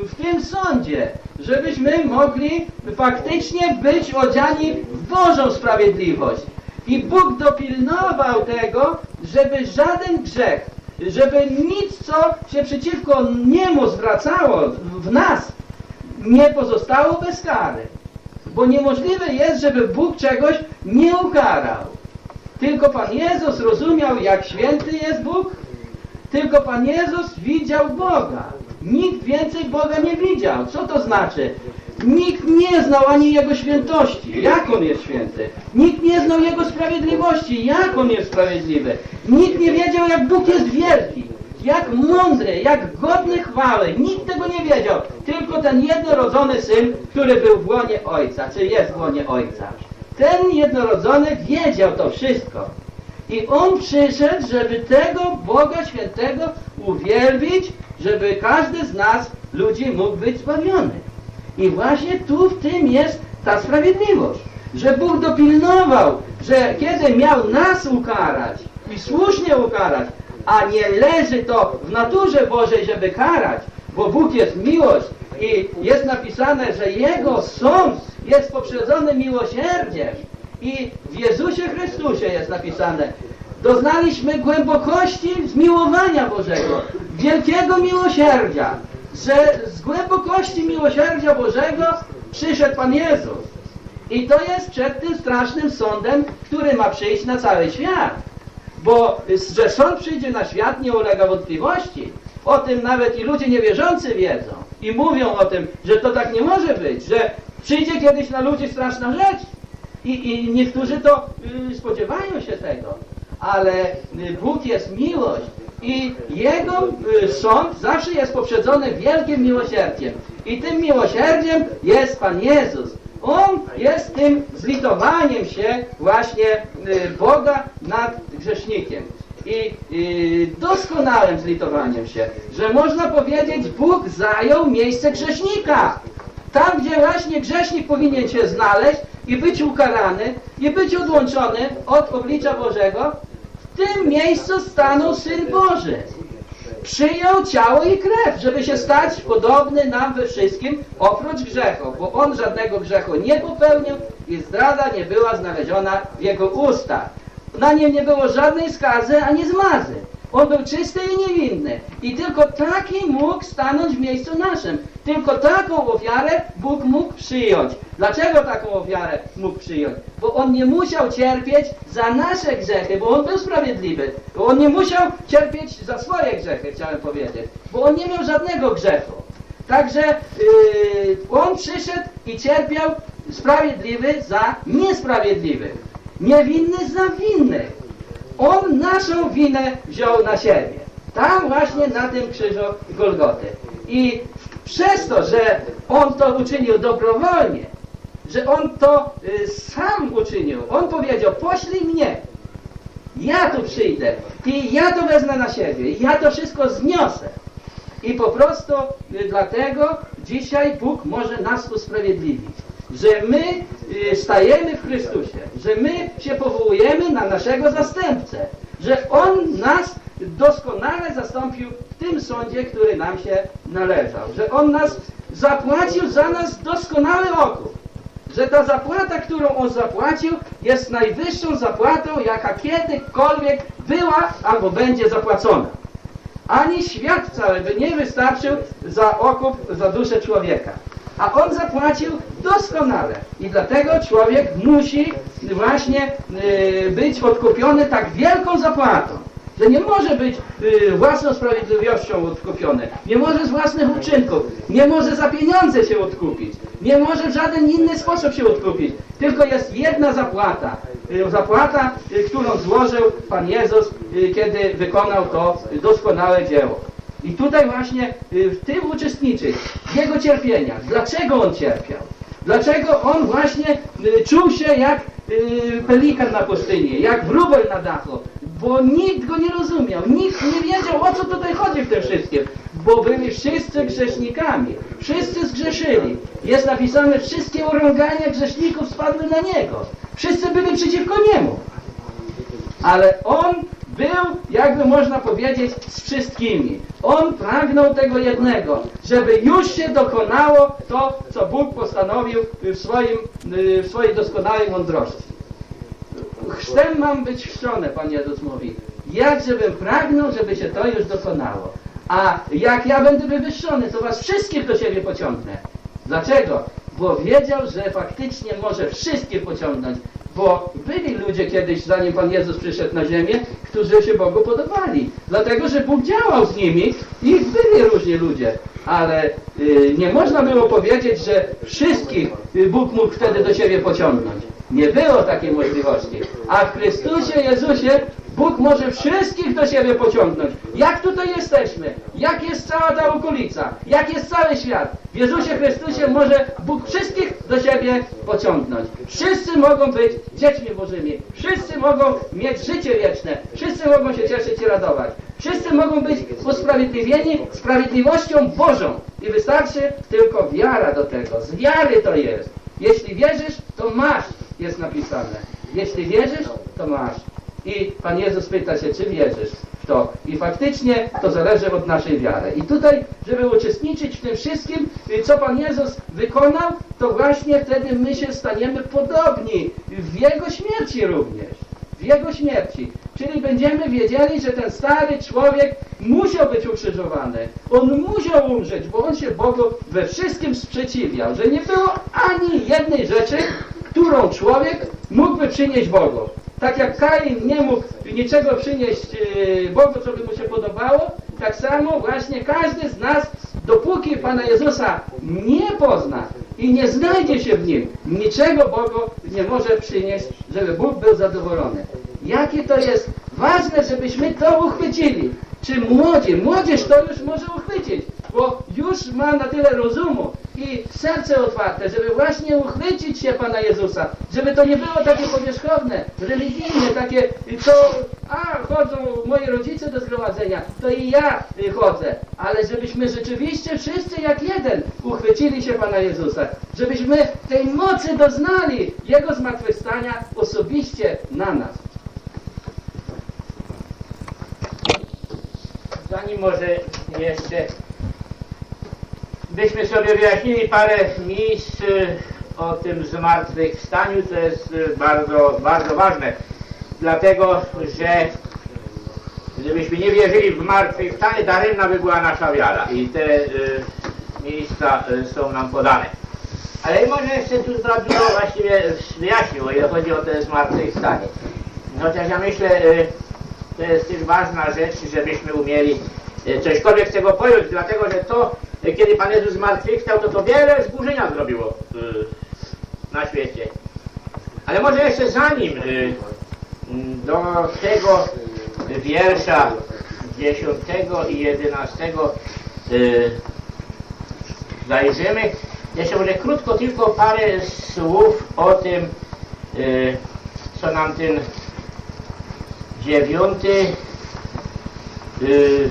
w tym sądzie, żebyśmy mogli faktycznie być odziani w Bożą sprawiedliwość. I Bóg dopilnował tego, żeby żaden grzech, żeby nic, co się przeciwko niemu zwracało w nas, nie pozostało bez kary. Bo niemożliwe jest, żeby Bóg czegoś nie ukarał. Tylko Pan Jezus rozumiał, jak święty jest Bóg. Tylko Pan Jezus widział Boga. Nikt więcej Boga nie widział. Co to znaczy? Nikt nie znał ani Jego świętości. Jak On jest święty? Nikt nie znał Jego sprawiedliwości. Jak On jest sprawiedliwy? Nikt nie wiedział, jak Bóg jest wielki, jak mądry, jak godny chwały. Nikt tego nie wiedział. Tylko ten jednorodzony Syn, który był w łonie Ojca, czy jest w łonie Ojca. Ten jednorodzony wiedział to wszystko. I On przyszedł, żeby tego Boga Świętego uwielbić, żeby każdy z nas, ludzi, mógł być zbawiony. I właśnie tu w tym jest ta sprawiedliwość, że Bóg dopilnował, że kiedy miał nas ukarać i słusznie ukarać, a nie leży to w naturze Bożej, żeby karać, bo Bóg jest miłość i jest napisane, że Jego sąd jest poprzedzony miłosierdziem. I w Jezusie Chrystusie jest napisane, doznaliśmy głębokości zmiłowania Bożego, wielkiego miłosierdzia, że z głębokości miłosierdzia Bożego przyszedł Pan Jezus. I to jest przed tym strasznym sądem, który ma przyjść na cały świat. Bo że sąd przyjdzie na świat, nie ulega wątpliwości. O tym nawet i ludzie niewierzący wiedzą. I mówią o tym, że to tak nie może być, że przyjdzie kiedyś na ludzi straszna rzecz. I niektórzy to spodziewają się tego. Ale Bóg jest miłość. I Jego sąd zawsze jest poprzedzony wielkim miłosierdziem. I tym miłosierdziem jest Pan Jezus. On jest tym zlitowaniem się właśnie Boga nad grzesznikiem. I doskonałym zlitowaniem się, że można powiedzieć, Bóg zajął miejsce grzesznika. Tam, gdzie właśnie grzesznik powinien się znaleźć i być ukarany, i być odłączony od oblicza Bożego, w tym miejscu stanął Syn Boży. Przyjął ciało i krew, żeby się stać podobny nam we wszystkim, oprócz grzechu, bo On żadnego grzechu nie popełnił i zdrada nie była znaleziona w Jego ustach. Na nim nie było żadnej skazy ani zmazy. On był czysty i niewinny. I tylko taki mógł stanąć w miejscu naszym. Tylko taką ofiarę Bóg mógł przyjąć. Dlaczego taką ofiarę mógł przyjąć? Bo On nie musiał cierpieć za nasze grzechy, bo On był sprawiedliwy. Bo On nie musiał cierpieć za swoje grzechy, chciałem powiedzieć. Bo On nie miał żadnego grzechu. Także On przyszedł i cierpiał sprawiedliwy za niesprawiedliwy. Niewinny za winnych. On naszą winę wziął na siebie. Tam właśnie na tym krzyżu Golgoty. I przez to, że On to uczynił dobrowolnie, że On to sam uczynił, On powiedział, poślij mnie, ja tu przyjdę i ja to wezmę na siebie, ja to wszystko zniosę. I po prostu dlatego dzisiaj Bóg może nas usprawiedliwić. Że my stajemy w Chrystusie, że my się powołujemy na naszego zastępcę, że On nas doskonale zastąpił w tym sądzie, który nam się należał, że On nas zapłacił za nas doskonały okup, że ta zapłata, którą On zapłacił, jest najwyższą zapłatą, jaka kiedykolwiek była albo będzie zapłacona. Ani świat cały by nie wystarczył za okup, za duszę człowieka. A On zapłacił doskonale. I dlatego człowiek musi właśnie być odkupiony tak wielką zapłatą, że nie może być własną sprawiedliwością odkupiony, nie może z własnych uczynków, nie może za pieniądze się odkupić, nie może w żaden inny sposób się odkupić. Tylko jest jedna zapłata. Zapłata, którą złożył Pan Jezus, kiedy wykonał to doskonałe dzieło. I tutaj właśnie w tym uczestniczyć, w Jego cierpieniach. Dlaczego On cierpiał? Dlaczego On właśnie czuł się jak pelikan na pustyni, jak wróbel na dachu? Bo nikt go nie rozumiał, nikt nie wiedział, o co tutaj chodzi w tym wszystkim. Bo byli wszyscy grzesznikami, wszyscy zgrzeszyli. Jest napisane, wszystkie urągania grzeszników spadły na Niego. Wszyscy byli przeciwko Niemu. Ale On był, jakby można powiedzieć, z wszystkimi. On pragnął tego jednego, żeby już się dokonało to, co Bóg postanowił w swojej doskonałej mądrości. Chrztem mam być chrzczony, Pan Jezus mówi. Jakżebym pragnął, żeby się to już dokonało. A jak ja będę wywyższony, to was wszystkich do siebie pociągnę. Dlaczego? bo wiedział, że faktycznie może wszystkie pociągnąć. Bo byli ludzie kiedyś, zanim Pan Jezus przyszedł na ziemię, którzy się Bogu podobali. Dlatego, że Bóg działał z nimi i byli różni ludzie. Ale nie można było powiedzieć, że wszystkich Bóg mógł wtedy do siebie pociągnąć. Nie było takiej możliwości. A w Chrystusie Jezusie Bóg może wszystkich do siebie pociągnąć. Jak tutaj jesteśmy? Jak jest cała ta okolica? Jak jest cały świat? W Jezusie Chrystusie może Bóg wszystkich do siebie pociągnąć. Wszyscy mogą być dziećmi Bożymi. Wszyscy mogą mieć życie wieczne. Wszyscy mogą się cieszyć i radować. Wszyscy mogą być usprawiedliwieni sprawiedliwością Bożą. I wystarczy tylko wiara do tego. Z wiary to jest. Jeśli wierzysz, to masz. Jest napisane. Jeśli wierzysz, to masz. I Pan Jezus pyta się, czy wierzysz w to. I faktycznie to zależy od naszej wiary. I tutaj, żeby uczestniczyć w tym wszystkim, co Pan Jezus wykonał, to właśnie wtedy my się staniemy podobni w Jego śmierci również. W Jego śmierci. Czyli będziemy wiedzieli, że ten stary człowiek musiał być ukrzyżowany. On musiał umrzeć, bo on się Bogu we wszystkim sprzeciwiał. Że nie było ani jednej rzeczy, którą człowiek mógłby przynieść Bogu. Tak jak Kain nie mógł niczego przynieść Bogu, co by mu się podobało, tak samo właśnie każdy z nas, dopóki Pana Jezusa nie pozna i nie znajdzie się w Nim, niczego Bogu nie może przynieść, żeby Bóg był zadowolony. Jakie to jest ważne, żebyśmy to uchwycili. Czy młodzież to już może uchwycić, bo już ma na tyle rozumu i serce otwarte, żeby właśnie uchwycić się Pana Jezusa, żeby to nie było takie powierzchowne, religijne, takie to, chodzą moi rodzice do zgromadzenia, to i ja chodzę, ale żebyśmy rzeczywiście wszyscy jak jeden uchwycili się Pana Jezusa, żebyśmy tej mocy doznali Jego zmartwychwstania osobiście na nas. Zanim może jeszcze byśmy sobie wyjaśnili parę miejsc o tym zmartwychwstaniu, co jest bardzo, bardzo ważne. Dlatego, że gdybyśmy nie wierzyli w zmartwychwstanie, daremna by była nasza wiara. I te miejsca są nam podane. Ale może jeszcze tu zrobiło, właściwie wyjaśnił, o ile chodzi o te zmartwychwstanie. Chociaż ja myślę, to jest też ważna rzecz, żebyśmy umieli cośkolwiek z tego pojąć, dlatego że to, kiedy Pan Jezus zmartwychwstał, to wiele wzburzenia zrobiło na świecie. Ale może jeszcze zanim do tego wiersza 10 i 11 zajrzymy, jeszcze może krótko tylko parę słów o tym, co nam ten 9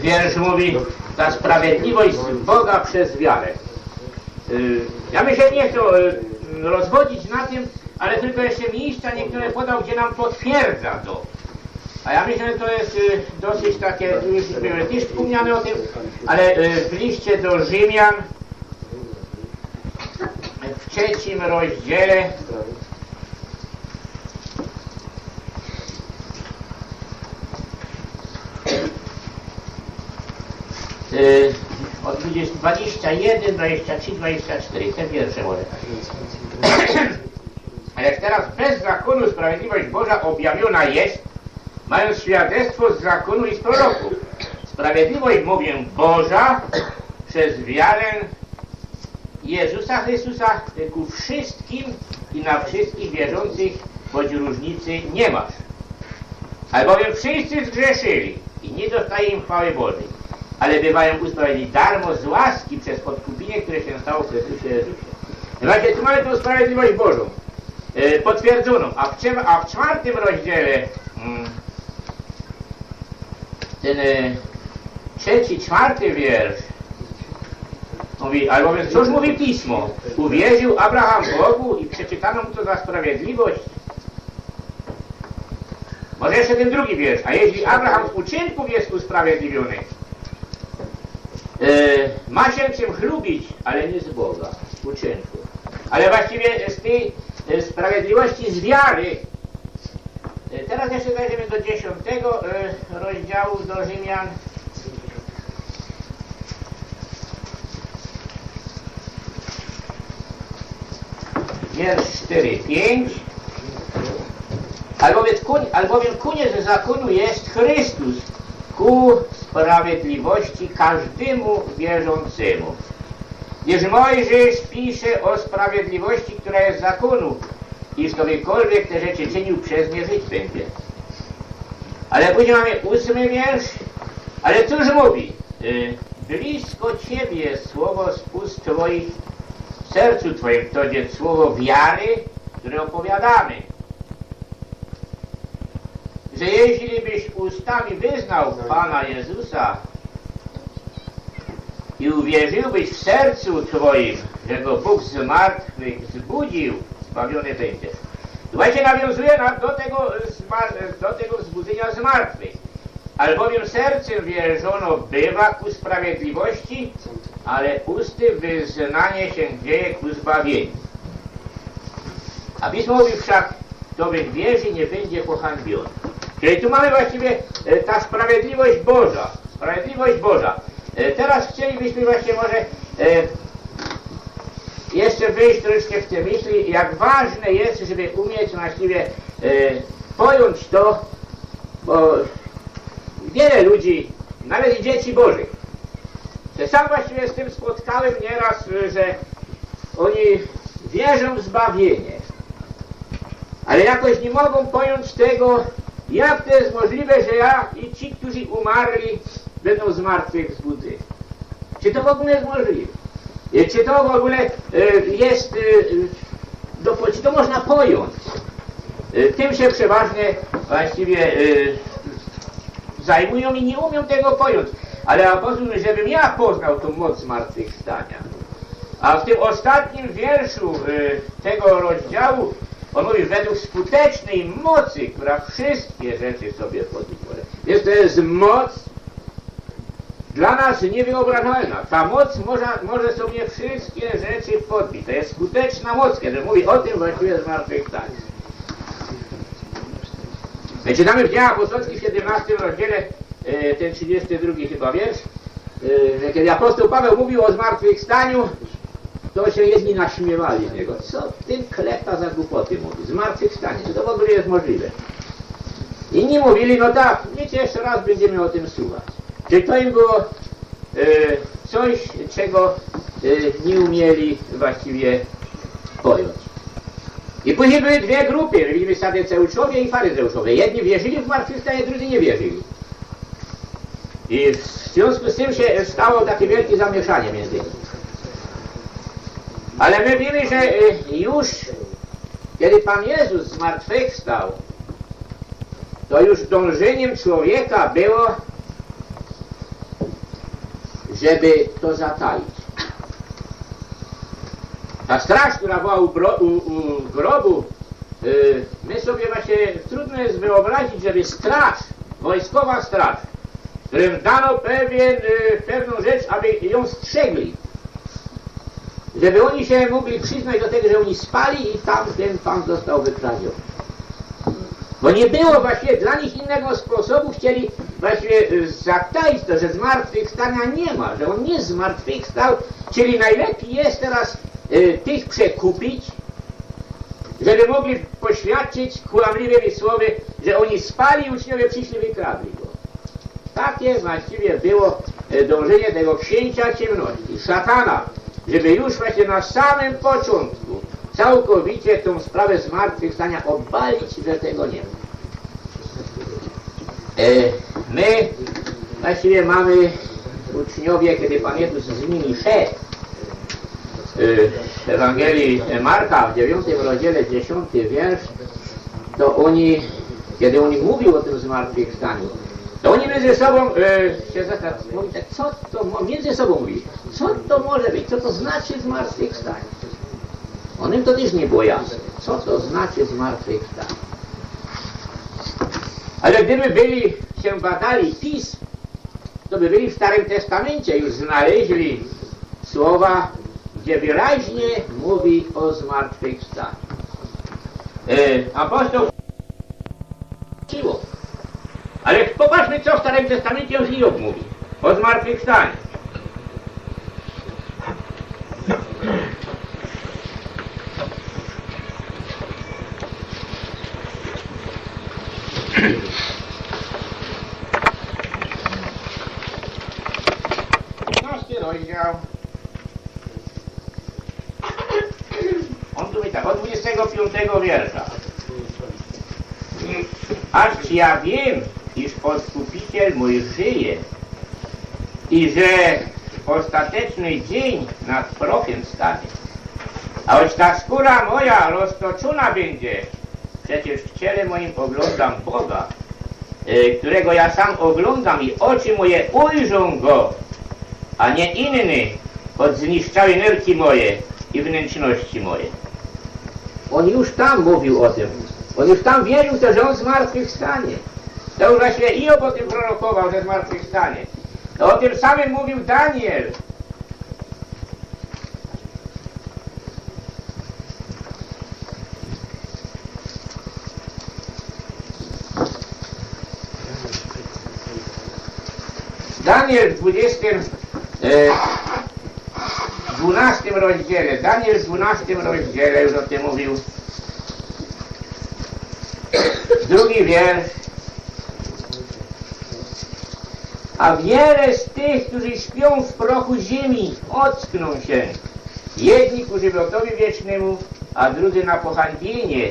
wiersz mówi: ta sprawiedliwość z Boga przez wiarę. Ja bym się nie chciał rozwodzić na tym, ale tylko jeszcze miejsca niektóre podał, gdzie nam potwierdza to. A ja myślę, że to jest dosyć takie, już były też wspomniane o tym, ale w liście do Rzymian w 3 rozdziale od 21, 23, 24 te wiersze może. A jak teraz bez zakonu sprawiedliwość Boża objawiona jest, mając świadectwo z zakonu i z proroków. Sprawiedliwość, mówię, Boża przez wiarę Jezusa Chrystusa ku wszystkim i na wszystkich wierzących, choć różnicy nie masz. Albowiem wszyscy zgrzeszyli i nie dostaje im chwały Bożej, ale bywają usprawiedliwieni darmo z łaski przez odkupienie, które się stało w Chrystusie Jezusie. Właśnie tu mamy tą sprawiedliwość Bożą, potwierdzoną. A w 4 rozdziale, ten 3, 4 wiersz mówi: albowiem cóż mówi Pismo? Uwierzył Abraham Bogu i przeczytano mu to za sprawiedliwość. Może jeszcze ten 2 wiersz. A jeśli Abraham z uczynków jest usprawiedliwiony, ma się czym chlubić, ale nie z Boga, uczynku. Ale właściwie z tej sprawiedliwości z wiary. Teraz jeszcze zajdziemy do 10 rozdziału do Rzymian. 1, 4, 5. Albowiem koniec zakonu jest Chrystus ku sprawiedliwości każdemu wierzącemu. Gdyż Mojżesz pisze o sprawiedliwości, która jest z zakonu, iż ktokolwiek te rzeczy czynił, przez nie żyć będzie. Ale później mamy 8. wiersz. Ale cóż mówi? Blisko Ciebie słowo z ust Twoich, w sercu Twoim to jest słowo wiary, które opowiadamy. Że jeśli byś ustami wyznał Pana Jezusa i uwierzyłbyś w sercu Twoim, że Go Bóg z martwych zbudził, zbawiony będziesz. Właśnie nawiązuje do tego wzbudzenia z martwych. Albowiem sercem wierzono bywa ku sprawiedliwości, ale usty wyznanie się dzieje ku zbawieniu. A Pismo mówi wszak, kto wierzy, nie będzie pohańbiony. Czyli tu mamy właściwie ta sprawiedliwość Boża. Sprawiedliwość Boża. Teraz chcielibyśmy właśnie może jeszcze wyjść troszkę w te myśli, jak ważne jest, żeby umieć właściwie pojąć to, bo wiele ludzi, nawet i dzieci Bożych. Ja sam właściwie z tym spotkałem nieraz, że oni wierzą w zbawienie, ale jakoś nie mogą pojąć tego, jak to jest możliwe, że ja i ci, którzy umarli, będą zmartwychwzbudzeni. Czy to w ogóle jest możliwe? Czy to w ogóle jest, czy to można pojąć? Tym się przeważnie właściwie zajmują i nie umią tego pojąć. Ale apostoł, żebym ja poznał tą moc zmartwychwstania. A w tym ostatnim wierszu tego rozdziału on mówi, według skutecznej mocy, która wszystkie rzeczy sobie podporządkowuje. Jest to jest moc dla nas niewyobrażalna. Ta moc może sobie wszystkie rzeczy podbić. To jest skuteczna moc, kiedy mówi o tym właściwie zmartwychwstaniu. Czytamy w Dziejach Apostolskich w 17 rozdziale, ten 32 chyba wiersz, kiedy apostoł Paweł mówił o zmartwychwstaniu, to się jedni naśmiewali z niego. Co ty kleta za głupoty mówi? Zmartwychwstanie, czy to w ogóle jest możliwe? Inni mówili, no tak, wiecie, jeszcze raz będziemy o tym słuchać. Czy to im było coś, czego nie umieli właściwie pojąć. I później były dwie grupy, widzimy Sadyceuczowie i Faryzeuszowie. Jedni wierzyli w zmartwychwstanie, drudzy nie wierzyli. I w związku z tym się stało takie wielkie zamieszanie między nimi. Ale my wiemy, że już kiedy Pan Jezus zmartwychwstał, to już dążeniem człowieka było, żeby to zataić. Ta straż, która była u grobu, my sobie właśnie trudno jest wyobrazić, żeby straż, wojskowa straż, którym dano pewną rzecz, aby ją strzegli, żeby oni się mogli przyznać do tego, że oni spali i tam ten Pan został wykradziony. Bo nie było właśnie dla nich innego sposobu, chcieli właściwie zataić to, że zmartwychwstania nie ma, że on nie zmartwychwstał, czyli najlepiej jest teraz tych przekupić, żeby mogli poświadczyć kłamliwymi słowy, że oni spali i uczniowie przyszli wykradli go. Takie właściwie było dążenie tego księcia ciemności, szatana, żeby już właśnie na samym początku całkowicie tą sprawę zmartwychwstania obalić, że tego nie ma. My właściwie mamy uczniowie, kiedy Pan Jezus z nimi szedł, w Ewangelii Marka w 9 rozdziale 10 wiersz, to oni, kiedy oni mówił o tym zmartwychwstaniu, to oni między sobą się zastanawiali, co to między sobą mówi, co to może być, co to znaczy zmartwychwstanie. Onym to też nie było jasne, co to znaczy zmartwychwstanie. Ale gdyby byli się badali pism, to by byli w Starym Testamencie już znaleźli słowa, gdzie wyraźnie mówi o zmartwychwstaniu. Apostoł Paweł, ale popatrzmy, co w Starym Testamencie już Hiob mówi o zmartwychwstaniu. rozdział on tu mówi tak, od 25 wiersza. Acz ja wiem, iż Odkupiciel mój żyje i że ostateczny dzień nad prochem stanie. A choć ta skóra moja roztoczona będzie, przecież w ciele moim oglądam Boga, którego ja sam oglądam i oczy moje ujrzą Go, a nie inny, choć zniszczały nerki moje i wnętrzności moje. On już tam mówił o tym. On już tam wierzył to, że on zmartwychwstanie. To już właśnie Job o tym prorokował, że zmartwychwstanie. To o tym samym mówił Daniel. Daniel w 12 rozdziale, Daniel w 12 rozdziale już o tym mówił. Drugi wiersz. A wiele z tych, którzy śpią w prochu ziemi, ockną się. Jedni ku żywiotowi wiecznemu, a drudzy na pohańbienie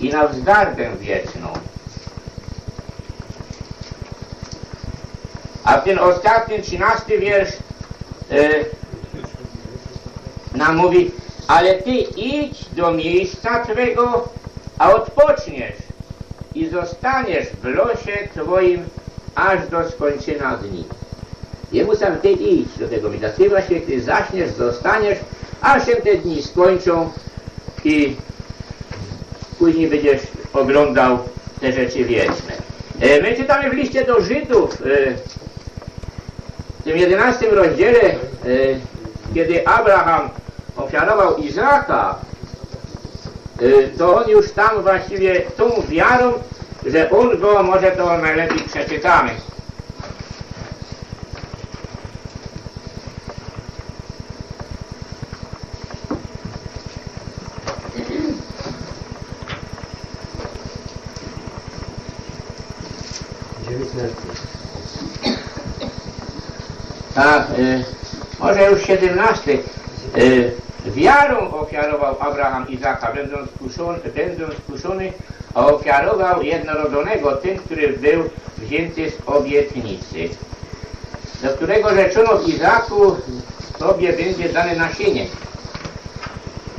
i na wzgardę wieczną. A ten ostatni, 13 wiersz nam mówi, ale ty idź do miejsca twego, a odpoczniesz i zostaniesz w losie twoim aż do skończenia dni. Jemu sam ty idź do tego miejsca. Ty właśnie ty zaśniesz, zostaniesz, aż się te dni skończą i później będziesz oglądał te rzeczy wieczne. My czytamy w liście do Żydów, w tym 11 rozdziale, kiedy Abraham ofiarował Izaaka, to on już tam właściwie tą wiarą, że on go, może to najlepiej przeczytamy. Tak, może już 17. Wiarą ofiarował Abraham Izaaka, będąc kuszony, a ofiarował jednorodzonego, ten, który był wzięty z obietnicy, do którego rzeczono w Izaaku sobie będzie dane nasienie.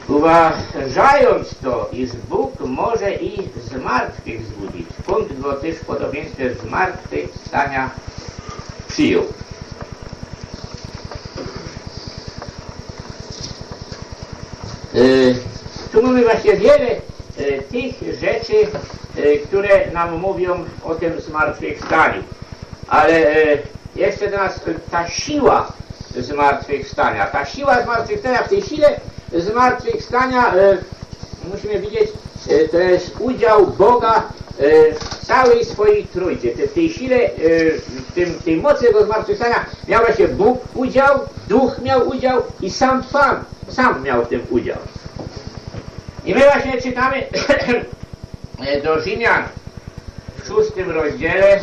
Uważając to, iż Bóg może i z martwych zbudzić, skąd go też w podobieństwie zmartwychwstania przyjął. Tu mamy właśnie wiele tych rzeczy, które nam mówią o tym zmartwychwstaniu. Ale jeszcze teraz ta siła zmartwychwstania. Ta siła zmartwychwstania, w tej sile zmartwychwstania musimy widzieć, to jest udział Boga w całej swojej trójcy. W tej sile, w tej mocy tego zmartwychwstania miał właśnie Bóg udział, Duch miał udział i sam Pan sam miał w tym udział. I my właśnie czytamy do Rzymian w 6 rozdziale.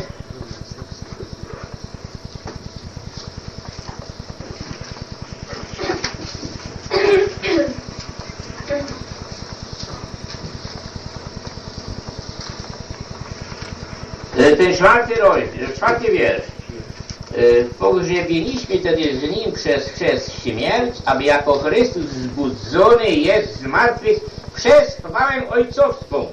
Ten 4 rozdział, 4 wiersz. Pogrzebieniśmy tedy z Nim przez chrzest śmierć, aby jako Chrystus wzbudzony jest z martwych przez chwałę ojcowską.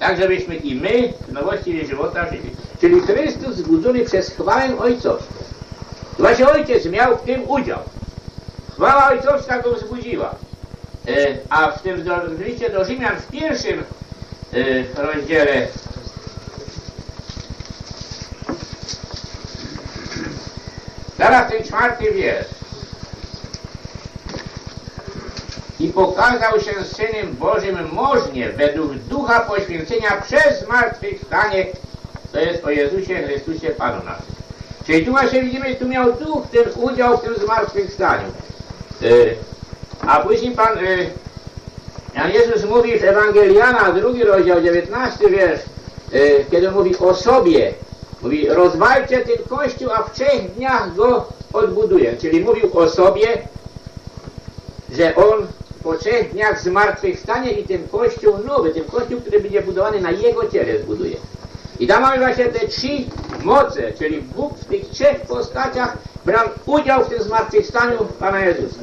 Tak, żebyśmy i my w nowości żywota żyli. Czyli Chrystus wzbudzony przez chwałę ojcowską. Właśnie Ojciec miał w tym udział. Chwała ojcowska go wzbudziła. A w tym liście do Rzymian w 1 rozdziale zaraz ten 4 wiersz. I pokazał się Synem Bożym możnie według ducha poświęcenia przez zmartwychwstanie, to jest o Jezusie Chrystusie Panu naszym. Czyli tu właśnie widzimy, tu miał Duch ten udział w tym zmartwychwstaniu. A później Pan Jezus mówi w Ewangelii Jana, 2 rozdział, 19 wiersz, kiedy mówi o sobie, Mówi, rozwalcie ten kościół, a w 3 dniach go odbuduję. Czyli mówił o sobie, że on po 3 dniach zmartwychwstanie i ten kościół nowy, ten kościół, który będzie budowany na jego ciele, zbuduje. I tam mamy właśnie te 3 moce, czyli Bóg w tych 3 postaciach brał udział w tym zmartwychwstaniu Pana Jezusa.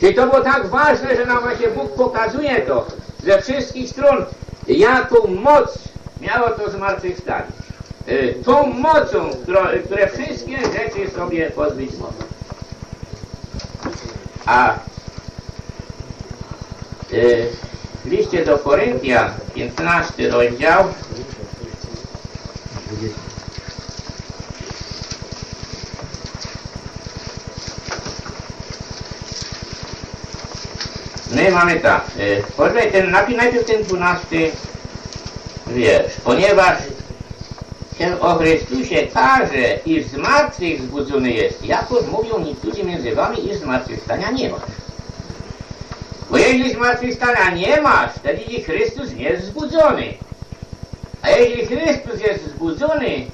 Czyli to było tak ważne, że nam właśnie Bóg pokazuje to ze wszystkich stron, jaką moc miało to zmartwychwstanie. Tą mocą, które wszystkie rzeczy sobie pozbyć mogą. A w liście do Koryntian, 15 rozdział, my mamy tak, najpierw ten 12 wiersz. Ponieważ się o Chrystusie każe, iż z martwych wzbudzony jest, jakoż mówią niektórzy między wami, iż zmartwychwstania nie masz. Bo jeśli zmartwychwstania nie masz, wtedy i Chrystus nie jest wzbudzony. A jeśli Chrystus jest wzbudzony,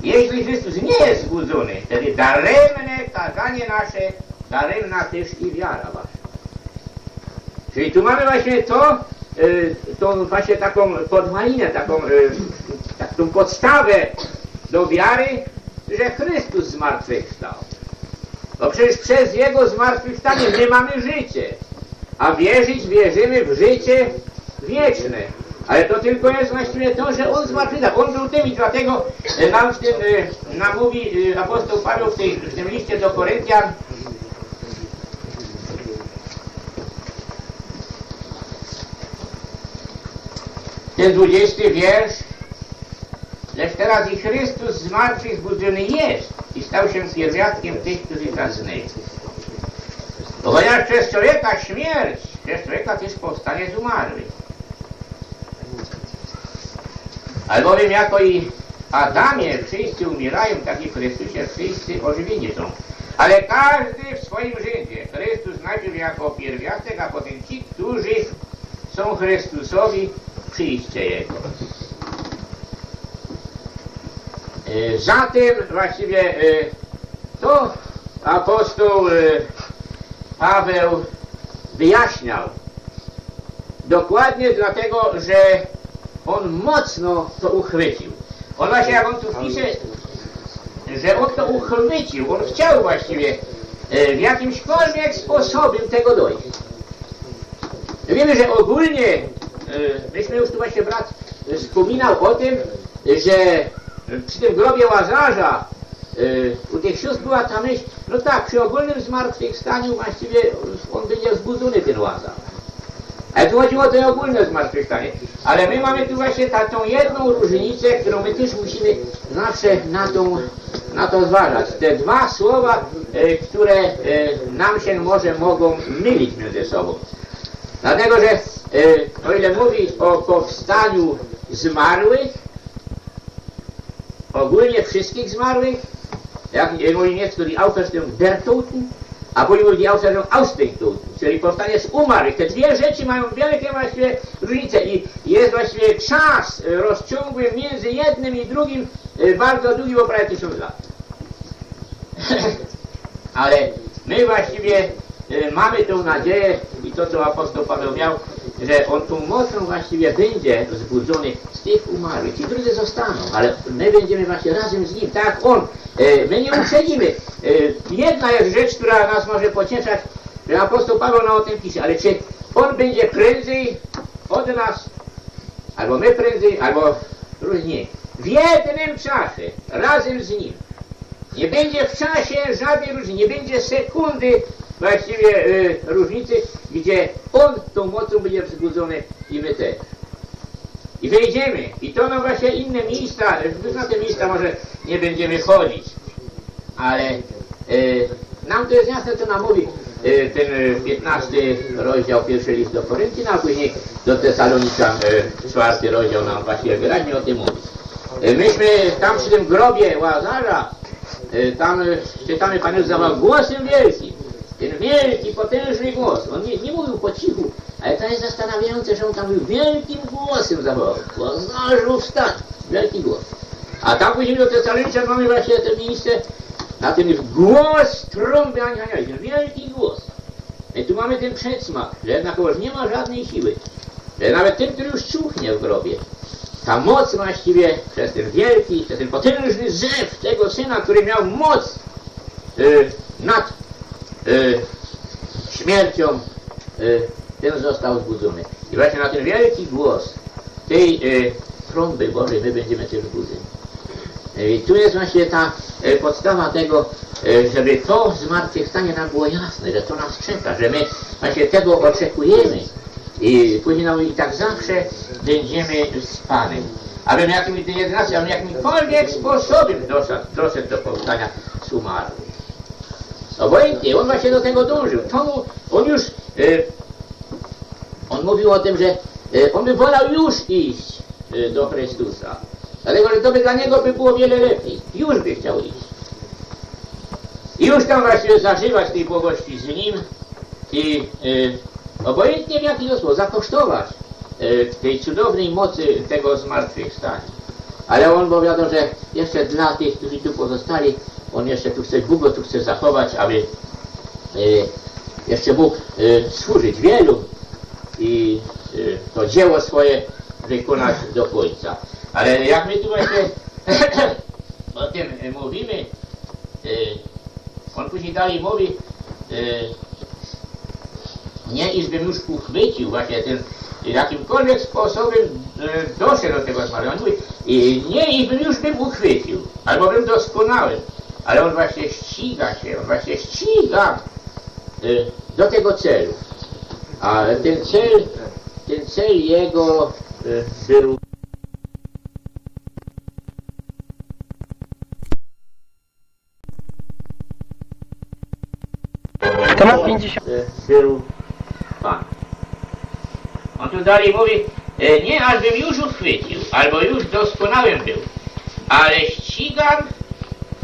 jeśli Chrystus nie jest wzbudzony, wtedy daremne kazanie nasze, daremna też i wiara wasza. Czyli tu mamy właśnie tą właśnie taką podmalinę, taką podstawę do wiary, że Chrystus zmartwychwstał. Bo przecież przez Jego zmartwychwstanie my mamy życie, a wierzymy w życie wieczne. Ale to tylko jest właściwie to, że On zmartwychwstał. On był tym i dlatego nam w tym mówi apostoł Paweł w tym liście do Koryntian, ten 20 wiersz, lecz teraz i Chrystus z martwych zbudzony jest i stał się pierwiastkiem tych, którzy zasnęli. Bo chociaż przez człowieka śmierć, przez człowieka też powstanie z umarłych. Albowiem jako i Adamie wszyscy umierają, tak i w Chrystusie wszyscy ożywieni są. Ale każdy w swoim życiu. Chrystus najpierw jako pierwiastek, a potem ci, którzy są Chrystusowi, przyjście Jego. Zatem właściwie to apostoł Paweł wyjaśniał. Dokładnie dlatego, że on mocno to uchwycił. On właśnie, jak on tu pisze, że on to uchwycił, on chciał właściwie w jakimśkolwiek sposobem tego dojść. Wiemy, że ogólnie myśmy już tu właśnie brat wspominał o tym, że przy tym grobie Łazarza u tych sióstr była ta myśl, no tak, przy ogólnym zmartwychwstaniu właściwie on będzie wzbudzony, ten Łazarz. Ale tu chodziło o to ogólne zmartwychwstanie. Ale my mamy tu właśnie tą jedną różnicę, którą my też musimy zawsze na to zważać. Te 2 słowa, które nam się mogą mylić między sobą. Dlatego, że o ile mówi o powstaniu zmarłych, ogólnie wszystkich zmarłych, jak mówi niektóry autor z tym der Toten, a później mówi autor z tym aus den Toten, czyli powstanie z umarłych. Te 2 rzeczy mają wielkie właściwie różnice i jest właściwie czas rozciągły między jednym i drugim bardzo długi, bo prawie 1000 lat. Ale my właściwie mamy tą nadzieję i to, co apostoł Paweł miał, że on tą mocą właściwie będzie wzbudzony z tych umarłych. Ci drudzy zostaną, ale my będziemy właśnie razem z nim, tak jak on. My nie uprzedzimy. Jedna jest rzecz, która nas może pocieszać, że apostoł Paweł nam o tym pisze, ale czy on będzie prędzej od nas, albo my prędzej, albo różnie, w jednym czasie, razem z nim. Nie będzie w czasie żadnej różnicy, nie będzie sekundy właściwie różnicy, gdzie on tą mocą będzie wzbudzony i my też. I wyjdziemy. I to no właśnie inne miejsca, na te miejsca może nie będziemy chodzić, ale nam to jest jasne, co nam mówi ten 15 rozdział, 1 list do Koryntian, a później do Tesaloniczan 4 rozdział nam właśnie wyraźnie o tym mówi. Myśmy tam przy tym grobie Łazarza, tam czytamy, Pan Jezus zawołał głosem wielkim. Ten wielki, potężny głos. On nie mówił po cichu, ale to jest zastanawiające, że on tam wielkim głosem zawołał. Łazarzu, wstań! Wielki głos. A tam później do Tesaloniczan mamy właśnie to miejsce, na ten głos trąby Anioła, wielki głos. I tu mamy ten przedsmak, że jednak już nie ma żadnej siły, że nawet ten, który już cuchnie w grobie, ta moc właściwie przez ten wielki, przez ten potężny zew tego Syna, który miał moc nad śmiercią, ten został zbudzony. I właśnie na ten wielki głos tej trąby Bożej my będziemy też zbudzeni. I tu jest właśnie ta podstawa tego, żeby to zmartwychwstanie nam było jasne, że to nas czeka, że my właśnie tego oczekujemy. I później nam i tak zawsze będziemy z Panem. Abym jakimkolwiek sposobem doszedł do powstania z umarłych. Obojętnie, on właśnie do tego dążył. On mówił o tym, że on by wolał już iść do Chrystusa. Dlatego, że to by dla niego by było wiele lepiej. Już by chciał iść. I już tam właściwie zażywać tej błogości z Nim i obojętnie w jaki sposób zakosztować tej cudownej mocy tego zmartwychwstania. Ale on powiadał, że jeszcze dla tych, którzy tu pozostali, on jeszcze tu chce, Bóg go tu chce zachować, aby jeszcze mógł służyć wielu i to dzieło swoje wykonać do końca. Ale jak my tu właśnie o tym mówimy, on później dalej mówi, nie iżbym już uchwycił właśnie ten jakimkolwiek sposobem doszedł do tego zmarłego. On mówi, nie iżbym już bym uchwycił, albo bym doskonałym. Ale on właśnie ściga się, on właśnie ściga do tego celu. A ten cel jego był... To ma 50... Był Pan. On tu dalej mówi, nie ażbym już uchwycił, albo już doskonałym był, ale ścigam,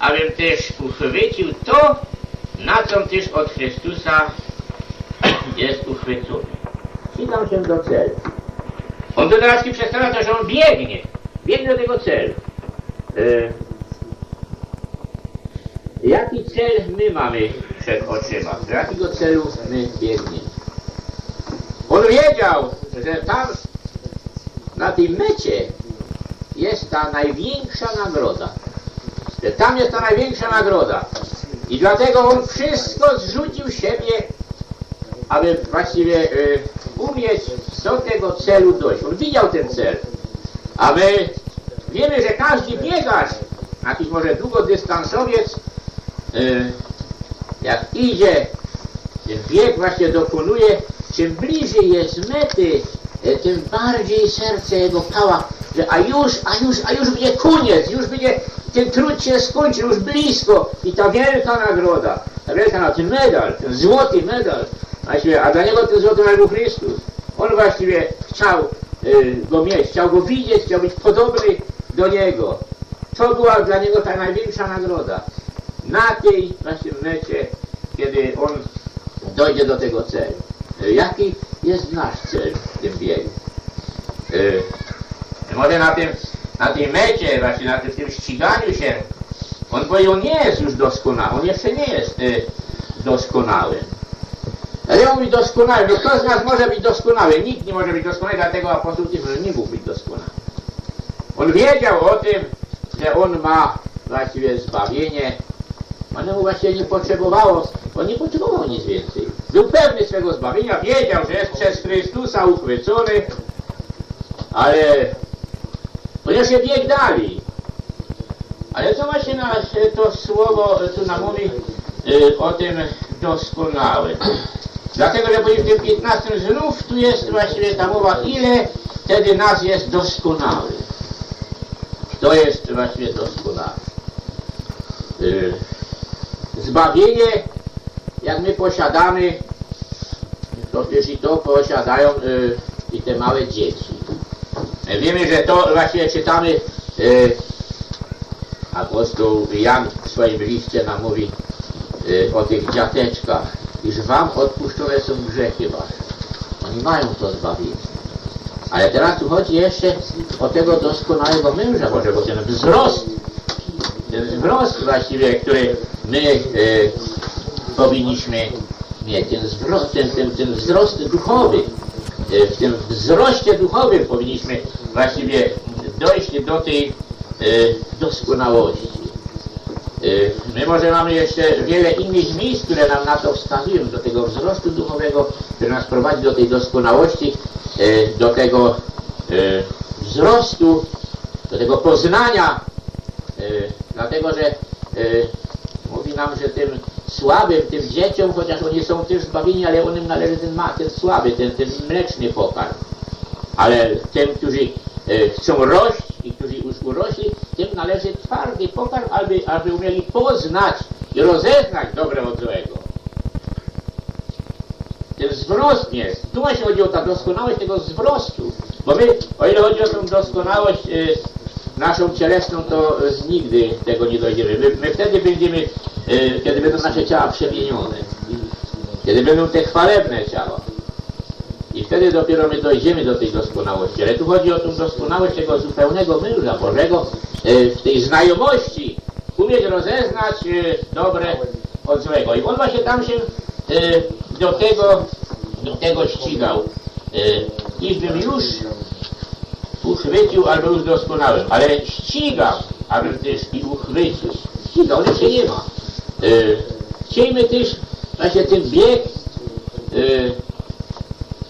abym też uchwycił to, na co też od Chrystusa jest uchwycony. Ścigam się do celu. On do teraz przedstawia to, że on biegnie do tego celu. Jaki cel my mamy przed oczyma? Do jakiego celu my biegniemy? On wiedział, że tam na tej mecie jest ta największa nagroda. Że tam jest ta największa nagroda. I dlatego on wszystko zrzucił siebie, aby właściwie umieć do tego celu dojść. On widział ten cel. A my wiemy, że każdy biegacz, jakiś może długodystansowiec, jak idzie, ten bieg właśnie dokonuje, czym bliżej jest mety, tym bardziej serce jego pała, że a już będzie koniec, już będzie, ten trud się skończy, już blisko i ta wielka nagroda, ten medal, ten złoty medal, a dla niego ten złoty medal był Chrystus. On właściwie chciał go mieć, chciał go widzieć, chciał być podobny do niego. To była dla niego ta największa nagroda. Na tej właśnie mecie, kiedy on dojdzie do tego celu. Jaki jest nasz cel w tym biegu? Może na tej mecie, właśnie na tym ściganiu się, on powiedział, on nie jest już doskonały, on jeszcze nie jest doskonały. Ale on mówi doskonały, no kto z nas może być doskonały? Nikt nie może być doskonały, dlatego apostoł nie mógł być doskonały. On wiedział o tym, że on ma właściwie zbawienie, ono mu właśnie nie potrzebowało, on nie potrzebował nic więcej. Był pewny swego zbawienia, wiedział, że jest przez Chrystusa uchwycony, ale on jeszcze biegł dalej. Ale to właśnie to słowo tu nam mówi o tym doskonałym. Dlatego, że w tym 15 znów tu jest właściwie ta mowa, ile wtedy nas jest doskonały. To jest właściwie doskonały. Zbawienie, jak my posiadamy, to też i to posiadają i te małe dzieci. Wiemy, że to właśnie czytamy, apostoł Jan w swoim liście nam mówi o tych dziateczkach, iż wam odpuszczone są grzechy wasze. Oni mają to zbawienie. Ale teraz tu chodzi jeszcze o tego doskonałego męża Bożego, ten wzrost, właściwie, który my powinniśmy mieć, ten wzrost duchowy. W tym wzroście duchowym powinniśmy właściwie dojść do tej doskonałości. My może mamy jeszcze wiele innych miejsc, które nam na to wskazują, do tego wzrostu duchowego, który nas prowadzi do tej doskonałości, do tego wzrostu, do tego poznania, dlatego że mówi nam, że tym słabym, tym dzieciom, chociaż oni są też zbawieni, ale onym należy ten słaby, ten mleczny pokarm. Ale tym, którzy chcą rość i którzy już urośli, tym należy twardy pokarm, aby umieli poznać i rozeznać dobre od złego. Ten wzrost jest. Tu właśnie chodzi o ta doskonałość tego wzrostu. Bo my, o ile chodzi o tą doskonałość naszą cielesną, to nigdy tego nie dojdziemy. My wtedy będziemy, kiedy będą nasze ciała przemienione, kiedy będą te chwalebne ciała. I wtedy dopiero my dojdziemy do tej doskonałości. Ale tu chodzi o tą doskonałość tego zupełnego męża Bożego, w tej znajomości, umieć rozeznać dobre od złego. I on właśnie tam się do tego ścigał. Iżbym już uchwycił, albo już doskonałym, ale ścigał, aby też i uchwycił. Ścigał, ale się nie ma. Chcielibyśmy też właśnie ten bieg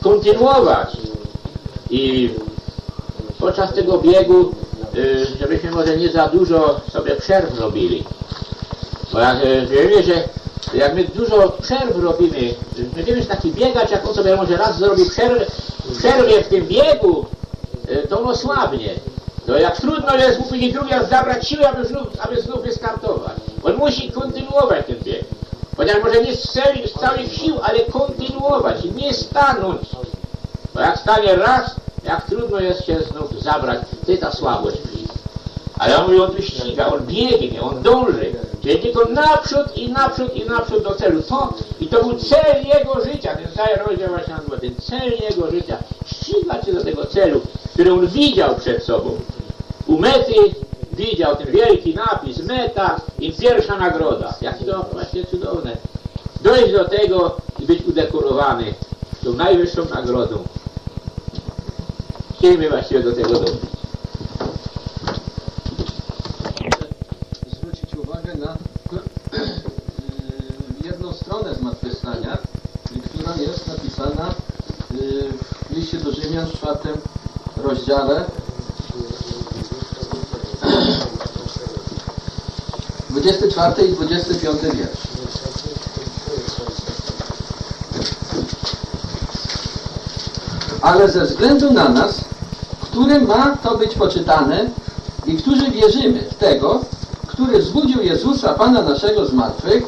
kontynuować i podczas tego biegu, żebyśmy może nie za dużo sobie przerw robili. Bo ja wiemy, że jak my dużo przerw robimy, będziemy taki biegać, jak on sobie może raz zrobi przerwę w tym biegu, to ono słabnie. To jak trudno jest później drugi raz zabrać siły, aby znów wystartować. On musi kontynuować ten bieg. Chociaż może nie z całych sił, ale kontynuować, nie stanąć. Bo jak stanie raz, jak trudno jest się znów zabrać, to jest ta słabość. Ale on mówi, on tu ściga, on biegnie, on dąży. Czyli tylko naprzód i naprzód i naprzód do celu. I to był cel jego życia, ten cały rozdział właśnie nazywa, ten cel jego życia. Ściga się do tego celu, który on widział przed sobą. U mety widział ten wielki napis, meta i pierwsza nagroda. Jakie to właśnie cudowne. Dojść do tego i być udekorowany tą najwyższą nagrodą. Chcielibyśmy właściwie do tego dążyć. Zwrócić uwagę na jedną stronę zmartwychwstania, która jest napisana w liście do Rzymian w 4 rozdziale 24 i 25 wiersz. Ale ze względu na nas, którym ma to być poczytane i którzy wierzymy w tego, który wzbudził Jezusa Pana naszego z martwych,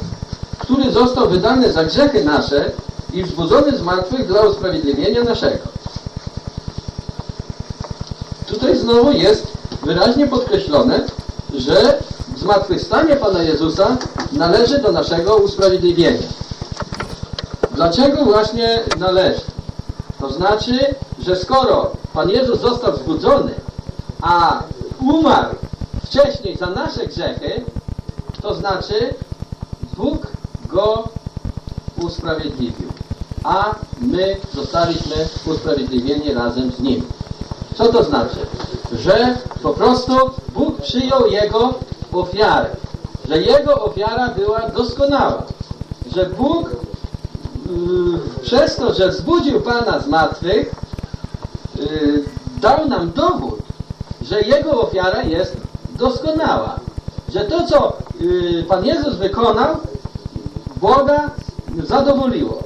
który został wydany za grzechy nasze i wzbudzony z martwych dla usprawiedliwienia naszego. Tutaj znowu jest wyraźnie podkreślone, że zmartwychwstanie Pana Jezusa należy do naszego usprawiedliwienia. Dlaczego właśnie należy? To znaczy, że skoro Pan Jezus został wzbudzony, a umarł wcześniej za nasze grzechy, to znaczy Bóg go usprawiedliwił, a my zostaliśmy usprawiedliwieni razem z Nim. Co to znaczy? Że po prostu Bóg przyjął Jego ofiarę, że Jego ofiara była doskonała, że Bóg przez to, że wzbudził Pana z martwych, dał nam dowód, że Jego ofiara jest doskonała, że to, co Pan Jezus wykonał, Boga zadowoliło,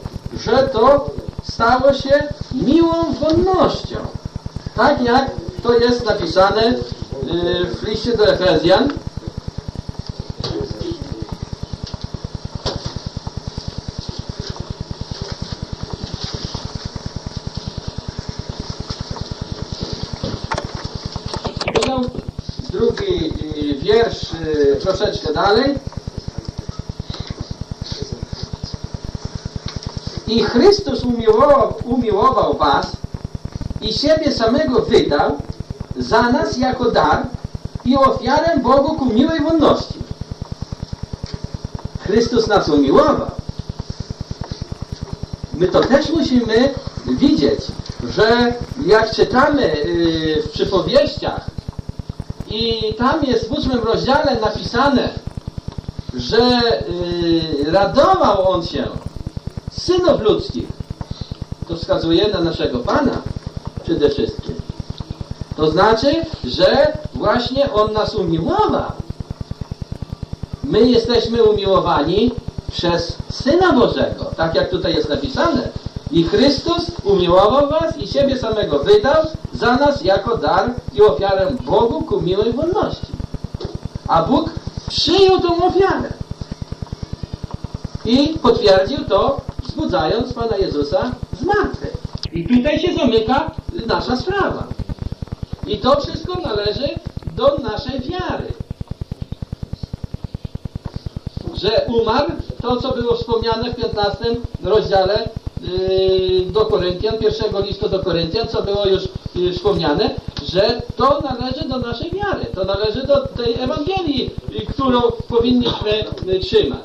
że to stało się miłą wolnością, tak jak to jest napisane w liście do Efezjan wiersz troszeczkę dalej. I Chrystus umiłował was i siebie samego wydał za nas jako dar i ofiarę Bogu ku miłej wolności. Chrystus nas umiłował. My to też musimy widzieć, że jak czytamy w przypowieściach i tam jest w 8 rozdziale napisane, że radował on się z synów ludzkich. To wskazuje na naszego Pana przede wszystkim. To znaczy, że właśnie on nas umiłował. My jesteśmy umiłowani przez Syna Bożego, tak jak tutaj jest napisane. I Chrystus umiłował was i siebie samego wydał za nas jako dar i ofiarę Bogu ku miłej wolności. A Bóg przyjął tą ofiarę i potwierdził to, wzbudzając Pana Jezusa z martwych. I tutaj się zamyka nasza sprawa. I to wszystko należy do naszej wiary. Że umarł, to co było wspomniane w 15 rozdziale do Koryntian, pierwszego listu do Koryntian, co było już wspomniane, że to należy do naszej wiary, to należy do tej Ewangelii, którą powinniśmy trzymać.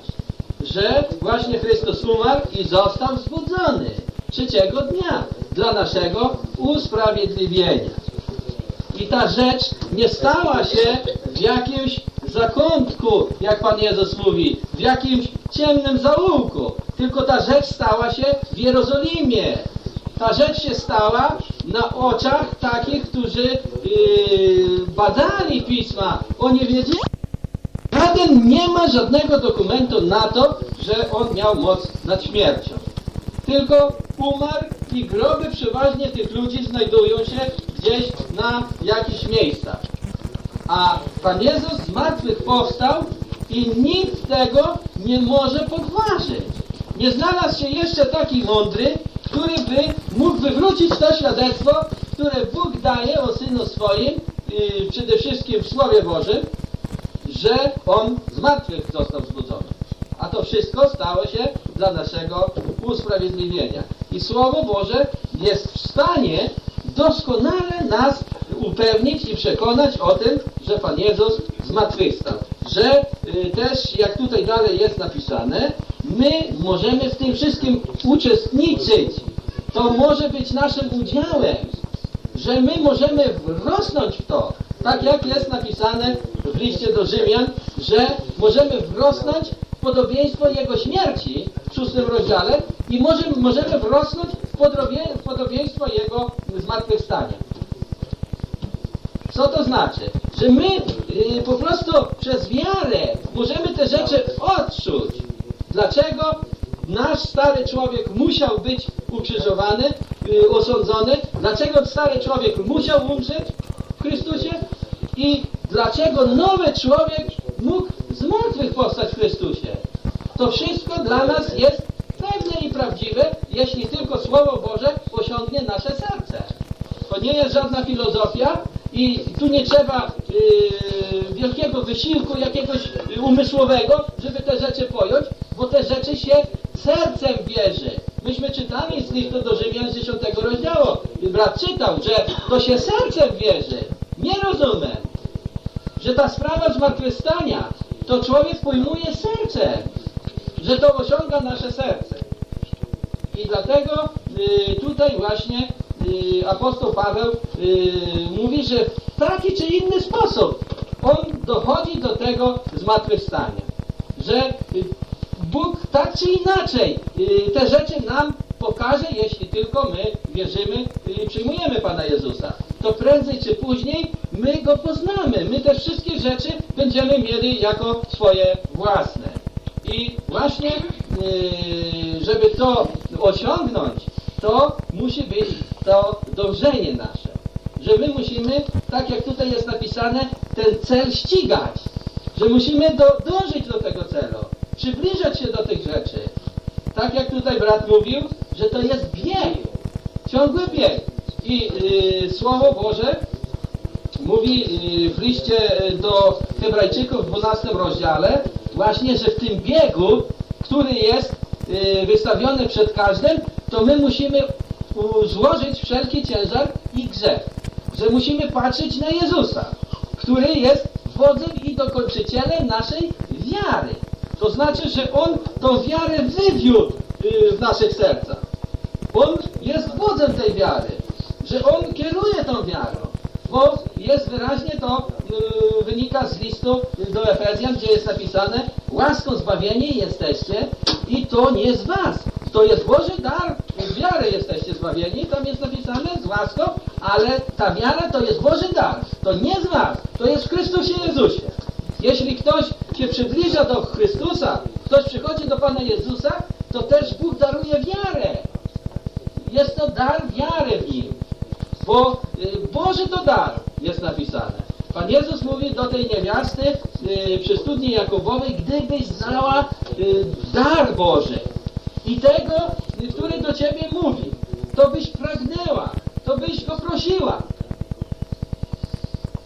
Że właśnie Chrystus umarł i został wzbudzony trzeciego dnia dla naszego usprawiedliwienia. I ta rzecz nie stała się w jakimś zakątku, jak Pan Jezus mówi, w jakimś ciemnym zaułku, tylko ta rzecz stała się w Jerozolimie. Ta rzecz się stała na oczach takich, którzy badali Pisma. Oni wiedzieli, żaden nie ma żadnego dokumentu na to, że on miał moc nad śmiercią. Tylko umarł i groby przeważnie tych ludzi znajdują się gdzieś na jakichś miejscach. A Pan Jezus z martwych powstał i nikt tego nie może podważyć. Nie znalazł się jeszcze taki mądry, który by mógł wywrócić to świadectwo, które Bóg daje o Synu swoim, przede wszystkim w Słowie Bożym, że on z martwych został wzbudzony. A to wszystko stało się dla naszego usprawiedliwienia. I Słowo Boże jest w stanie doskonale nas upewnić i przekonać o tym, że Pan Jezus zmartwychwstał. Że też, jak tutaj dalej jest napisane, my możemy w tym wszystkim uczestniczyć. To może być naszym udziałem, że my możemy wrosnąć w to, tak jak jest napisane w liście do Rzymian, że możemy wrosnąć w podobieństwo Jego śmierci w 6 rozdziale i możemy wrosnąć w podobieństwo Jego zmartwychwstania. Co to znaczy? Że my po prostu przez wiarę możemy te rzeczy odczuć. Dlaczego nasz stary człowiek musiał być ukrzyżowany, osądzony? Dlaczego stary człowiek musiał umrzeć w Chrystusie? I dlaczego nowy człowiek mógł z martwych powstać w Chrystusie? To wszystko dla nas jest pewne i prawdziwe, jeśli tylko Słowo Boże osiągnie nasze serce. To nie jest żadna filozofia, i tu nie trzeba wielkiego wysiłku jakiegoś umysłowego, żeby te rzeczy pojąć, bo te rzeczy się sercem bierze. Myśmy czytali z listu do Rzymian z 10 rozdziału. Brat czytał, że to się sercem bierze, nie rozumem. Że ta sprawa zmartwychwstania to człowiek pojmuje sercem, że to osiąga nasze serce. I dlatego tutaj właśnie apostoł Paweł mówi, że w taki czy inny sposób on dochodzi do tego zmartwychwstania. Że Bóg tak czy inaczej te rzeczy nam pokaże, jeśli tylko my wierzymy i przyjmujemy Pana Jezusa. To prędzej czy później my Go poznamy. My te wszystkie rzeczy będziemy mieli jako swoje własne. I właśnie, żeby to osiągnąć, to musi być to dążenie nasze. Że my musimy, tak jak tutaj jest napisane, ten cel ścigać. Że musimy dążyć do tego celu. Przybliżać się do tych rzeczy. Tak jak tutaj brat mówił, że to jest bieg. Ciągły bieg. I Słowo Boże mówi w liście do Hebrajczyków w 12 rozdziale właśnie, że w tym biegu, który jest wystawiony przed każdym, to my musimy złożyć wszelki ciężar i grzech. Że musimy patrzeć na Jezusa, który jest wodzem i dokończycielem naszej wiary. To znaczy, że On tą wiarę wywiódł w naszych sercach. On jest wodzem tej wiary, że On kieruje tą wiarą, bo jest wyraźnie to, wynika z listu do Efezjan, gdzie jest napisane: łaską zbawieni jesteście i to nie z was. To jest Boży dar, z wiary jesteście zbawieni, tam jest napisane z łaską, ale ta wiara to jest Boży dar, to nie z was, to jest w Chrystusie Jezusie. Jeśli ktoś się przybliża do Chrystusa, ktoś przychodzi do Pana Jezusa, to też Bóg daruje wiarę. Jest to dar wiary w Nim, bo Boży to dar jest napisane. Pan Jezus mówi do tej niewiasty przy studni Jakubowej: gdybyś znała dar Boży i tego, który do ciebie mówi, to byś pragnęła, to byś go prosiła.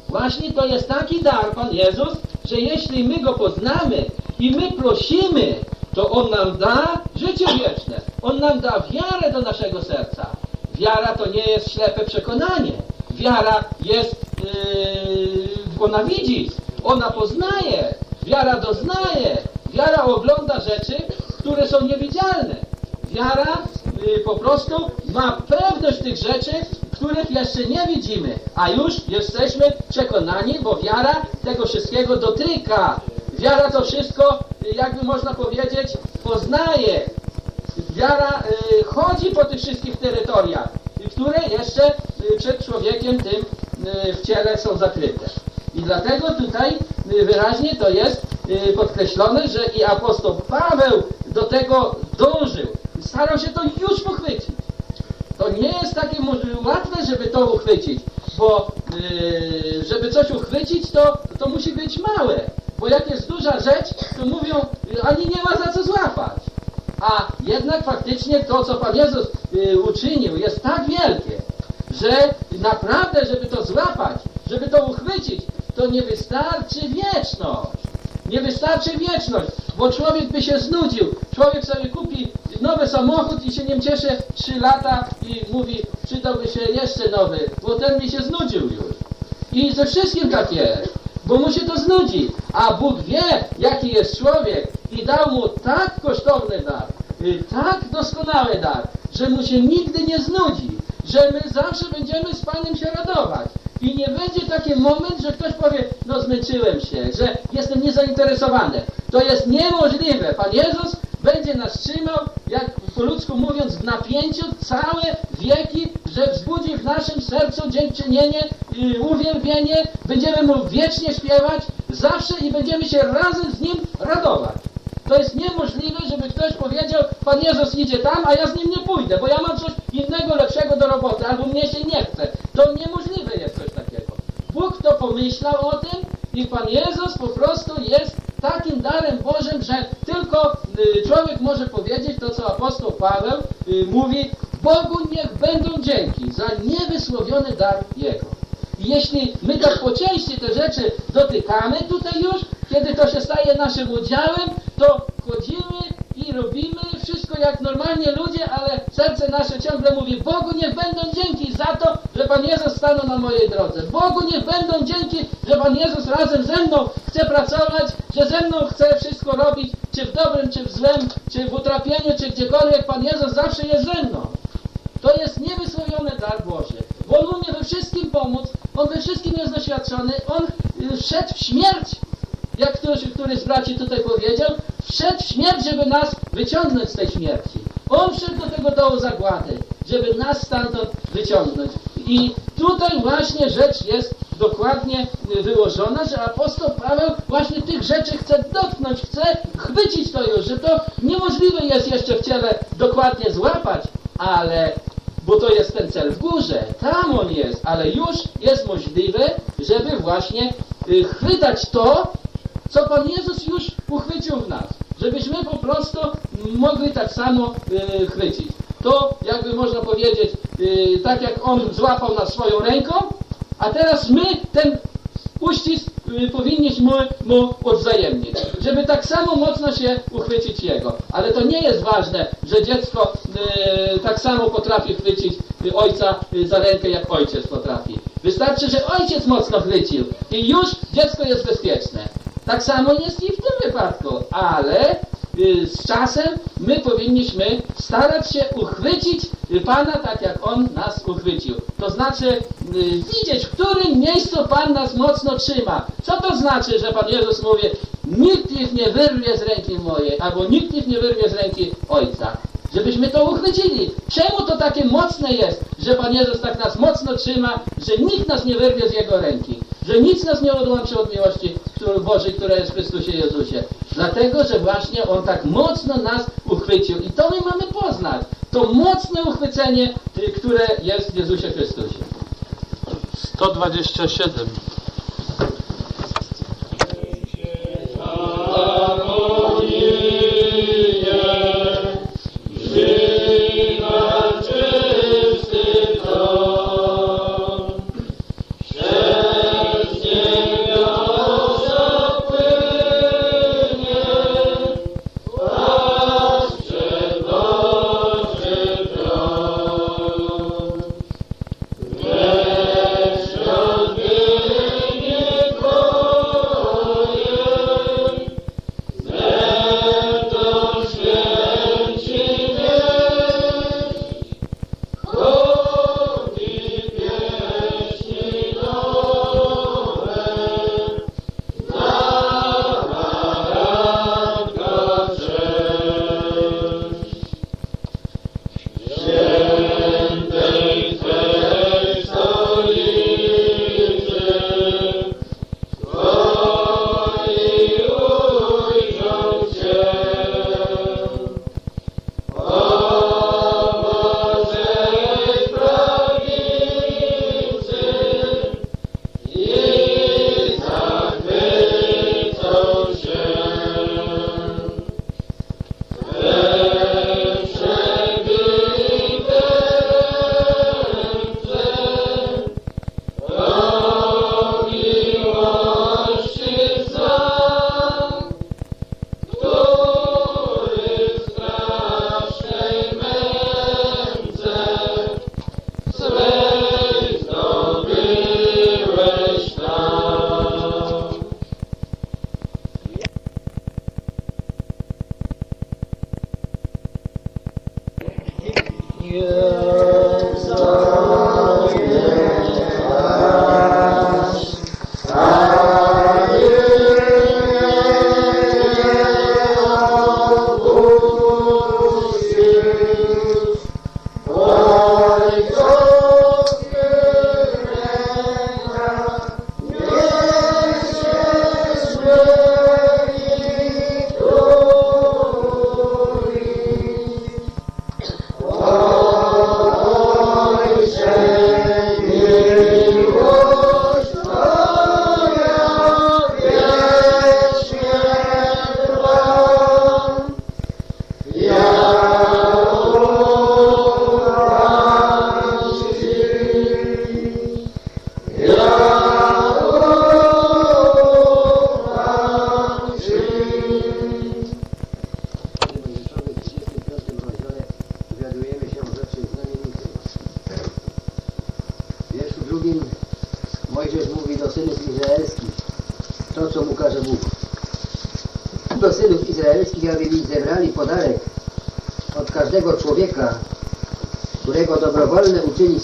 Właśnie to jest taki dar, Pan Jezus, że jeśli my go poznamy i my prosimy, to On nam da życie wieczne. On nam da wiarę do naszego serca. Wiara to nie jest ślepe przekonanie. Wiara jest, ona widzi, ona poznaje, wiara doznaje, wiara ogląda rzeczy, które są niewidzialne. Wiara po prostu ma pewność tych rzeczy, których jeszcze nie widzimy, a już jesteśmy przekonani, bo wiara tego wszystkiego dotyka. Wiara to wszystko, jakby można powiedzieć, poznaje. Wiara chodzi po tych wszystkich terytoriach, które jeszcze przed człowiekiem tym w ciele są zakryte. I dlatego tutaj wyraźnie to jest podkreślone, że i apostoł Paweł do tego dążył. Starał się to już uchwycić. To nie jest takie łatwe, żeby to uchwycić, bo żeby coś uchwycić, to musi być małe. Bo jak jest duża rzecz, to mówią, ani nie ma za co złapać. A jednak faktycznie to, co Pan Jezus uczynił, jest tak wielkie, że naprawdę, żeby to złapać, żeby to uchwycić, to nie wystarczy wieczność. Nie wystarczy wieczność, bo człowiek by się znudził. Człowiek sobie kupi nowy samochód i się nim cieszy 3 lata i mówi, przydałby się jeszcze nowy, bo ten mi się znudził już. I ze wszystkim tak jest, bo mu się to znudzi. A Bóg wie, jaki jest człowiek i dał mu tak kosztowny dar, tak doskonały dar, że mu się nigdy nie znudzi, że my zawsze będziemy z Panem się radować. I nie będzie taki moment, że ktoś powie, no zmęczyłem się, że jestem niezainteresowany. To jest niemożliwe. Pan Jezus będzie nas trzymał, jak po ludzku mówiąc, w napięciu całe wieki, że wzbudzi w naszym sercu dziękczynienie, uwielbienie. Będziemy Mu wiecznie śpiewać zawsze i będziemy się razem z Nim radować. To jest niemożliwe, żeby ktoś powiedział, Pan Jezus idzie tam, a ja z Nim nie pójdę, bo ja mam coś innego, lepszego do roboty, albo mnie się nie chce. To niemożliwe jest coś takiego. Bóg to pomyślał o tym i Pan Jezus po prostu jest takim darem Bożym, że tylko człowiek może powiedzieć to, co apostoł Paweł mówi: Bogu niech będą dzięki za niewysłowiony dar Jego. I jeśli my tak po części te rzeczy dotykamy tutaj już, kiedy to się staje naszym udziałem, to chodzimy i robimy wszystko jak normalnie ludzie, ale serce nasze ciągle mówi: Bogu niech będą dzięki za to, że Pan Jezus stanął na mojej drodze. Bogu niech będą dzięki, że Pan Jezus razem ze mną chce pracować, że ze mną chce wszystko robić, czy w dobrym, czy w złym, czy w utrapieniu, czy gdziekolwiek. Pan Jezus zawsze jest ze mną. To jest niewysłowiony dar Boży. Bo On umie we wszystkim pomóc, On we wszystkim jest doświadczony, On wszedł w śmierć, jak któryś z braci tutaj powiedział, wszedł w śmierć, żeby nas wyciągnąć z tej śmierci. On wszedł do tego dołu zagłady, żeby nas stamtąd wyciągnąć. I tutaj właśnie rzecz jest dokładnie wyłożona, że apostoł Paweł właśnie tych rzeczy chce dotknąć, chce chwycić to już, że to niemożliwe jest jeszcze w ciele dokładnie złapać, ale... Bo to jest ten cel w górze, tam on jest, ale już jest możliwe, żeby właśnie chwytać to, co Pan Jezus już uchwycił w nas. Żebyśmy po prostu mogli tak samo chwycić. To, jakby można powiedzieć, tak jak on złapał nas swoją ręką, a teraz my ten uścisk powinniśmy mu odwzajemnić, żeby tak samo mocno się uchwycić jego. Ale to nie jest ważne, że dziecko tak samo potrafi chwycić ojca za rękę, jak ojciec potrafi. Wystarczy, że ojciec mocno chwycił i już dziecko jest bezpieczne. Tak samo jest i w tym wypadku, ale z czasem my powinniśmy starać się uchwycić Pana tak, jak On nas uchwycił. To znaczy widzieć, w którym miejscu Pan nas mocno trzyma. Co to znaczy, że Pan Jezus mówi: nikt ich nie wyrwie z ręki mojej, albo nikt ich nie wyrwie z ręki Ojca. Żebyśmy to uchwycili. Czemu to takie mocne jest, że Pan Jezus tak nas mocno trzyma, że nikt nas nie wyrwie z Jego ręki, że nic nas nie odłączy od miłości Bożej, która jest w Chrystusie Jezusie? Dlatego, że właśnie On tak mocno nas uchwycił. I to my mamy poznać. To mocne uchwycenie, które jest w Jezusie Chrystusie. 127.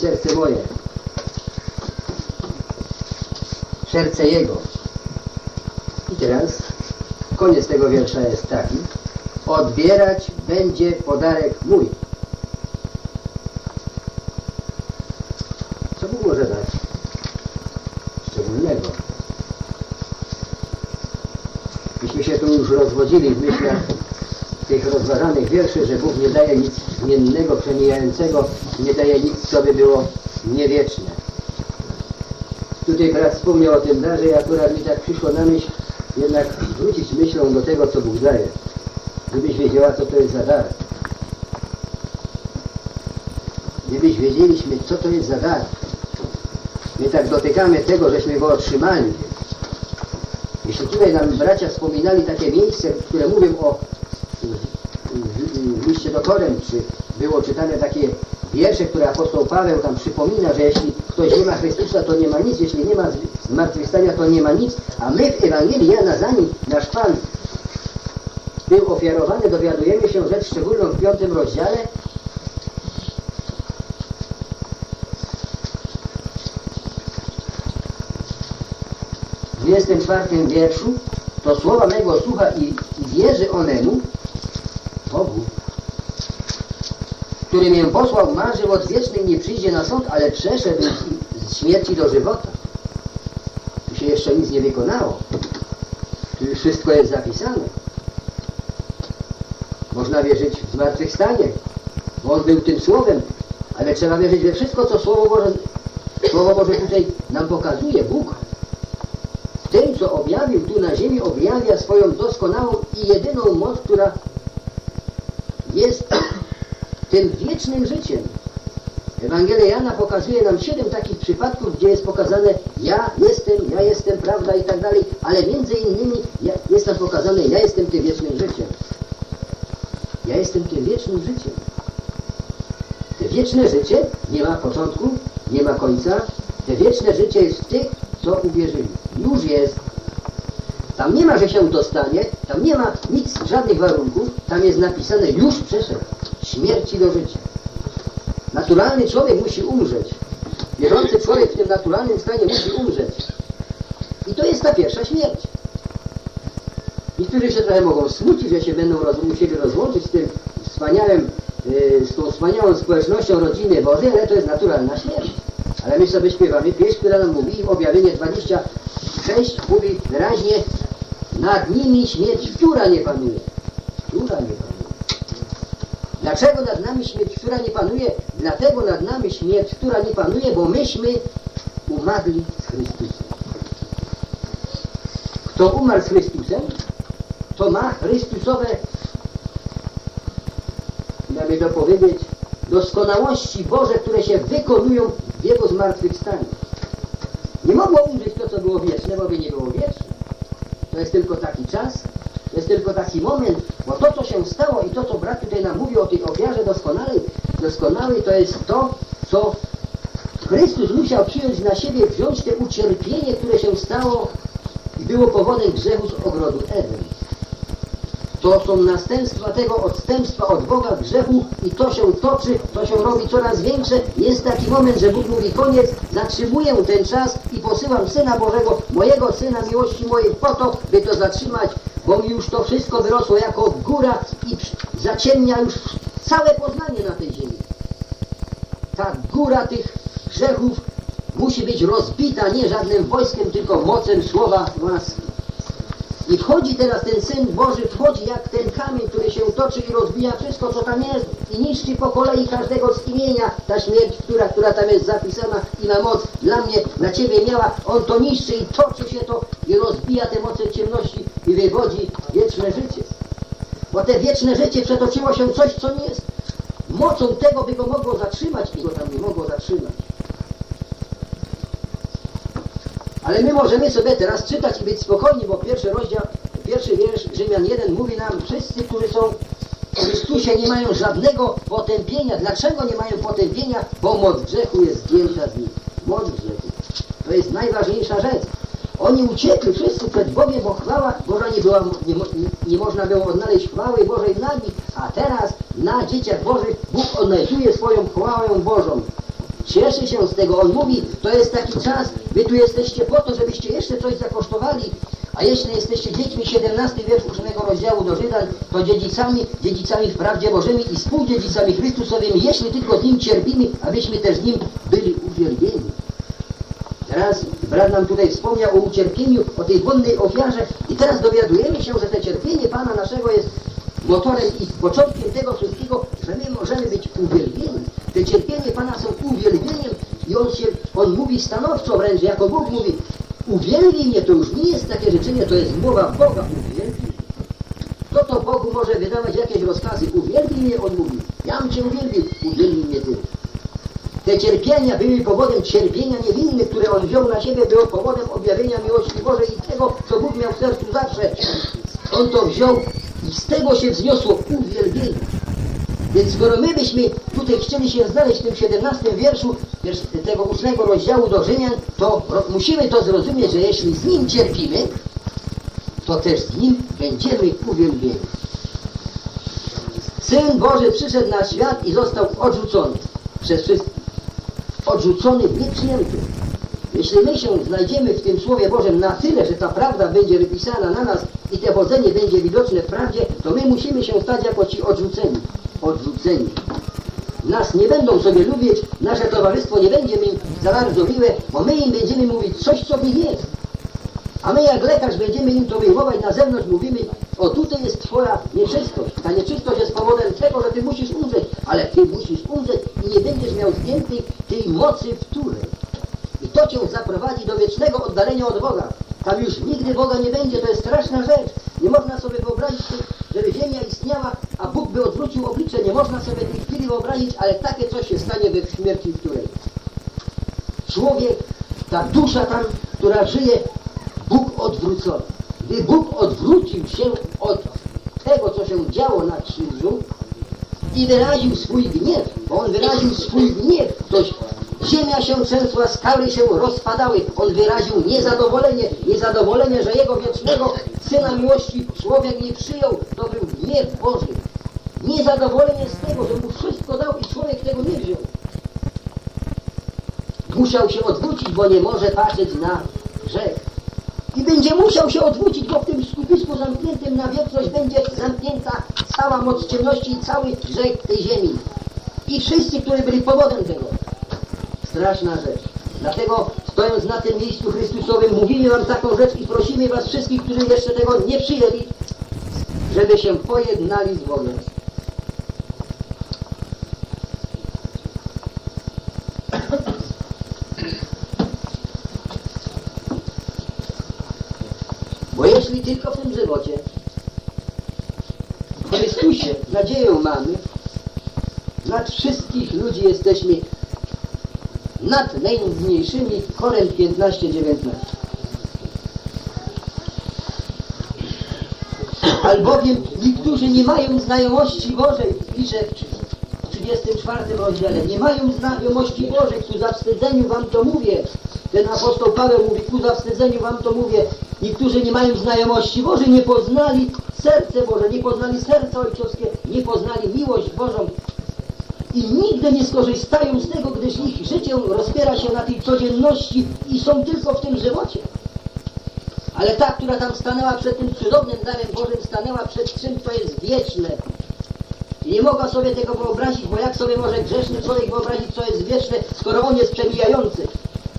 Serce moje, serce jego. I teraz koniec tego wiersza jest taki: odbierać będzie podarek mój. Co Bóg może dać szczególnego? Myśmy się tu już rozwodzili w myślach tych rozważanych wierszy, że Bóg nie daje nic zmiennego, przemijającego, nie daje nic, co by było niewieczne. Tutaj brat wspomniał o tym darze i akurat mi tak przyszło na myśl, jednak wrócić myślą do tego, co Bóg daje. Gdybyś wiedziała, co to jest za dar. Gdybyś wiedzieliśmy, co to jest za dar. My tak dotykamy tego, żeśmy go otrzymali. Wczoraj nam bracia wspominali takie miejsce, które mówią o w liście do Koryntian, czy było czytane takie wiersze, które apostoł Paweł tam przypomina, że jeśli ktoś nie ma Chrystusa, to nie ma nic, jeśli nie ma zmartwychwstania, to nie ma nic, a my w Ewangelii Jana, zanim nasz Pan był ofiarowany, dowiadujemy się rzecz szczególną w 5 rozdziale, w 24 wierszu, to słowa mego słucha i wierzy onemu, Bogu, który mię posłał, ma żywot wieczny, nie przyjdzie na sąd, ale przeszedł z śmierci do żywota. Tu się jeszcze nic nie wykonało. Tu już wszystko jest zapisane. Można wierzyć w zmartwychwstanie, bo on był tym słowem, ale trzeba wierzyć we wszystko, co Słowo Boże tutaj nam pokazuje. Bóg w tym, co objawił tu na ziemi, objawia swoją doskonałą i jedyną moc, która jest tym wiecznym życiem. Ewangelia Jana pokazuje nam 7 takich przypadków, gdzie jest pokazane ja jestem, prawda i tak dalej, ale między innymi jest nam pokazane ja jestem tym wiecznym życiem. Ja jestem tym wiecznym życiem. Te wieczne życie nie ma początku, nie ma końca. Te wieczne życie jest w tych, co uwierzyli. Już jest. Tam nie ma, że się dostanie, tam nie ma nic, żadnych warunków, tam jest napisane już przeszedł. Śmierci do życia. Naturalny człowiek musi umrzeć. Wierzący człowiek w tym naturalnym stanie musi umrzeć. I to jest ta pierwsza śmierć. Niektórzy się trochę mogą smucić, że się będą musieli rozłączyć z tym wspaniałym, z tą wspaniałą społecznością rodziny Bożej, ale to jest naturalna śmierć. Ale my sobie śpiewamy pieśń, która nam mówi, objawienie 26 mówi wyraźnie, nad nimi śmierć, która nie panuje. Która nie panuje. Dlaczego nad nami śmierć, która nie panuje? Dlatego nad nami śmierć, która nie panuje, bo myśmy umarli z Chrystusem. Kto umarł z Chrystusem, to ma Chrystusowe, jakby to powiedzieć, doskonałości Boże, które się wykonują w Jego zmartwychwstaniu. Nie mogło umrzeć to, co było wieczne, bo by nie było wieczne. To jest tylko taki czas, to jest tylko taki moment, bo to, co się stało i to, co brat tutaj nam mówi o tej ofiarze doskonałej, to jest to, co Chrystus musiał przyjąć na siebie, wziąć te ucierpienie, które się stało i było powodem grzechu z ogrodu Eden. To są następstwa tego odstępstwa od Boga grzechu i to się toczy, to się robi coraz większe. Jest taki moment, że Bóg mówi koniec, zatrzymuję ten czas i posyłam Syna Bożego, mojego Syna miłości mojej po to, by to zatrzymać, bo mi już to wszystko wyrosło jako góra i zaciemnia już całe poznanie na tej ziemi. Ta góra tych grzechów musi być rozbita nie żadnym wojskiem, tylko mocą słowa łaski. I wchodzi teraz ten Syn Boży, wchodzi jak ten kamień, który się toczy i rozbija wszystko, co tam jest i niszczy po kolei każdego z imienia. Ta śmierć, która tam jest zapisana i ma moc dla mnie, dla Ciebie miała, on to niszczy i toczy się to i rozbija te moce ciemności i wywodzi wieczne życie. Bo te wieczne życie przetoczyło się coś, co nie jest mocą tego, by go mogło zatrzymać i go tam nie mogło zatrzymać. Ale my możemy sobie teraz czytać i być spokojni, bo pierwszy wiersz Rzymian 1 mówi nam, wszyscy, którzy są w Chrystusie, nie mają żadnego potępienia. Dlaczego nie mają potępienia? Bo moc grzechu jest zdjęta z nich. Moc grzechu. To jest najważniejsza rzecz. Oni uciekli wszyscy przed Bogiem, bo chwała Boża nie można było odnaleźć chwały Bożej na nich, a teraz na dzieciach Bożych Bóg odnajduje swoją chwałę Bożą. Cieszy się z tego. On mówi, to jest taki czas, wy tu jesteście po to, żebyście jeszcze coś zakosztowali, a jeśli jesteście dziećmi, 17 wiersz 8 rozdziału do Żydan, to dziedzicami w prawdzie Bożymi i współdziedzicami Chrystusowymi, jeśli tylko z Nim cierpimy, abyśmy też z Nim byli uwielbieni. Teraz brat nam tutaj wspomniał o ucierpieniu, o tej wonnej ofiarze i teraz dowiadujemy się, że to cierpienie Pana naszego jest motorem i początkiem tego wszystkiego, że my możemy być uwielbieni. Te cierpienie Pana są uwielbieniem i on mówi stanowczo wręcz, jako Bóg mówi, uwielbij mnie, to już nie jest takie życzenie, to jest mowa Boga, uwielbij. Kto to Bogu może wydawać jakieś rozkazy? Uwielbij mnie, on mówi, ja bym Cię uwielbił, uwielbij mnie Ty. Te cierpienia były powodem cierpienia niewinnych, które On wziął na siebie, było powodem objawienia miłości Bożej i tego, co Bóg miał w sercu zawsze. On to wziął i z tego się wzniosło uwielbienie. Więc skoro my byśmy tutaj chcieli się znaleźć w tym 17 wierszu tego 8 rozdziału do Rzymian, to musimy to zrozumieć, że jeśli z Nim cierpimy, to też z Nim będziemy uwielbieni. Syn Boży przyszedł na świat i został odrzucony przez wszystkich. Odrzucony, nieprzyjęty. Jeśli my się znajdziemy w tym Słowie Bożym na tyle, że ta prawda będzie wypisana na nas i te chodzenie będzie widoczne w prawdzie, to my musimy się stać jako ci odrzuceni. Odrzuceni. Nas nie będą sobie lubić, nasze towarzystwo nie będzie im za bardzo miłe, bo my im będziemy mówić coś, co mi jest. A my jak lekarz będziemy im to wyjmować na zewnątrz, mówimy, o tutaj jest twoja nieczystość. Ta nieczystość jest powodem tego, że ty musisz umrzeć, ale ty musisz umrzeć i nie będziesz miał zdjętej tej mocy wtórej. I to cię zaprowadzi do wiecznego oddalenia od Boga. Tam już nigdy Boga nie będzie, to jest straszna rzecz. Nie można sobie wyobrazić, żeby ziemia istniała, a Bóg by odwrócił oblicze. Nie można sobie tej chwili wyobrazić, ale takie coś się stanie we śmierci wtórej. Człowiek, ta dusza tam, która żyje, Bóg odwrócony. Gdy Bóg odwrócił się od tego, co się działo na krzyżu i wyraził swój gniew, bo On wyraził swój gniew, toś ziemia się trzęsła, skały się rozpadały, On wyraził niezadowolenie, niezadowolenie, że Jego wiecznego Syna miłości człowiek nie przyjął, to był gniew Boży. Niezadowolenie z tego, że Mu wszystko dał i człowiek tego nie wziął. Musiał się odwrócić, bo nie może patrzeć na grzech. I będzie musiał się odwrócić, bo w tym skupisku zamkniętym na wieczność będzie zamknięta cała moc ciemności i cały grzech tej ziemi. I wszyscy, którzy byli powodem tego. Straszna rzecz. Dlatego stojąc na tym miejscu Chrystusowym mówimy wam taką rzecz i prosimy was wszystkich, którzy jeszcze tego nie przyjęli, żeby się pojednali z Bogiem. Jeśli tylko w tym żywocie w Chrystusie nadzieję mamy, nad wszystkich ludzi jesteśmy nad najmniejszymi. Koryntian 15:19. Albowiem niektórzy nie mają znajomości Bożej, pisze w 34 rozdziale, nie mają znajomości Bożej, ku zawstydzeniu wam to mówię. Ten apostoł Paweł mówi, ku zawstydzeniu wam to mówię. Niektórzy nie mają znajomości Bożej, nie poznali serce Boże, nie poznali serca ojcowskie, nie poznali miłość Bożą i nigdy nie skorzystają z tego, gdyż ich życie rozpiera się na tej codzienności i są tylko w tym żywocie. Ale ta, która tam stanęła przed tym cudownym darem Bożym, stanęła przed czym, co jest wieczne. I nie mogła sobie tego wyobrazić, bo jak sobie może grzeszny człowiek wyobrazić, co jest wieczne, skoro on jest przemijający.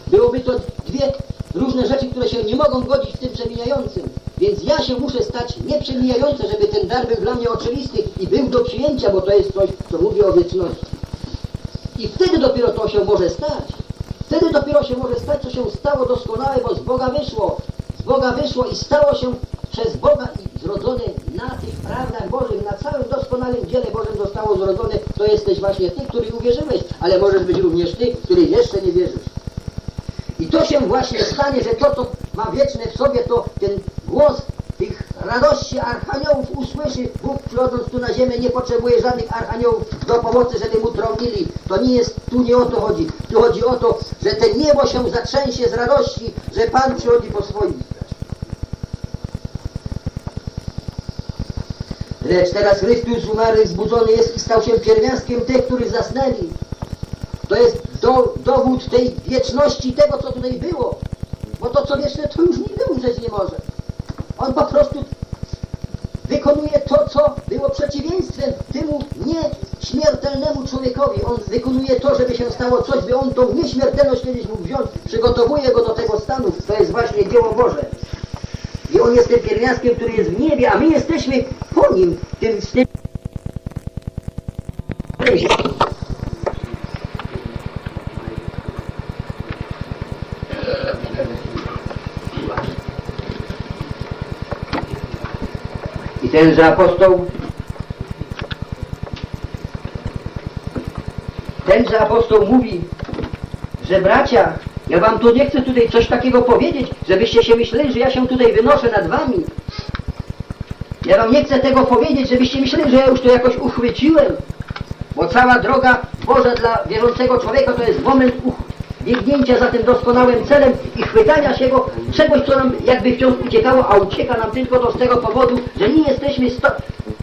Byłoby to dwie różne rzeczy, które się nie mogą godzić w tym przemijającym. Więc ja się muszę stać nieprzemijający, żeby ten dar był dla mnie oczywisty i był do przyjęcia, bo to jest coś, co mówi o wieczności. I wtedy dopiero to się może stać. Wtedy dopiero się może stać, co się stało doskonałe, bo z Boga wyszło. Z Boga wyszło i stało się przez Boga i zrodzone na tych prawdach Bożych, na całym doskonałym dziele Bożym zostało zrodzone. To jesteś właśnie ty, który uwierzyłeś, ale możesz być również ty, który jeszcze nie wierzysz. I to się właśnie stanie, że to, co ma wieczne w sobie, to ten głos tych radości archaniołów usłyszy. Bóg przychodząc tu na ziemię nie potrzebuje żadnych archaniołów do pomocy, żeby mu trąbili. To nie jest, tu nie o to chodzi. Tu chodzi o to, że te niebo się zatrzęsie z radości, że Pan przychodzi po swoich. Lecz teraz Chrystus umarł, zbudzony jest i stał się pierwiastkiem tych, którzy zasnęli. To jest dowód tej wieczności, tego, co tutaj było. Bo to, co wieczne, to już nigdy umrzeć nie może. On po prostu wykonuje to, co było przeciwieństwem temu nieśmiertelnemu człowiekowi. On wykonuje to, żeby się stało coś, by on tą nieśmiertelność kiedyś mógł wziąć. Przygotowuje go do tego stanu. To jest właśnie dzieło Boże. I on jest tym pierwiastkiem, który jest w niebie, a my jesteśmy po nim. Tenże apostoł tenże apostoł mówi, że bracia, ja wam tu nie chcę tutaj coś takiego powiedzieć, żebyście się myśleli, że ja się tutaj wynoszę nad wami. Ja wam nie chcę tego powiedzieć, żebyście myśleli, że ja już to jakoś uchwyciłem. Bo cała droga Boża dla wierzącego człowieka to jest moment biegnięcia za tym doskonałym celem i chwytania się go czegoś, co nam jakby wciąż uciekało, a ucieka nam tylko to z tego powodu, że nie jesteśmy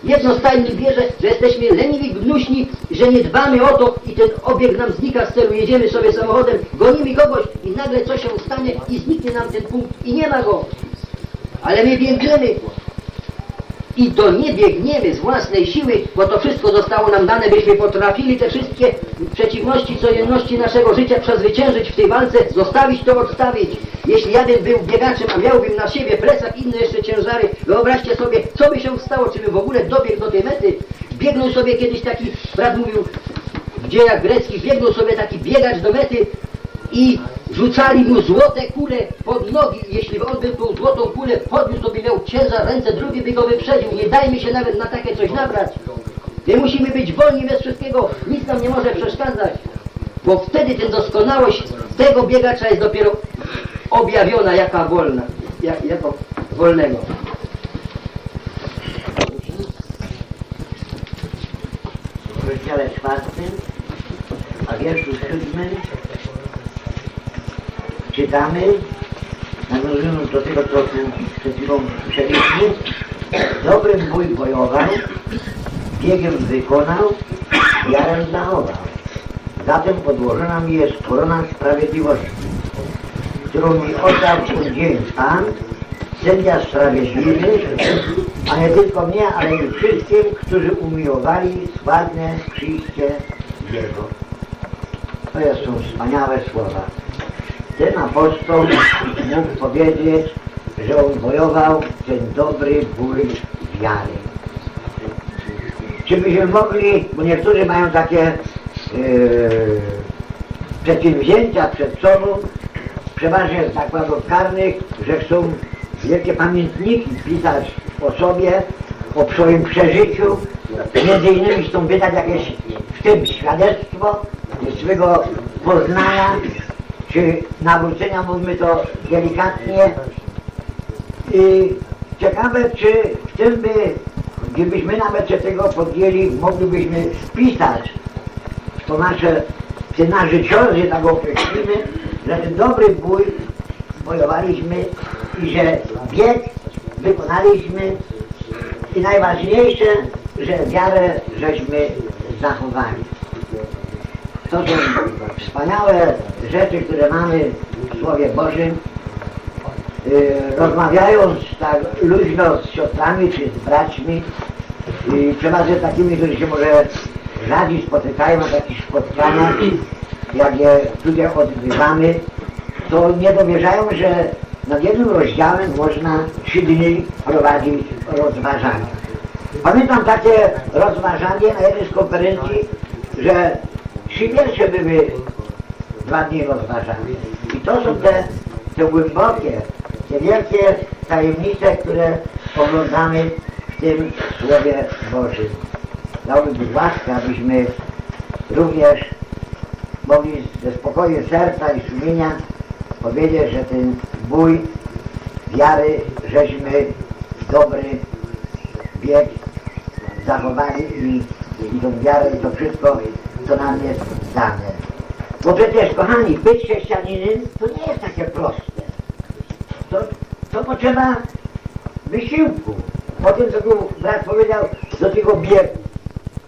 jednostajni w wierze, że jesteśmy leniwi, gnuśni, że nie dbamy o to i ten obieg nam znika z celu, jedziemy sobie samochodem, gonimy kogoś i nagle coś się stanie i zniknie nam ten punkt i nie ma go. Ale my biegniemy. I to nie biegniemy z własnej siły, bo to wszystko zostało nam dane, byśmy potrafili te wszystkie przeciwności, codzienności naszego życia przezwyciężyć w tej walce, zostawić to, odstawić. Jeśli ja bym był biegaczem, a miałbym na siebie plecak, inne jeszcze ciężary, wyobraźcie sobie, co by się stało, czy by w ogóle dobiegł do tej mety. Biegnął sobie kiedyś taki, brat mówił w dziejach greckich, biegnął sobie taki biegacz do mety i rzucali mu złote kule pod nogi. Jeśli on by tą złotą kulę podniósł, to by miał ciężar ręce, drugi by go wyprzedził. Nie dajmy się nawet na takie coś nabrać. My musimy być wolni bez wszystkiego, nic nam nie może przeszkadzać. Bo wtedy ten doskonałość tego biegacza jest dopiero objawiona, jaka wolna, jako wolnego. W rozdziale 4, a wierszu 7 czytamy, nawiązując do tego, co przed chwilą słyszeliśmy, dobrym bój wojował, biegiem wykonał, wiarę zachował. Zatem podłożona mi jest korona sprawiedliwości, którą mi oddał udzielił Pan, sędzia sprawiedliwy, a nie tylko mnie, ale i wszystkim, którzy umiłowali sławne przyjście Jego. To są wspaniałe słowa. Ten apostoł mógł powiedzieć, że on wojował ten dobry bój wiary. Czy byśmy mogli, bo niektórzy mają takie przedsięwzięcia przed sobą, przeważnie z zakładów karnych, że chcą wielkie pamiętniki pisać o sobie, o swoim przeżyciu, między innymi chcą wydać jakieś w tym świadectwo swego poznania, czy nawrócenia, mówmy to delikatnie. I ciekawe, czy w tym by, gdybyśmy nawet się tego podjęli, moglibyśmy wpisać to nasze, te nasze ciosy, tak określimy, że ten dobry bój bojowaliśmy i że bieg wykonaliśmy i najważniejsze, że wiarę żeśmy zachowali. To są wspaniałe rzeczy, które mamy w Słowie Bożym. Rozmawiając tak luźno z siostrami czy z braćmi, przeważnie takimi, którzy się może rzadziej spotykają na takich spotkaniach, jak je tutaj odbywamy, to nie dowierzają, że nad jednym rozdziałem można 3 dni prowadzić rozważania. Pamiętam takie rozważanie na jednej z konferencji, że 3 wiersze były 2 dni rozważane. I to są te głębokie, te wielkie tajemnice, które oglądamy w tym Słowie Bożym. Dałbym Bóg łaskę, abyśmy również mogli ze spokoju serca i sumienia powiedzieć, że ten bój wiary żeśmy dobry bieg zachowali i tą wiarę i to wszystko, co nam jest dane. Bo przecież, kochani, być chrześcijaninem to nie jest takie proste. To potrzeba wysiłku. O tym, co tu brat powiedział, do tego biegu.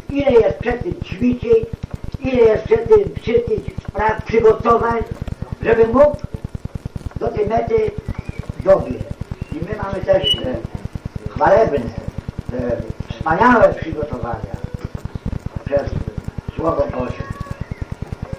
Ile jest przed tym ćwiczyć, ile jest przed tym wszystkich spraw przygotowań, żeby mógł do tej mety dobiec. I my mamy też te chwalebne, te wspaniałe przygotowania przez Słowo Boże,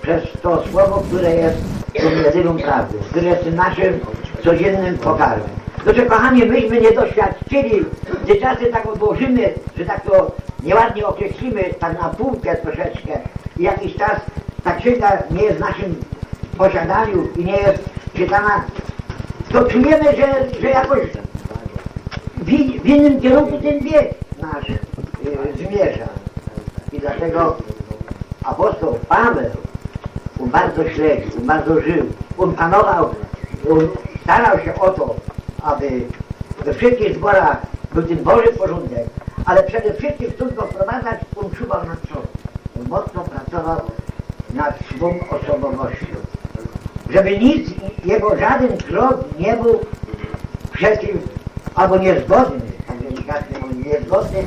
przez to Słowo, które jest tą jedyną prawdą, które jest naszym codziennym pokarmem. Znaczy, kochani, myśmy nie doświadczyli, gdy czasy tak odłożymy, że tak to nieładnie określimy, tak na półkę troszeczkę i jakiś czas ta księga nie jest w naszym posiadaniu i nie jest czytana, to czujemy, że jakoś w innym kierunku ten wiek nasz zmierza. I dlatego apostoł Paweł, on bardzo śledził, on bardzo żył, on panował, on starał się o to, aby we wszystkich zborach był ten Boży porządek, ale przede wszystkim trudno wprowadzać, on czuwał nad sobą. On mocno pracował nad swą osobowością, żeby nic, jego żaden krok nie był przeciw albo niezgodny, tak delikatnie mówiąc, niezgodny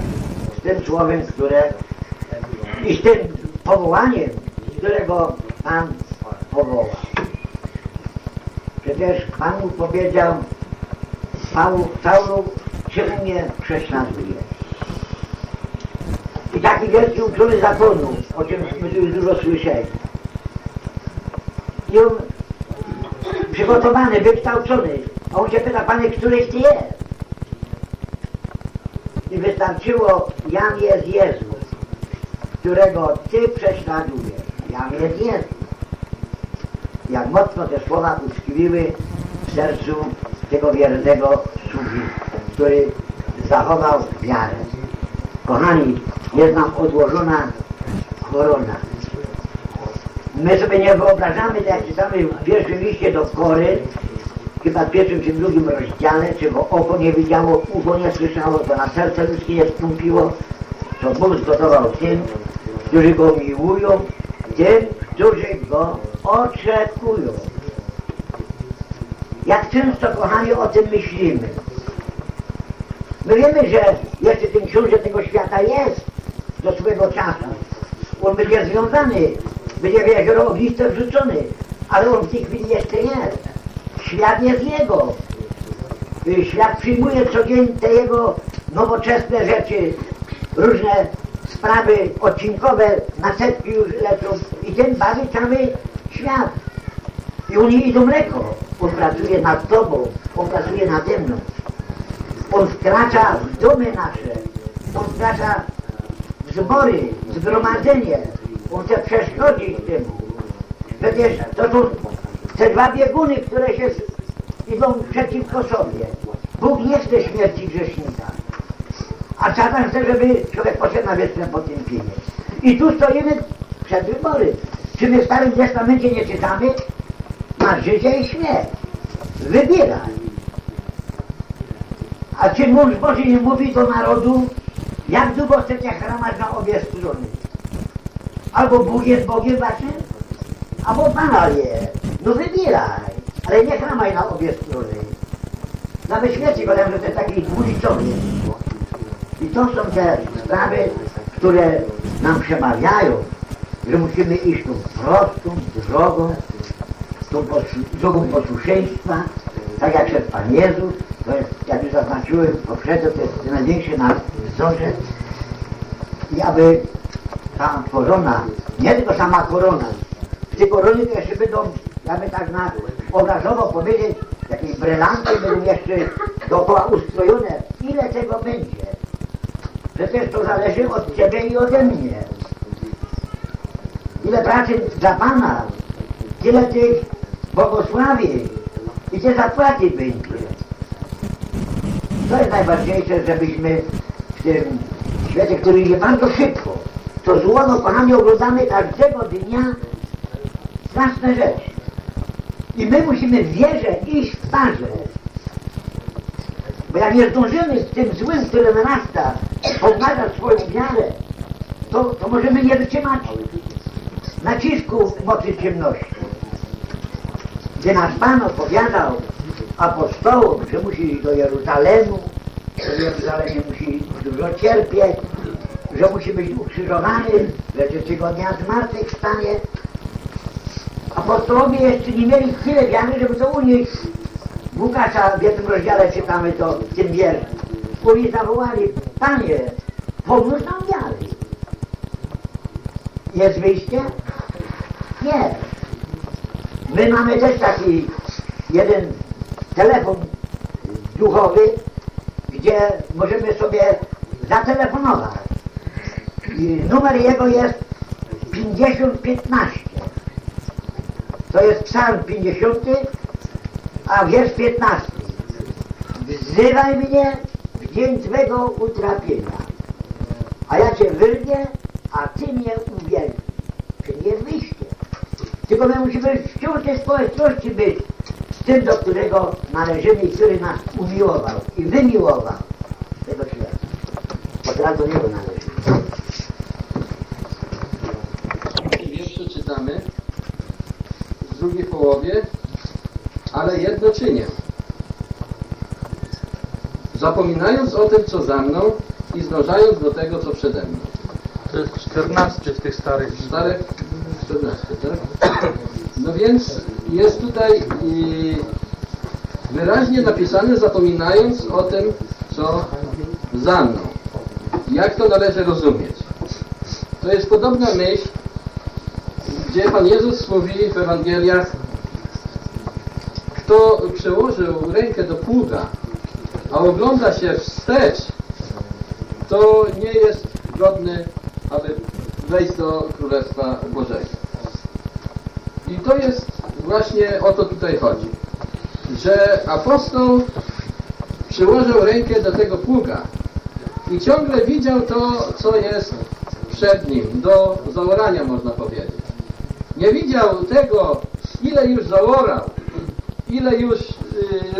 z tym słowem, które i z tym powołaniem, z którego Pan powołał. Przecież Pan mu powiedział, Paulu, czym mnie prześladuje. I taki wielki uczony zakonu, o czym już dużo słyszeli. I on przygotowany, wykształcony, a on się pyta, Panie, któryś Ty jest? I wystarczyło, jam jest Jezus, którego Ty prześladujesz. Jam jest Jezus. Jak mocno te słowa utkwiły w sercu tego wiernego sługi, który zachował wiarę. Kochani, jest nam odłożona korona. My sobie nie wyobrażamy, jak czytamy w pierwszym liście do Koryntian, chyba w pierwszym czy drugim rozdziale, czego oko nie widziało, ucho nie słyszało, to na serce ludzkie nie wstąpiło, co Bóg zgotował tym, którzy Go miłują, tym, którzy Go oczekują. Jak często, kochani, o tym myślimy. My wiemy, że jeszcze ten książę tego świata jest do swego czasu. On będzie związany, będzie w jezioro ogniste wrzucony, ale on w tej chwili jeszcze jest. Świat jest jego. Świat przyjmuje codziennie te jego nowoczesne rzeczy, różne sprawy odcinkowe, na setki już lecą i tym bawi cały świat. I oni idą lekko. On pracuje nad Tobą, on pracuje nade mną. On wkracza w domy nasze, on wkracza w zbory, w zgromadzenie. On chce przeszkodzić temu. Przecież to są te dwa bieguny, które się idą przeciwko sobie. Bóg nie chce śmierci grzesznika, a Satan chce, żeby człowiek poszedł na wieczne potępienie. I tu stoimy przed wybory. Czy my w Starym Testamencie nie czytamy? Masz życie i śmierć. Wybieraj. A czy mąż Boży nie mówi do narodu, jak długo chcecie chramać na obie strony? Albo Bóg jest Bogiem waszym, albo Pan jest. No wybieraj, ale nie chramaj na obie strony. Nawet śmierci go tam, że to jest taki dwulicowy. I to są te sprawy, które nam przemawiają, że musimy iść tą prostą drogą, drogą posłuszeństwa, tak jak szedł Pan Jezus, to jest, jak już zaznaczyłem poprzednio, to jest największy nasz wzorzec. I aby ta korona, nie tylko sama korona, w tej koronie to jeszcze będą, jakby tak na obrazowo powiedzieć, jakieś brylanty będą jeszcze dookoła ustrojone. Ile tego będzie? Przecież to zależy od Ciebie i ode mnie. Ile pracy dla Pana, tyle tych błogosławień i Cię zapłaci będzie. To jest najważniejsze, żebyśmy w tym świecie, który idzie bardzo szybko, to zło, no kochani, oglądamy każdego dnia straszne rzeczy. I my musimy w wierze iść w parze. Bo jak nie zdążymy z tym złym, które narasta, poznać swoją wiarę, to możemy nie wytrzymać nacisku mocy ciemności. Gdy nasz Pan opowiadał apostołom, że musi iść do Jeruzalemu, że w Jeruzalemie musi dużo cierpieć, że musi być ukrzyżowany, że trzeciego dnia zmartwychwstanie. Apostołowie jeszcze nie mieli chwilę wiary, żeby to unieść. W Łukasza w jednym rozdziale czytamy to w tym wierszu. Oni zawołali, Panie, pomóż nam wiary. Jest wyjście? Nie. My mamy też taki jeden telefon duchowy, gdzie możemy sobie zatelefonować. I numer jego jest 5015. To jest psalm 50, a wiersz 15. Wzywaj mnie w dzień twego utrapienia, a ja Cię wyrwę, a Ty mnie uwielbisz. Dlatego my musimy wśród tej społeczności być z tym, do którego należymy i który nas umiłował i wymiłował z tego świata. Od razu nie należy. Jeszcze czytamy w drugiej połowie, ale jedno czynię. Zapominając o tym, co za mną i zdążając do tego, co przede mną. To jest 14 w tych starych. 14, tak? No więc jest tutaj wyraźnie napisane, zapominając o tym, co za mną. Jak to należy rozumieć? To jest podobna myśl, gdzie Pan Jezus mówi w Ewangeliach: kto przełożył rękę do pługa, a ogląda się wstecz, to nie jest godny, aby wejść do Królestwa Bożego. I to jest właśnie o to tutaj chodzi. Że apostoł przyłożył rękę do tego pługa i ciągle widział to, co jest przed nim, do zaorania, można powiedzieć. Nie widział tego, ile już zaorał, ile już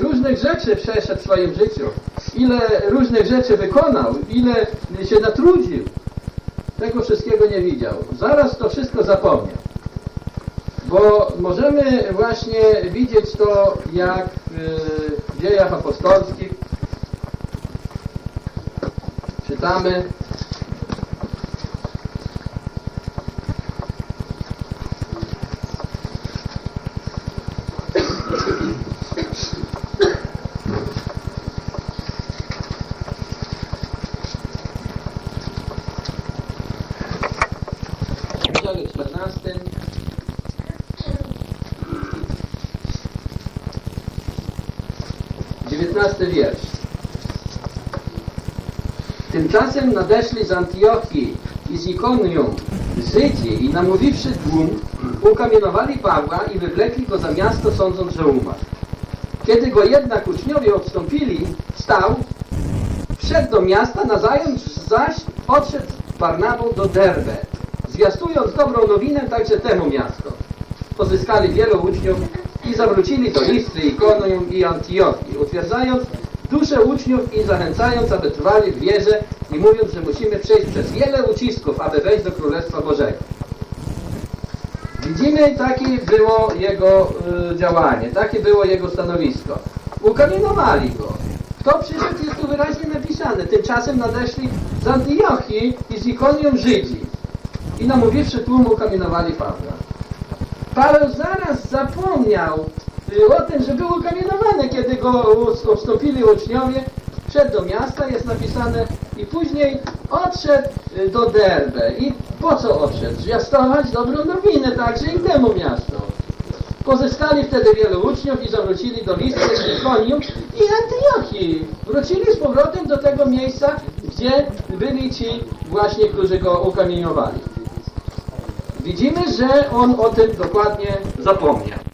różnych rzeczy przeszedł w swoim życiu, ile różnych rzeczy wykonał, ile się natrudził. Tego wszystkiego nie widział. Zaraz to wszystko zapomniał. Bo możemy właśnie widzieć to, jak w Dziejach Apostolskich czytamy wiersz. Tymczasem nadeszli z Antiochii i z Ikonium Żydzi i namówiwszy tłum, ukamienowali Pawła i wywlekli go za miasto, sądząc, że umarł. Kiedy go jednak uczniowie odstąpili, wstał, wszedł do miasta, nazajutrz zaś odszedł z Barnabą do Derbe, zwiastując dobrą nowinę także temu miasto. Pozyskali wielu uczniów i zawrócili do Listry, Ikonium i Antiochii, utwierdzając duszę uczniów i zachęcając, aby trwali w wierze, i mówiąc, że musimy przejść przez wiele ucisków, aby wejść do Królestwa Bożego. Widzimy, takie było jego działanie, takie było jego stanowisko. Ukamienowali go. Kto przyszedł, jest tu wyraźnie napisane. Tymczasem nadeszli z Antiochii i z Ikonium Żydzi i namówiwszy tłum, ukamienowali Pawła. Paweł zaraz zapomniał o tym, że był ukamienowany, kiedy go odstąpili uczniowie, wszedł do miasta, jest napisane, i później odszedł do Derbe. I po co odszedł? Zwiastować dobrą nowinę także i temu miastu. Pozyskali wtedy wielu uczniów i zawrócili do Listry, Ikonium i Antiochii. Wrócili z powrotem do tego miejsca, gdzie byli ci właśnie, którzy go ukamieniowali. Widzimy, że on o tym dokładnie zapomniał.